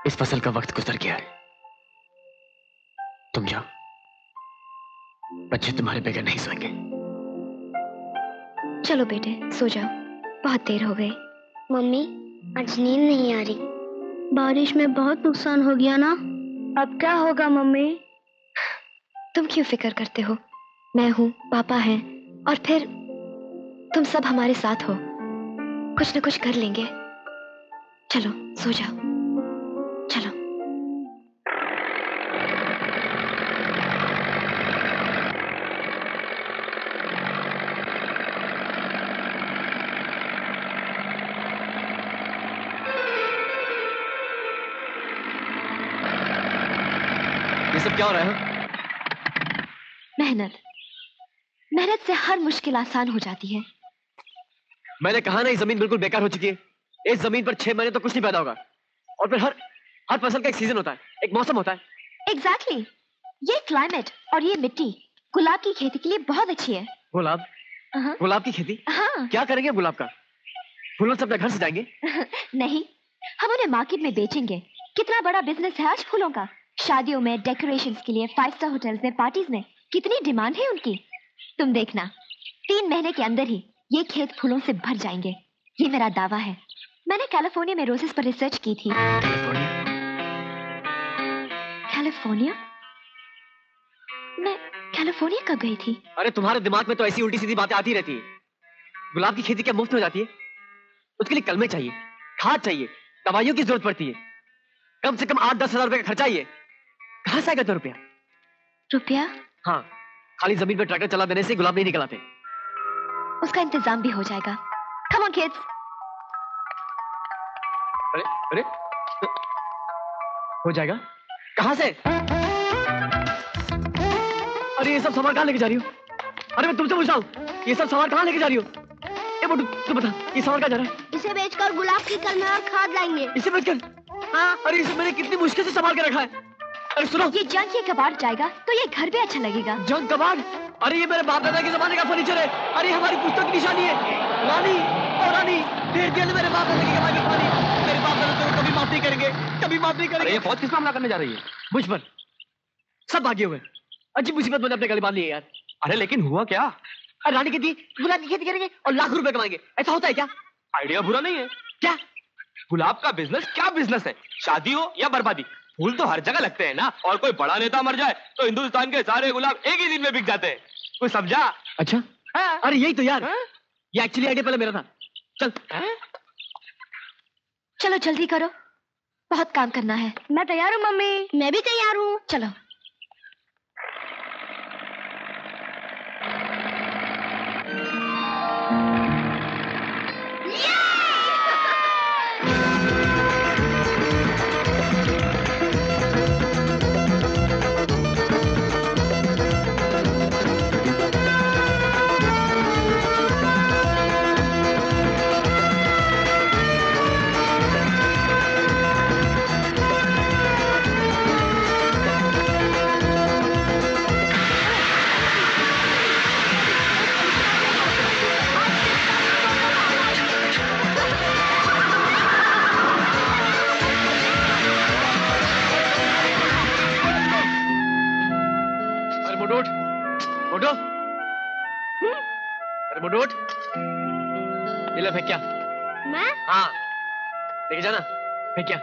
इस फसल का वक्त गुजर गया है। तुम जाओ, बच्चे तुम्हारे बगैर नहीं सोएंगे। चलो बेटे सो जाओ, बहुत देर हो गई। मम्मी आज नींद नहीं आ रही। बारिश में बहुत नुकसान हो गया ना, अब क्या होगा मम्मी? तुम क्यों फिक्र करते हो, मैं हूँ, पापा हैं, और फिर तुम सब हमारे साथ हो, कुछ ना कुछ कर लेंगे। चलो सो जाओ। चलो ये सब क्या हो रहा है? मेहनत, मेहनत से हर मुश्किल आसान हो जाती है। मैंने कहा ना, ये जमीन बिल्कुल बेकार हो चुकी है। इस जमीन पर छह महीने तो कुछ नहीं पैदा होगा। और फिर हर हर फसल का एक सीजन होता है, एक मौसम होता है। Exactly exactly. ये क्लाइमेट और ये मिट्टी गुलाब की खेती के लिए बहुत अच्छी है। गुलाब? गुलाब की खेती? हाँ। क्या करेंगे गुलाब का? फूलों से अपना घर सजाएंगे? नहीं, हम उन्हें मार्केट में बेचेंगे। कितना बड़ा बिजनेस है आज फूलों का। शादियों में, डेकोरेशंस के लिए, फाइव स्टार होटल्स में, पार्टीज में, कितनी डिमांड है उनकी। तुम देखना, तीन महीने के अंदर ही ये खेत फूलों से भर जाएंगे, ये मेरा दावा है। मैंने कैलिफोर्निया में रोजेस पर रिसर्च की थी। कैलिफोर्निया? कैलिफोर्निया? मैं कैलिफोर्निया कब गई थी? अरे तुम्हारे दिमाग में तो ऐसी उल्टी सीधी बातें आती रहती है। गुलाब की खेती क्या मुफ्त में हो जाती है? उसके लिए कलमे चाहिए, खाद चाहिए, दवाइयों की जरूरत पड़ती है, कम से कम आठ दस हजार रुपए का खर्चा है। कहाँ से आएगा तो रुपया? रुपया? हाँ, खाली जमीन पर ट्रैक्टर चला देने से गुलाब नहीं निकल आते। उसका इंतजाम भी हो जाएगा। Come on kids. अरे अरे, हो जाएगा। कहाँ से? अरे ये सब सामान कहाँ लेके जा रही हो? अरे मैं तुमसे पूछ रहा हूँ, ये सब सामान कहाँ लेके जा रही हो? ए मोटू, तू बता, ये सामान कहाँ जा रहा है? इसे बेचकर गुलाब की कलमे और खाद लाएंगे। इसे बेचकर? हाँ। अरे इसे मैंने कितनी मुश्किल से संभाल के रखा है। अरे सुनो, ये जंग ये कबाड़ जाएगा तो ये घर भी अच्छा लगेगा। जंग कबाड़? अरे ये मेरे बाप दादा के जमाने का फर्नीचर है। अरे हमारी पुस्तक की निशानी है। रानी और रानी, ढेर दिया मेरे बाप दादा के जमाने की कहानी। मेरे बाप दादा तो कभी माफ नहीं करेंगे, कभी माफ नहीं करेंगे। ये फौज किस हमला करने जा रही है? मुझ पर सब भागे हुए। अजीब मुसीबत मैंने अपने गले बांध ली है यार। अरे लेकिन हुआ क्या? अरे रानी कहती गुलाब की खेती करेंगे और लाख रुपए कमाएंगे। ऐसा होता है क्या? आइडिया बुरा नहीं है। क्या गुलाब का बिजनेस क्या बिजनेस है? शादी हो या बर्बादी, फूल तो हर जगह लगते हैं ना। और कोई बड़ा नेता मर जाए तो हिंदुस्तान के सारे गुलाब एक ही दिन में बिक जाते हैं। कोई समझा? अच्छा, अरे यही तो यार, ये एक्चुअली आइडिया पहले मेरा था। चल चलो जल्दी करो, बहुत काम करना है। मैं तैयार हूँ मम्मी। मैं भी तैयार हूँ। चलो yeah! मोटू उठ, मोटू, अरे मोटू उठ, ये ले फेंकिया। मैं? हाँ, लेके जाना फेंकिया।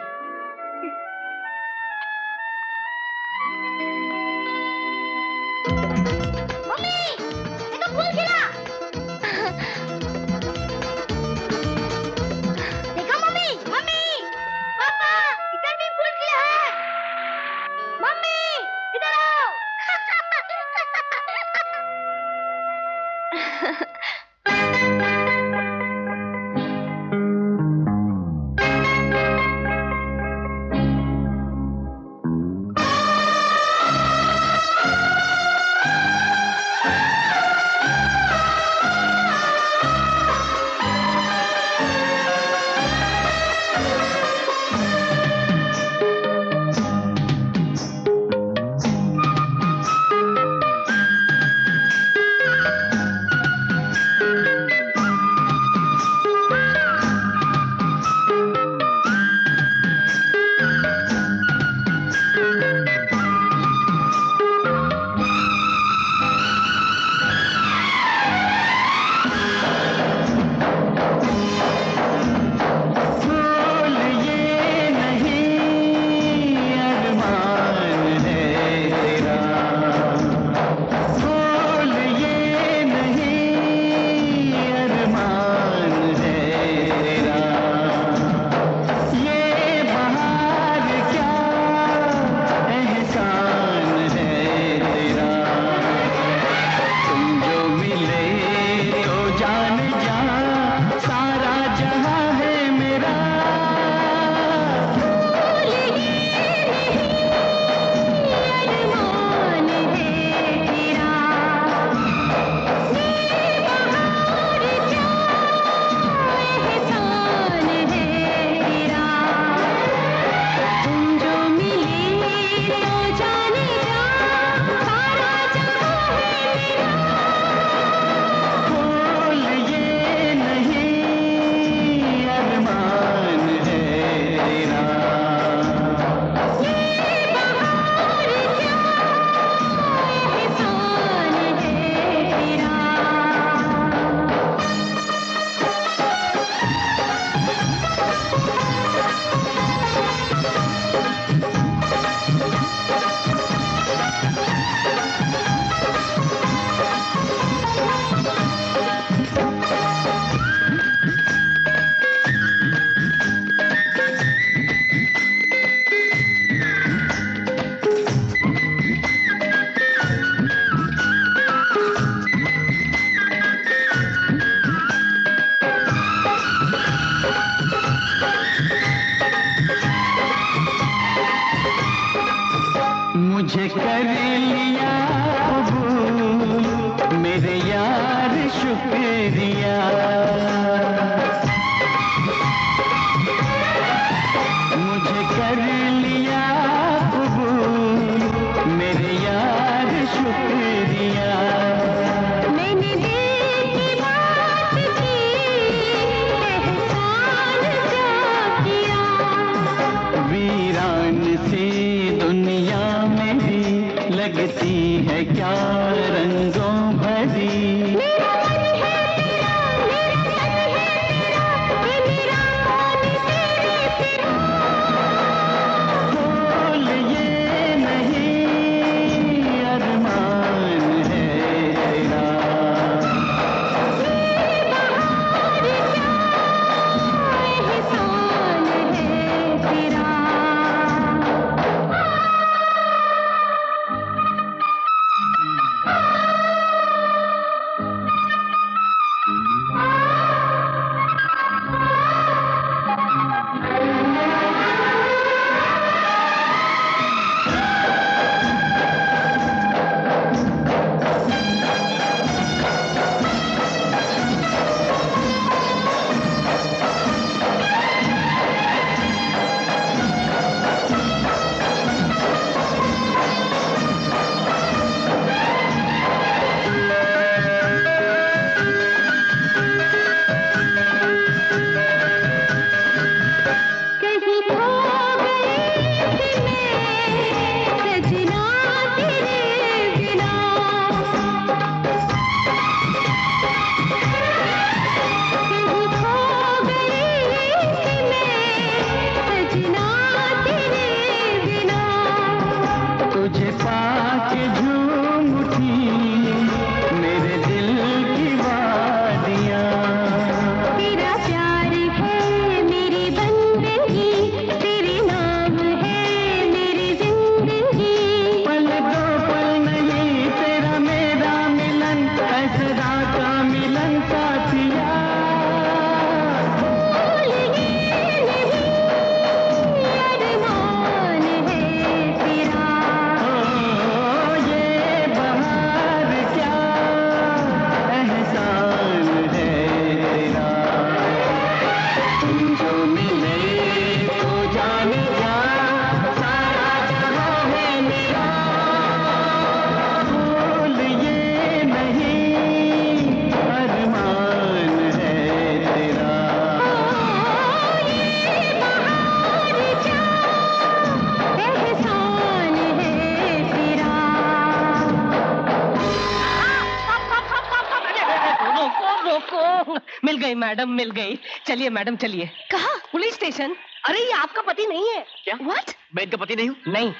को मिल गई मैडम, मिल गई। चलिए मैडम चलिए। कहाँ? Police station. अरे ये आपका पति नहीं है क्या? What? मैं इनका पति नहीं हूँ। नहीं,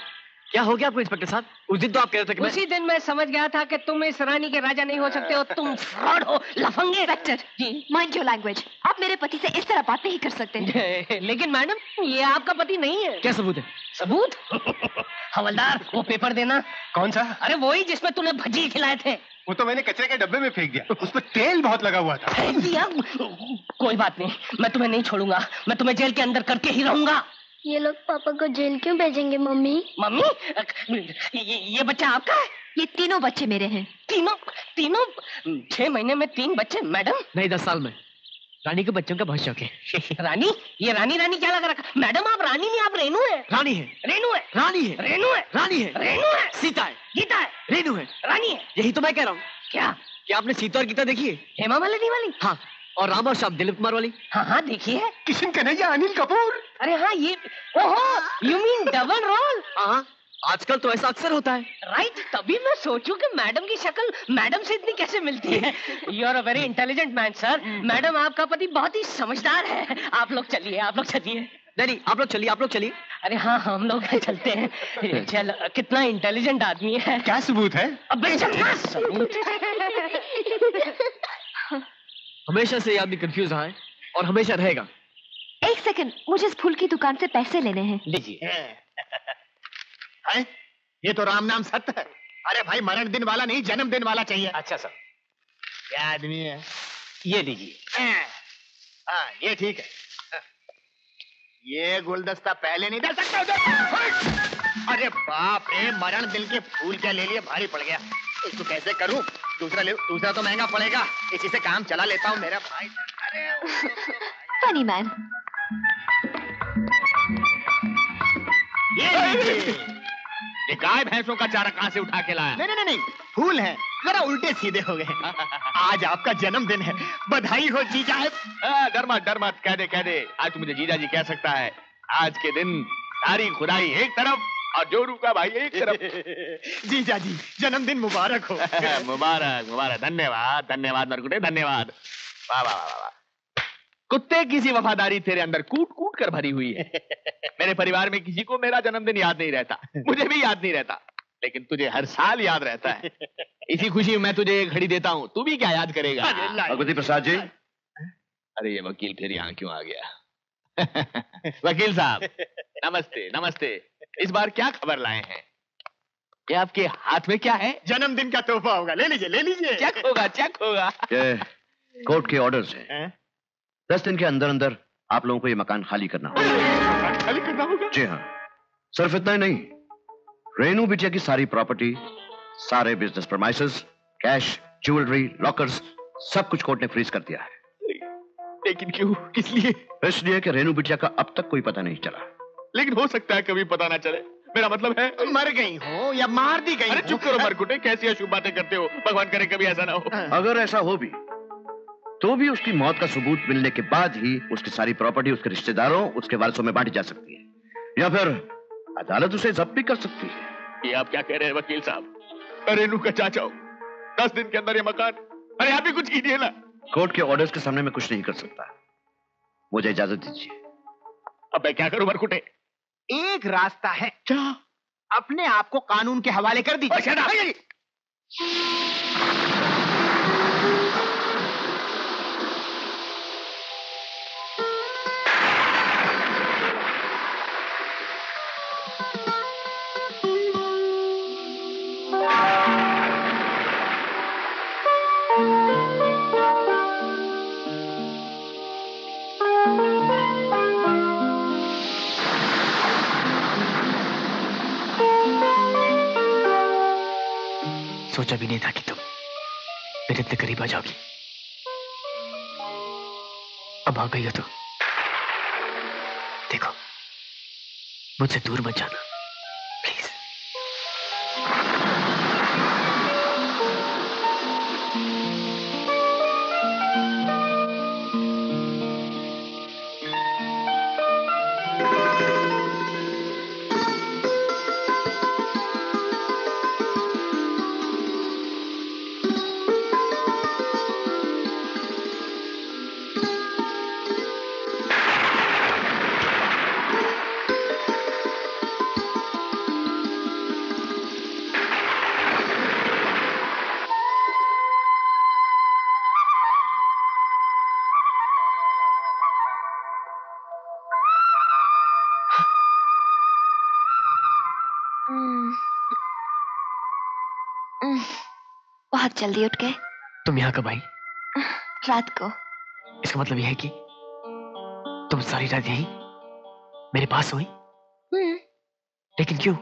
क्या हो गया आपको इंस्पेक्टर साहब? उस दिन तो आप कह रहे थे कि मैं... उसी दिन मैं समझ गया था कि तुम इस रानी के राजा नहीं हो सकते हो, तुम फ्रॉड हो, लफंगे। Inspector ji, mind your language, आप मेरे पति से इस तरह बात नहीं कर सकते। लेकिन मैडम ये आपका पति नहीं है। क्या सबूत है? सबूत? हवलदार वो पेपर देना। कौन सा? अरे वही जिसमें तुमने भजी खिलाए थे। वो तो मैंने कचरे के डब्बे में फेंक दिया, उस पर तेल बहुत लगा हुआ था। फेंक दिया? कोई बात नहीं, मैं तुम्हें नहीं छोड़ूंगा, मैं तुम्हें जेल के अंदर करके ही रहूंगा। ये लोग पापा को जेल क्यों भेजेंगे मम्मी? मम्मी ये, ये बच्चा आपका है? ये तीनों बच्चे मेरे हैं। तीनों? तीनों? छह महीने में तीन बच्चे मैडम? नहीं, दस साल में। रानी के बच्चों का बहुत शौक है। रानी? ये रानी रानी क्या लगा रखा? मैडम आप रानी नहीं, आप रेनू है। रानी है, रेनू है, रानी है, रेनू है, रानी है, रेनू है, सीता है, गीता है, रेनू है, रानी है। यही तो मैं कह रहा हूँ। क्या क्या आपने सीता और गीता देखी है? हेमा मालिनी वाली? हाँ। और राम और श्याम, दिलीप कुमार वाली? हाँ हाँ देखी है। किशन कन्हैया, अनिल कपूर। अरे हाँ ये, ओहो यू मीन डबल रोल। हाँ आजकल तो ऐसा अक्सर होता है। राइट right, तभी मैं सोचूं कि मैडम की शक्ल मैडम से इतनी कैसे मिलती है। You are a very intelligent man sir. Madam आपका पति बहुत ही समझदार है। आप लोग चलिए, आप लोग चलिए। नहीं आप लोग चलिए, आप लोग चलिए। अरे हाँ हम लोग चलते हैं। चल, कितना इंटेलिजेंट आदमी है। क्या सबूत है? हमेशा से ये आदमी कंफ्यूज रहा है और हमेशा रहेगा। एक सेकंड, मुझे इस फूल की दुकान से पैसे लेने हैं। लीजिए। है? ये तो राम नाम सत्य है। अरे भाई मरण दिन वाला नहीं, जन्म दिन वाला चाहिए। अच्छा सर। क्या आदमी है। ये लीजिए। हाँ ये ठीक है। ये गुलदस्ता पहले नहीं दे सकता उधर। अरे बाप रे, मरण दिल के फूल क्या ले लिए, भारी पड़ गया। इसको कैसे करूं? दूसरा ले, दूसरा तो महंगा पड़ेगा, इसी से काम चला लेता हूँ मेरा भाई। अरे फनी मैन। ये गाय भैंसों का चारा कहाँ से उठा के लाया? नहीं नहीं नहीं, फूल है, जरा उल्टे सीधे हो गए। आज आपका जन्मदिन है, बधाई हो जीजा। डर मत डर मत, कह दे कह दे, आज तो मुझे जीजा जी कह सकता है। आज के दिन सारी खुदाई एक तरफ और जोरू का भाई एक तरफ। जीजा जी जन्मदिन मुबारक हो। मुबारक मुबारक, धन्यवाद धन्यवाद मरकुटे, धन्यवाद। वाह वाह वाह, कुत्ते किसी वफादारी तेरे अंदर कूट कूट कर भरी हुई है। मेरे परिवार में किसी को मेरा जन्मदिन याद नहीं रहता, मुझे भी याद नहीं रहता, लेकिन तुझे हर साल याद रहता है। इसी खुशी में मैं तुझे एक घड़ी देता हूँ, तू भी क्या याद करेगा। भगवती प्रसाद जी। अरे ये वकील फिर यहाँ क्यों आ गया? वकील साहब नमस्ते नमस्ते, इस बार क्या खबर लाए हैं? ये आपके हाथ में क्या है? जन्मदिन का तोहफा होगा, ले लीजिए ले लीजिए। चेक होगा चेक होगा। ये कोर्ट के ऑर्डर्स हैं। दस दिन के अंदर अंदर आप लोगों को ये मकान खाली करना होगा। खाली करना होगा? जी हाँ। सिर्फ इतना ही नहीं, रेनू बिटिया की सारी प्रॉपर्टी, सारे business premises, cash, jewellery, lockers, सब कुछ कोर्ट ने फ्रीज कर दिया है। लेकिन क्यों, किस लिए? इसलिए कि रेनू बिटिया का अब तक कोई पता नहीं चला, लेकिन हो सकता है कभी पता ना चले। मेरा मतलब है मर गई हो या मार दी गई। अरे चुप करो मरकुटे, कैसी अशुभ बातें करते हो, भगवान करे कभी ऐसा ना हो। अगर ऐसा हो भी तो भी उसकी मौत का सबूत मिलने के बाद ही उसकी सारी प्रॉपर्टी उसके रिश्तेदारों, उसके वारसों में बांटी जा सकती है, या फिर अदालत उसे जब्त भी कर सकती है। ये आप क्या कह रहे हैं वकील साहब? रेनू का चाचा हो, दस दिन के अंदर ये मकान। अरे आप भी कुछ कीजिए ना। कोर्ट के ऑर्डर्स के सामने मैं कुछ नहीं कर सकता, मुझे इजाजत दीजिए। अब मैं क्या करूं मरकुटे? एक रास्ता है। क्या? अपने आप को कानून के हवाले कर दीजिए। सोचा भी नहीं था कि तुम मेरे इतने करीब आ जाओगी, अब आ गई हो। तो देखो मुझसे दूर मत जाना प्लीज। बहुत जल्दी उठ गए। तुम यहाँ कब आई? रात को। इसका मतलब यह है कि तुम सारी रात यही मेरे पास हुई? लेकिन क्यों?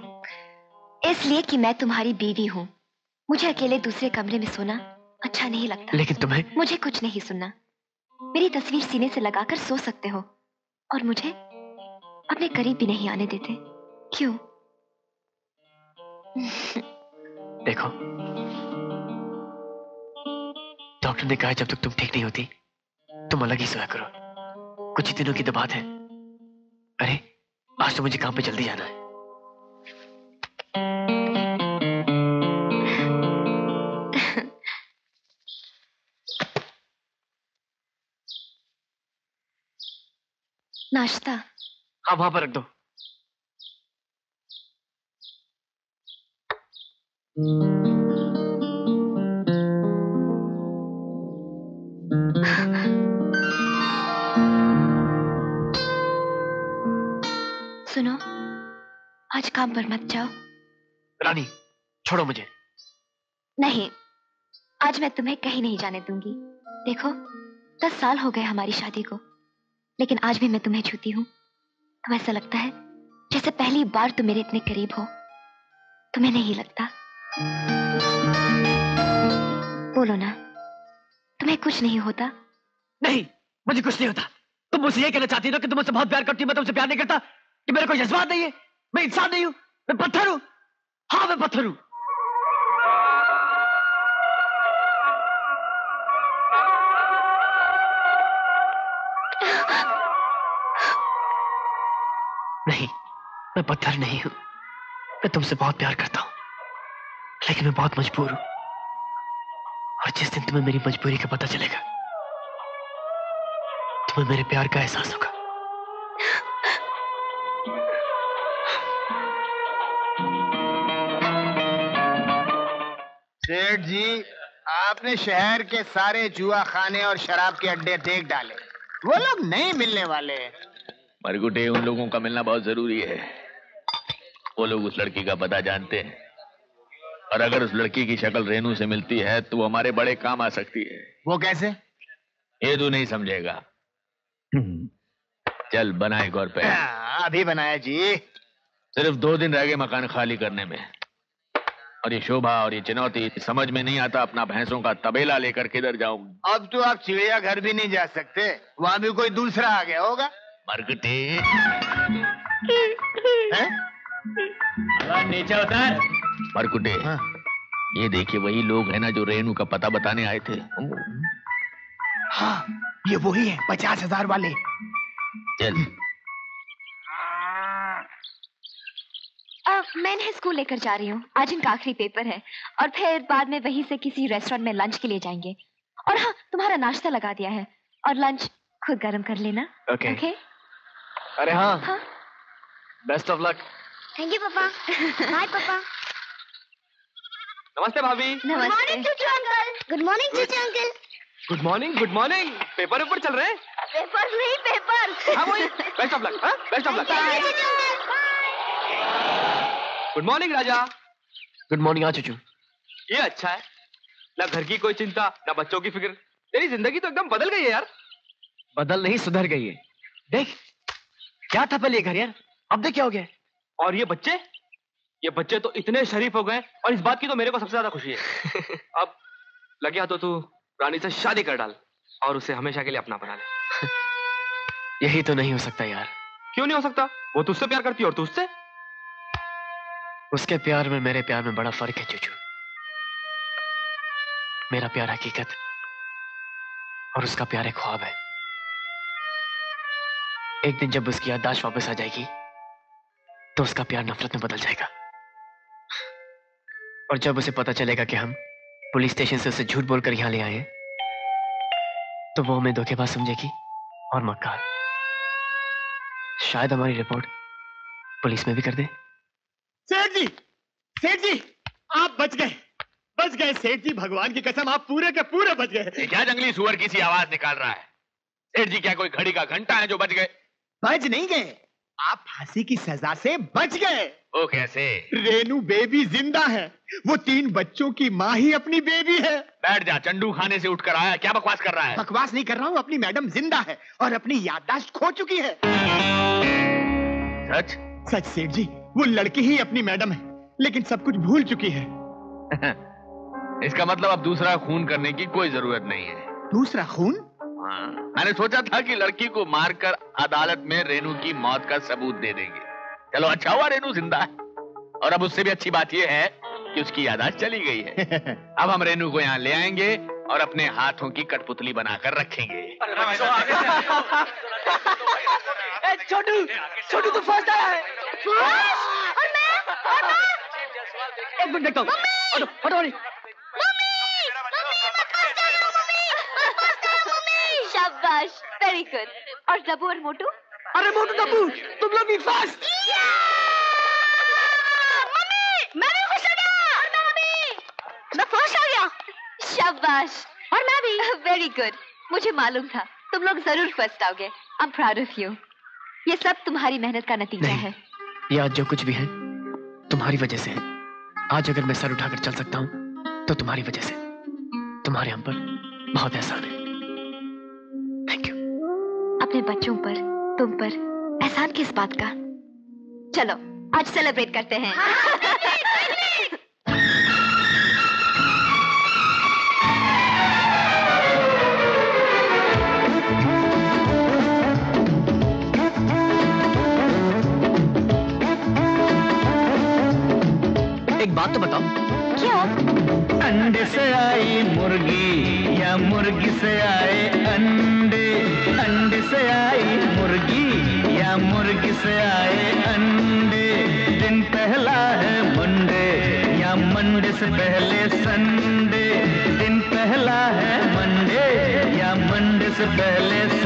इसलिए कि मैं तुम्हारी बीवी हूँ। मुझे अकेले दूसरे कमरे में सोना अच्छा नहीं लगता। लेकिन तुम्हें? मुझे कुछ नहीं सुनना। मेरी तस्वीर सीने से लगाकर सो सकते हो और मुझे अपने करीब भी नहीं आने देते। क्यों? देखो, डॉक्टर ने कहा जब तक तुम ठीक नहीं होती तुम अलग ही सोया करो। कुछ ही दिनों की तो बात है। अरे आज तो मुझे काम पे जल्दी जाना है। नाश्ता? हाँ वहां पर रख दो। सुनो, आज काम पर मत जाओ। रानी छोड़ो मुझे। नहीं, आज मैं तुम्हें कहीं नहीं जाने दूंगी। देखो दस साल हो गए हमारी शादी को, लेकिन आज भी मैं तुम्हें छूती हूँ तो ऐसा लगता है जैसे पहली बार तुम मेरे इतने करीब हो। तुम्हें नहीं लगता? बोलो ना, तुम्हें कुछ नहीं होता? नहीं, मुझे कुछ नहीं होता। तुम मुझसे ये कहना चाहती हो कि तुम मुझसे बहुत प्यार करती हो, मैं तुमसे प्यार नहीं करता? कि मेरे कोई जज्बात नहीं है? मैं इंसान नहीं हूँ? मैं पत्थर हूँ? हाँ मैं पत्थर हूँ। नहीं, मैं पत्थर नहीं हूं। मैं तुमसे बहुत प्यार करता हूं, लेकिन मैं बहुत मजबूर हूं। और जिस दिन तुम्हें मेरी मजबूरी का पता चलेगा तुम्हें मेरे प्यार का एहसास होगा। सेठ जी, आपने शहर के सारे जुआ खाने और शराब के अड्डे देख डाले। वो लोग नहीं मिलने वाले। मरगुटे, उन लोगों का मिलना बहुत जरूरी है। वो लोग उस लड़की का पता जानते हैं और अगर उस लड़की की शक्ल रेनू से मिलती है तो वो हमारे बड़े काम आ सकती है। वो कैसे? ये तू नहीं समझेगा। चल बनाए गौर पे। अभी बनाया जी। सिर्फ दो दिन रह गए मकान खाली करने में और ये शोभा और ये चुनौती समझ में नहीं आता। अपना भैंसों का तबेला लेकर किधर जाऊं? अब तो आप चिड़ियाघर भी नहीं जा सकते, वहां भी कोई दूसरा आ गया होगा। मरकुटे, नीचे उतर। मरकुटे, हाँ। ये देखिए वही लोग हैं ना जो रेनू का पता बताने आए थे। हाँ ये वही है, पचास हजार वाले। चल। अब मैं इन्हें स्कूल लेकर जा रही हूँ। आज इनका आखिरी पेपर है और फिर बाद में वहीं से किसी रेस्टोरेंट में लंच के लिए जाएंगे। और हाँ, तुम्हारा नाश्ता लगा दिया है और लंच खुद गर्म कर लेना। Okay okay. okay? अरे हाँ, best of luck. Thank you papa. Hi papa. नमस्ते भाभी। नमस्ते। Good morning Chuchu uncle. Good morning. Good morning. Paper ऊपर चल रहे हैं? पेपर नहीं, पेपर। हाँ वही। Best of luck. हाँ best of luck. Good morning Raja. Good morning. हाँ चूचू, ये अच्छा है ना, घर की कोई चिंता ना बच्चों की फिक्र। तेरी जिंदगी तो एकदम बदल गई है यार। बदल नहीं, सुधर गई है। देख क्या था पहले ये घर यार, अब देख क्या हो गया। और ये बच्चे, ये बच्चे तो इतने शरीफ हो गए और इस बात की तो मेरे को सबसे ज्यादा खुशी है। अब लगे तो तू रानी से शादी कर डाल और उसे हमेशा के लिए अपना बना ले। यही तो नहीं हो सकता यार। क्यों नहीं हो सकता? वो तुझसे प्यार करती है और तू उससे। उसके प्यार में मेरे प्यार में बड़ा फर्क है चूचू। मेरा प्यार हकीकत और उसका प्यार एक ख्वाब है। एक दिन जब उसकी याददाश्त वापस आ जाएगी तो उसका प्यार नफरत में बदल जाएगा। और जब उसे पता चलेगा कि हम पुलिस स्टेशन से उसे झूठ बोलकर यहां ले आए हैं तो वो हमें धोखेबाज समझेगी और मक्कार। शायद हमारी रिपोर्ट पुलिस में भी कर दे। सेठ जी, सेठ जी आप बच गए, बच गए सेठ जी। भगवान की कसम आप पूरे के पूरे बच गए। क्या जंगली सुअर किसी आवाज निकाल रहा है? सेठ जी क्या कोई घड़ी का घंटा है जो बच गए? बच नहीं गए, आप फांसी की सजा से बच गए। वो कैसे? रेनू बेबी जिंदा है, वो तीन बच्चों की माँ ही अपनी बेबी है। बैठ जा, चंडू खाने से उठकर आया, क्या बकवास कर रहा है? बकवास नहीं कर रहा हूँ, अपनी मैडम जिंदा है और अपनी याददाश्त खो चुकी है। सच? सच सेठ जी, वो लड़की ही अपनी मैडम है लेकिन सब कुछ भूल चुकी है। इसका मतलब अब दूसरा खून करने की कोई जरूरत नहीं है। दूसरा खून? हाँ, मैंने सोचा था कि लड़की को मारकर अदालत में रेनू की मौत का सबूत दे देंगे। चलो अच्छा हुआ रेनू जिंदा है, और अब उससे भी अच्छी बात यह है कि उसकी याददाश्त चली गई है। अब हम रेनू को यहाँ ले आएंगे और अपने हाथों की कठपुतली बनाकर रखेंगे। छोटू, छोटू तो फर्स्ट आया है। और मैं, और मैं। एक मिनट देखता हूँ। मम्मी, मम्मी, मैं फर्स्ट आया हूँ, मम्मी, मैं फर्स्ट आया हूँ, मम्मी। शाबाश, वेरी गुड। और डब्बू और मोटू? अरे मोटू डब्बू, तुम लोग भी फर्स्ट। मम्मी, मैं भी फर्स्ट आ गया। और मैं भी, मैं फर्स्ट आ गया। शाबाश, और मैं भी। वेरी गुड, मुझे मालूम था तुम लोग जरूर फर्स्ट आओगे। I am proud of you. ये सब तुम्हारी मेहनत का नतीजा है। ये आज जो कुछ भी है तुम्हारी वजह से है। आज अगर मैं सर उठाकर चल सकता हूँ तो तुम्हारी वजह से। तुम्हारे हम पर बहुत एहसान है। Thank you. अपने बच्चों पर, तुम पर एहसान किस बात का? चलो आज सेलिब्रेट करते हैं। एक बात तो बताओ, क्या अंडे से आई मुर्गी या मुर्गी से आए अंडे? अंडे से आई मुर्गी या मुर्गी से आए अंडे? दिन पहला है मंडे या मंडे से पहले संडे? दिन पहला है मंडे या मंडे से पहले संडे?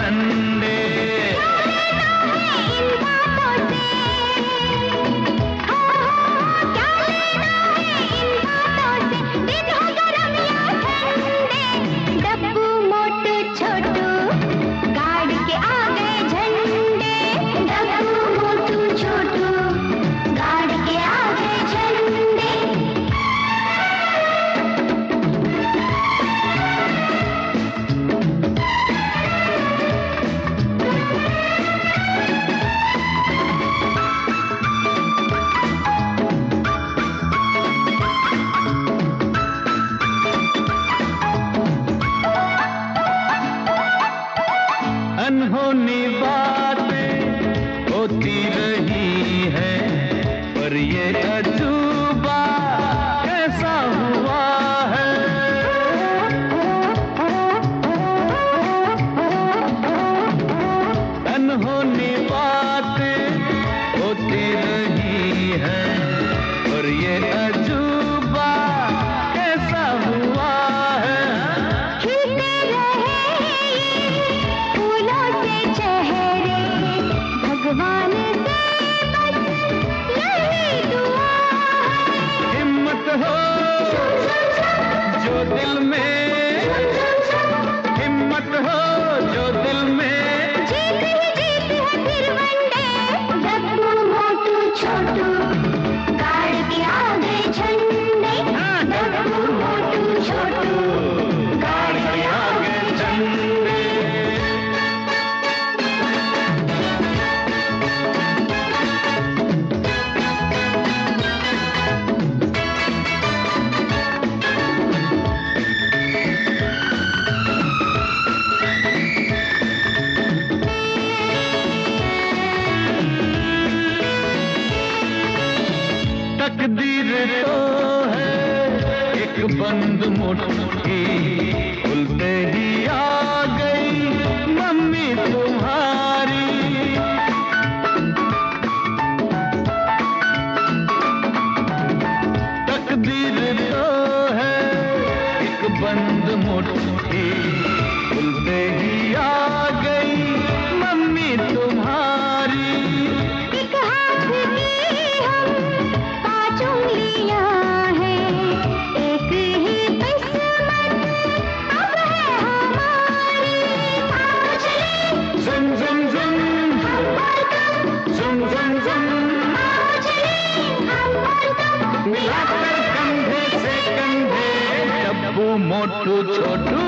डब्बू मोटू छोटू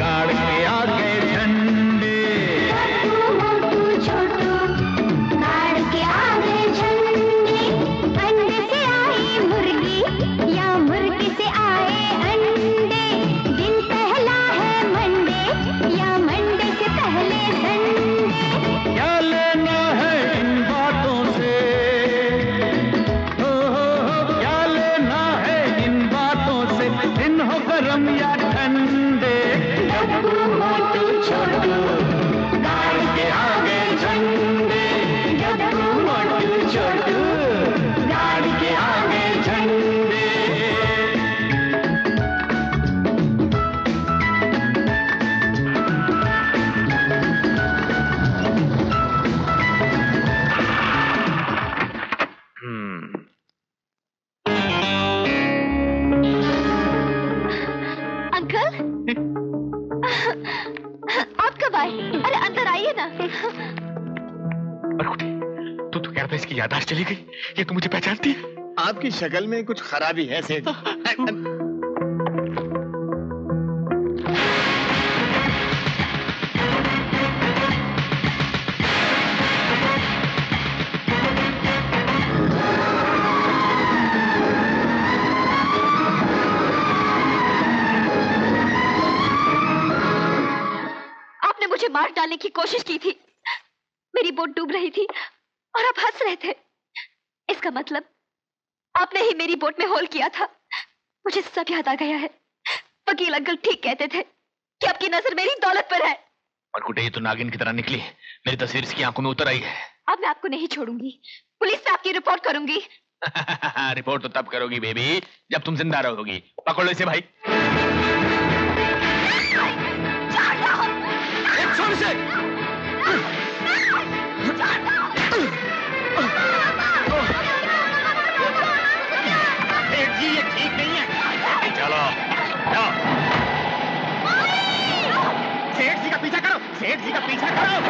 गाड़ के आ गए झंडे। डब्बू मोटू छोटू गाड़ के आ गए झंडे। अंडे से आई मुर्गी या मुर्गी से आए अंडे। दिन पहला है मंडे या मंडे से पहले संडे। क्या लेना है इन बातों से? गरम या ठंडे डब्बू मोटू छोटू गाड़ के आ गए झंडे। डब्बू मोटू छोटू गाड़ के आ गए झंडे। अरे अंदर आइए ना। मरकुटे, तू तो कह रहा था इसकी याददाश्त चली गई, ये तो मुझे पहचानती है। आपकी शक्ल में कुछ खराबी है सेठ। मार डालने की कोशिश की थी, मेरी बोट डूब रही थी और आप हंस रहे थे। इसका मतलब आपने ही मेरी बोट में होल किया था। मुझे सब याद आ गया है। वकील अंकल ठीक कहते थे कि आपकी नजर मेरी दौलत पर है। मरकुटे, ये तो नागिन की तरह निकली, मेरी तस्वीर इसकी आंखों में उतर आई है। अब मैं आपको नहीं छोड़ूंगी, पुलिस में आपकी रिपोर्ट करूंगी। रिपोर्ट तो तब करोगी बेबी जब तुम जिंदा रहोगी। पकड़ो इसे भाई। से जी ये ठीक नहीं है। चलो जाओ, सेठ जी का पीछा करो, सेठ जी का पीछा करो।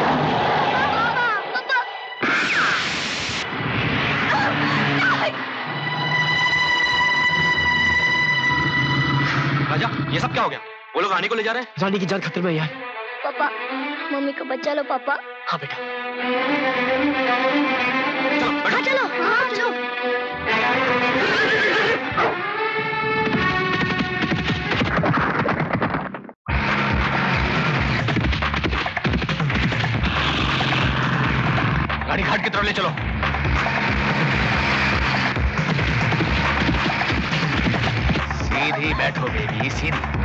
राजा, ये सब क्या हो गया? वो लोग रानी को ले जा रहे हैं। रानी की जान खतरे में है। पापा, मम्मी को बचा लो पापा। हाँ बेटा, चलो चलो। हाँ चलो। गाड़ी घाट की तरफ ले चलो। सीधी बैठो बेबी, सीधी।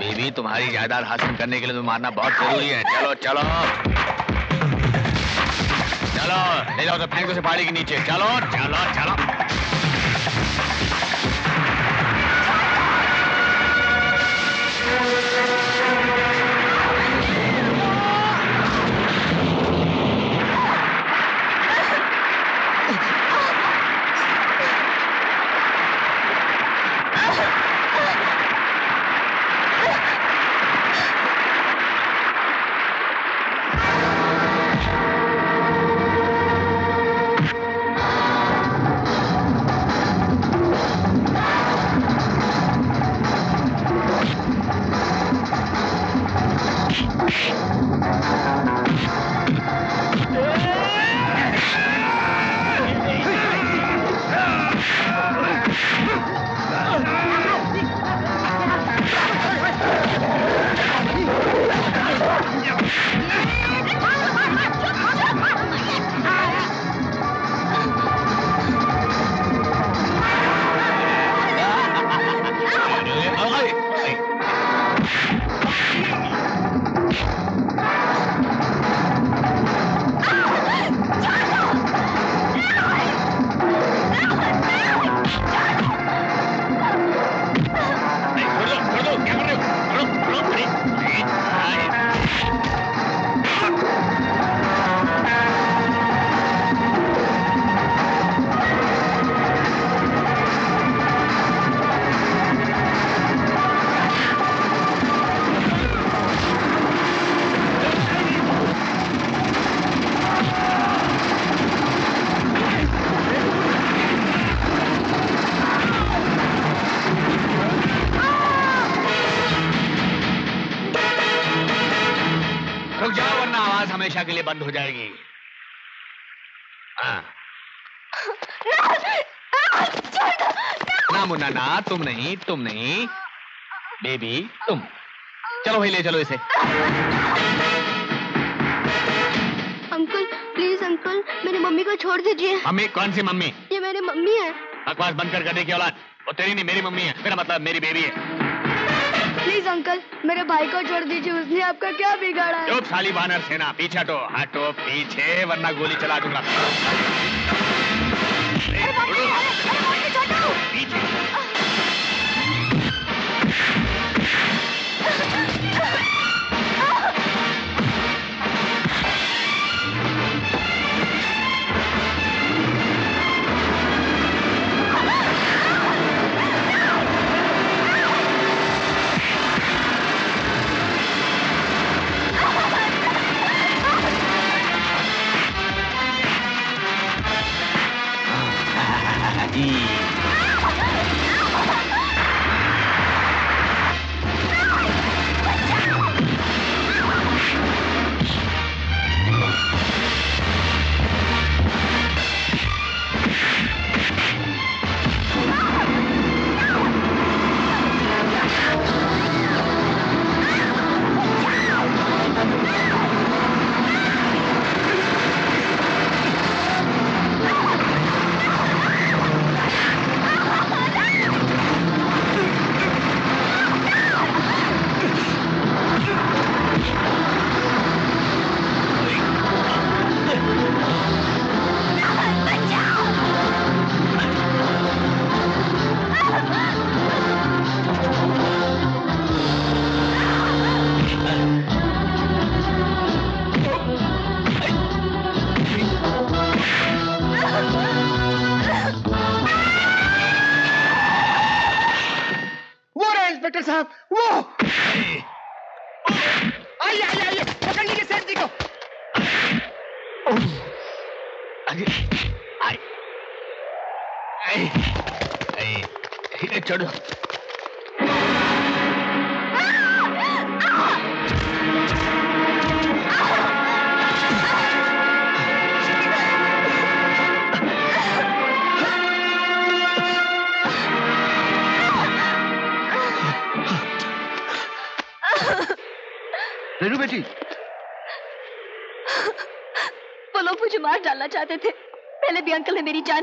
बेबी, तुम्हारी जायदाद हासिल करने के लिए तुम्हें मारना बहुत जरूरी है। चलो चलो चलो, ले जाओ तो फेंक दो से पहाड़ी के नीचे। चलो चलो चलो। हमेशा के लिए बंद हो जाएगी। हाँ ना मुन्ना ना, तुम नहीं तुम नहीं बेबी तुम, चलो भाई ले चलो इसे। अंकल प्लीज अंकल मेरी मम्मी को छोड़ दीजिए। मम्मी? कौन सी मम्मी? ये मेरी मम्मी है। बकवास बंद कर, देखिए औलाद, वो तेरी नहीं मेरी मम्मी है, मेरा मतलब मेरी बेबी है। प्लीज अंकल मेरे भाई को छोड़ दीजिए, उसने आपका क्या बिगाड़ा है? चुप साली वानर सेना, पीछे हटो हटो पीछे वरना गोली चला दूंगा।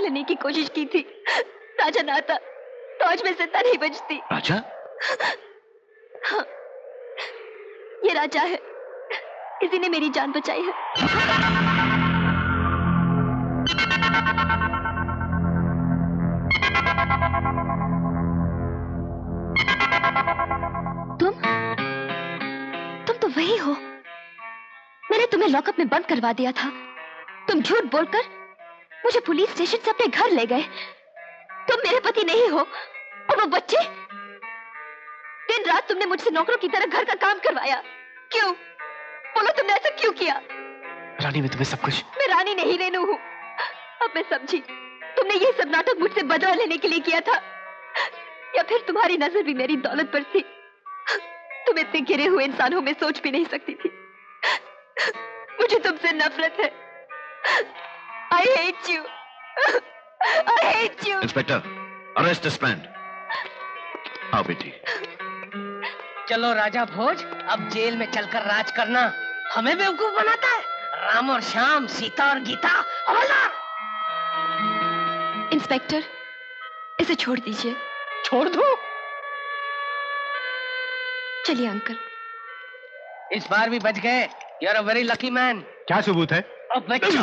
लेने की कोशिश की थी, राजा ना आता तो आज मैं जिंदा नहीं बचती। राजा? हाँ, ये राजा है, इसी ने मेरी जान बचाई है। तुम तुम तो वही हो, मैंने तुम्हें लॉकअप में बंद करवा दिया था, तुम झूठ बोलकर मुझे पुलिस स्टेशन से अपने घर ले गए। तुम मेरे पति नहीं हो और वो बच्चे, दिन रात तुमने मुझसे नौकरों की तरह घर का काम करवाया, क्यों? बोलो तुमने ऐसा क्यों किया? रानी मैं तुम्हें सब कुछ। मैं रानी नहीं रेनू हूँ, अब मैं समझी तुमने ये सब नाटक मुझसे बदला लेने के लिए किया था, या फिर तुम्हारी नजर भी मेरी दौलत पर थी। तुम इतने गिरे हुए इंसानों में सोच भी नहीं सकती थी। मुझे तुमसे नफरत है, I hate you. I hate you. Inspector, arrest this man. हाँ बेटी। चलो राजा भोज, अब जेल में चलकर राज करना। हमें बेवकूफ बनाता है, राम और श्याम, सीता और गीता, हवलदार। इंस्पेक्टर, इसे छोड़ दीजिए। छोड़ दूँ? चलिए अंकल। इस बार भी बच गए। You are a very lucky man. क्या सबूत है? अब मैं चलो।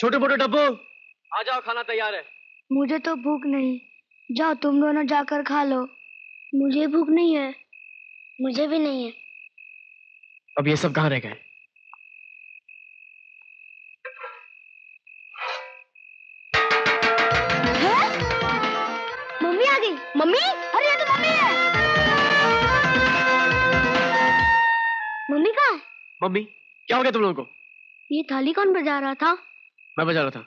छोटे मोटे डब्बू आ जाओ, खाना तैयार है। मुझे तो भूख नहीं, जाओ तुम दोनों जाकर खा लो। मुझे भूख नहीं है। मुझे भी नहीं है। अब ये सब कहां रह गए? मम्मी आ गई। मम्मी, अरे ये तो मम्मी है। मम्मी कहाँ है? मम्मी, क्या हो गया तुम लोगों को? ये थाली कौन बजा रहा था? मैं बजा रहा था।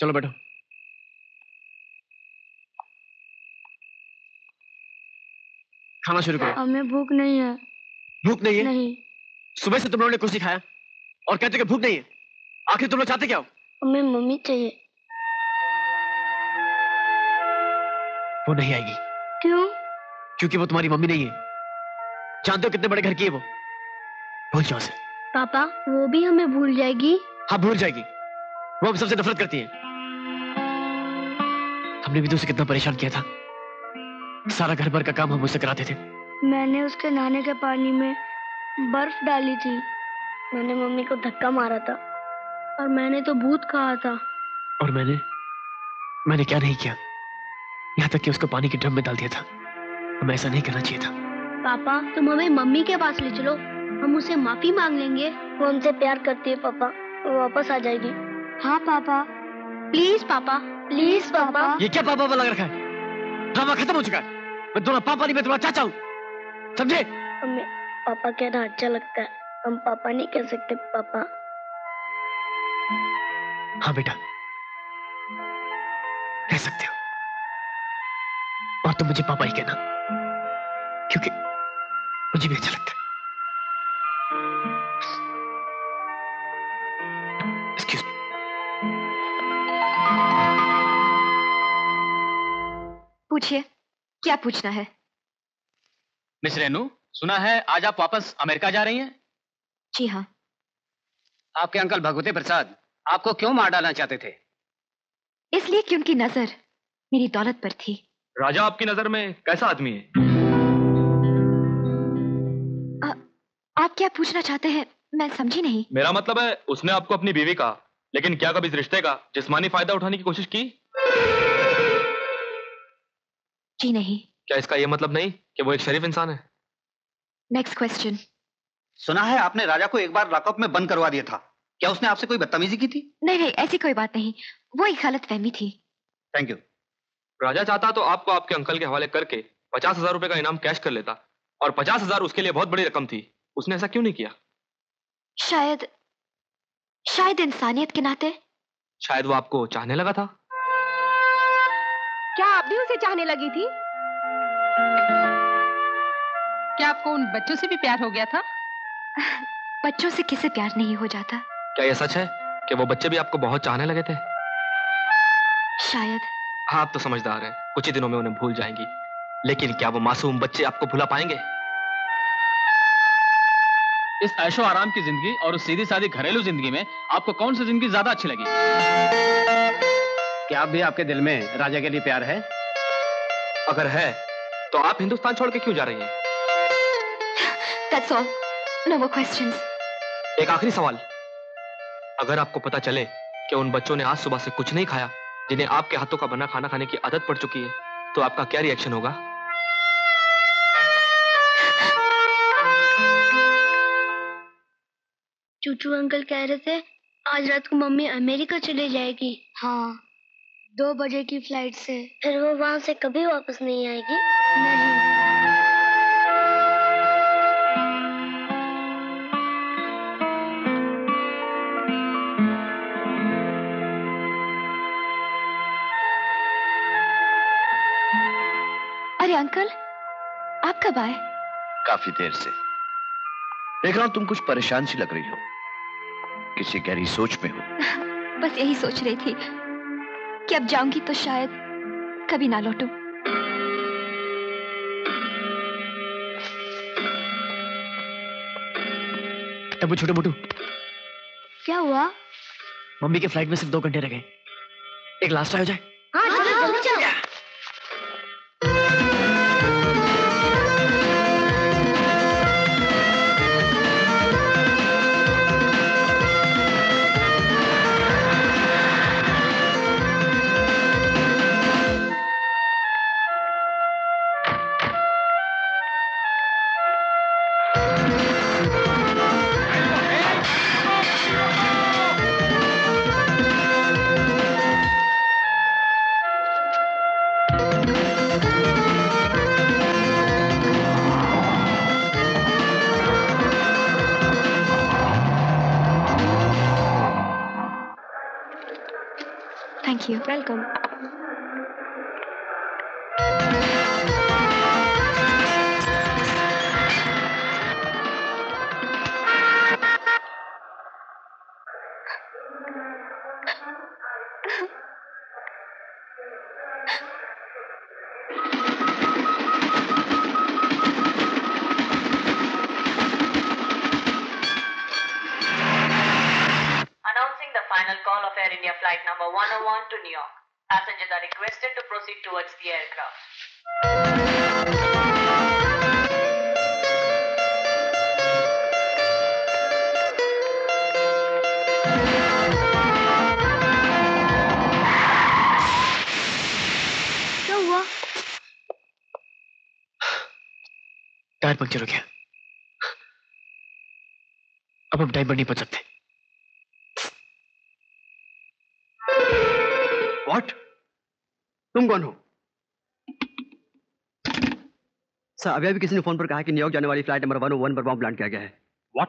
चलो बैठो। खाना शुरू करो। हमें भूख नहीं है। भूख नहीं है? नहीं। सुबह से तुम लोगों ने कुछ नहीं खाया और कहते हो कि भूख नहीं है। आखिर तुम लोग चाहते क्या हो? हमें मम्मी चाहिए। वो नहीं आएगी। क्यों? क्योंकि वो तुम्हारी मम्मी नहीं है। जानते हो कितने बड़े घर की है वो। भूल जाओ उसे। पापा, वो भी हमें भूल जाएगी। हाँ, भूल जाएगी। वो हम सबसे नफरत करती है। हमने भी तो उसे कितना परेशान किया था। सारा घर भर का काम हम उससे कराते थे। मैंने उसके नहाने के पानी में बर्फ डाली थी। मैंने मम्मी को धक्का मारा था। और मैंने तो भूत कहा था। और मैंने मैंने क्या नहीं किया। यहाँ तक कि उसको पानी के ड्रम में डाल दिया था। हमें ऐसा नहीं करना चाहिए था। पापा, तुम हमें मम्मी के पास ले चलो। हम उसे माफी मांग लेंगे। वो हमसे प्यार करती है पापा। वो वापस आ जाएगी। हाँ पापा, प्लीज पापा, प्लीज पापा। ये क्या पापा वाला लग रखा है? ड्रामा खत्म हो चुका है। मैं तुम्हारा पापा नहीं, मैं तुम्हारा चाचा हूँ, समझे? हमें पापा कहना अच्छा लगता है। हम पापा नहीं कह सकते पापा। हाँ बेटा, कह सकते हो। और तुम मुझे पापा ही कहना, क्योंकि मुझे भी अच्छा लगता है। पूछिए, क्या पूछना है? मिस रेनू, सुना है आज आप वापस अमेरिका जा रही हैं? जी हाँ। आपके अंकल भगवती प्रसाद आपको क्यों मार डालना चाहते थे? इसलिए कि उनकी नजर मेरी दौलत पर थी। राजा आपकी नजर में कैसा आदमी है? आ, आप क्या पूछना चाहते हैं? मैं समझी नहीं। मेरा मतलब है, उसने आपको अपनी बीवी का, लेकिन क्या कभी इस रिश्ते का जिस्मानी फायदा उठाने की कोशिश की? जी नहीं। क्या इसका यह मतलब नहीं कि वो एक शरीफ इंसान है? Next question. सुना है आपने राजा को एक बार लॉकअप में बंद करवा दिया था। क्या उसने आपसे कोई बदतमीजी की थी? नहीं नहीं, ऐसी कोई बात नहीं। वो एक गलतफहमी थी। Thank you. राजा चाहता तो आपको आपके अंकल के हवाले करके पचास हजार रुपए का इनाम कैश कर लेता, और पचास हजार उसके लिए बहुत बड़ी रकम थी। उसने ऐसा क्यों नहीं किया? शायद शायद इंसानियत के नाते। शायद वो आपको चाहने लगा था। क्या आप भी उसे चाहने लगी थी? क्या आपको उन बच्चों से भी प्यार हो गया था? बच्चों से किसे प्यार नहीं हो जाता। क्या यह सच है कि वो बच्चे भी आपको बहुत चाहने लगे थे? शायद। हाँ, आप तो समझदार हैं। कुछ ही दिनों में उन्हें भूल जाएंगी। लेकिन क्या वो मासूम बच्चे आपको भुला पाएंगे? इस ऐशो आराम की जिंदगी और उस सीधी सादी घरेलू जिंदगी में आपको कौन सी जिंदगी ज्यादा अच्छी लगी? क्या आप भी, आपके दिल में राजा के लिए प्यार है? अगर है तो आप हिंदुस्तान छोड़ के क्यों जा रही हैं? That's all. No more questions. एक आखिरी सवाल। अगर आपको पता चले कि उन बच्चों ने आज सुबह से कुछ नहीं खाया, जिन्हें आपके हाथों का बना खाना खाने की आदत पड़ चुकी है, तो आपका क्या रिएक्शन होगा? चूचू अंकल कह रहे थे आज रात को मम्मी अमेरिका चले जाएगी। हाँ, दो बजे की फ्लाइट से। फिर वो वहां से कभी वापस नहीं आएगी। नहीं। अरे अंकल, आप कब आए? काफी देर से। देख रहा हूं तुम कुछ परेशान सी लग रही हो। किसी गहरी सोच में हो। बस यही सोच रही थी कि अब जाऊंगी तो शायद कभी ना लौटूं। डब्बू, छोटे मोटू, क्या हुआ? मम्मी के फ्लाइट में सिर्फ दो घंटे रह गए। एक लास्ट ट्राई हो जाए। हाँ, हाँ, हाँ, हाँ, हाँ, हाँ। Thank you. Welcome. Tyre puncture हो गया। अब हम टाइम पर नहीं पहुंच सकते। वॉट? तुम कौन हो? सर अभी अभी किसी ने फोन पर कहा कि न्यूयॉर्क जाने वाली flight number one O one पर बॉम्ब प्लांट किया गया है। What?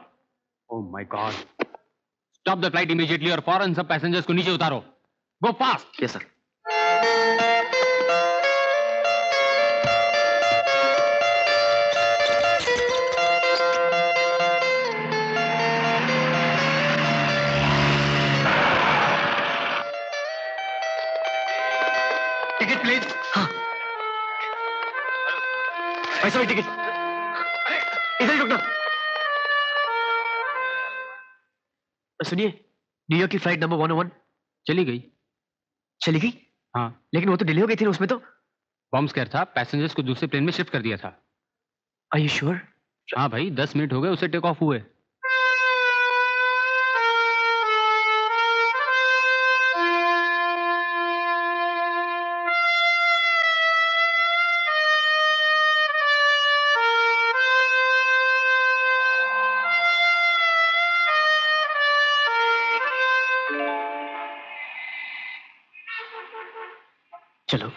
Oh my god. Stop the flight immediately और फॉरन सब पैसेंजर्स को नीचे उतारो। Go fast. Yes sir. इधर ही रुकना। सुनिए, न्यूयॉर्क की flight number one O one चली गई। चली गई? हाँ, लेकिन वो तो डिले हो गई थी ना। उसमें तो बॉम्ब स्क्वायर था। पैसेंजर्स को दूसरे प्लेन में शिफ्ट कर दिया था। Are you sure? हाँ भाई, दस मिनट हो गए उसे टेक ऑफ हुए। चलो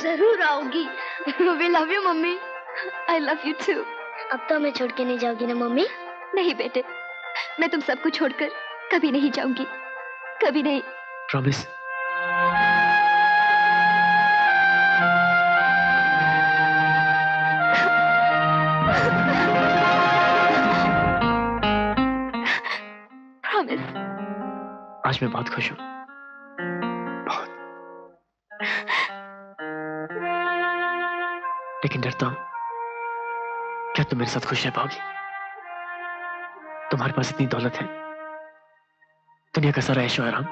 जरूर आओगी। We love you mummy. I love you too. अब तो हमें छोड़ के नहीं जाओगी ना मम्मी? नहीं बेटे, मैं तुम सबको छोड़कर कभी नहीं जाऊंगी, कभी नहीं। प्रॉमिस। प्रॉमिस। आज मैं बहुत खुश हूँ। डरता हूं, क्या तुम मेरे साथ खुश रह पाओगी? तुम्हारे पास इतनी दौलत है, दुनिया का सारा ऐशो आराम,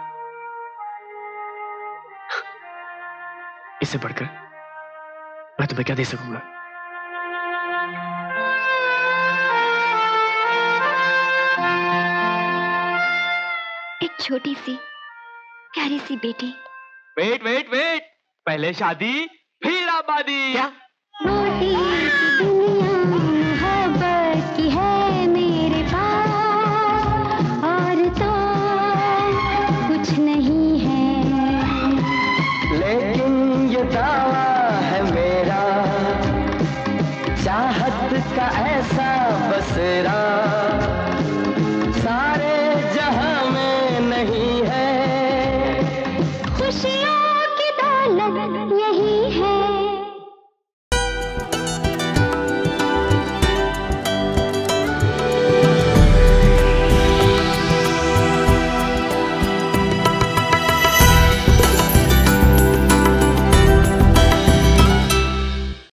इससे बढ़कर मैं तुम्हें क्या दे सकूंगा? एक छोटी सी प्यारी सी बेटी। वेट वेट वेट, पहले शादी फिर आबादी। क्या मोटी दुनिया मोहब्बत की है मेरे पास, और तो कुछ नहीं है। लेकिन ये दावा है मेरा, चाहत का ऐसा बसरा।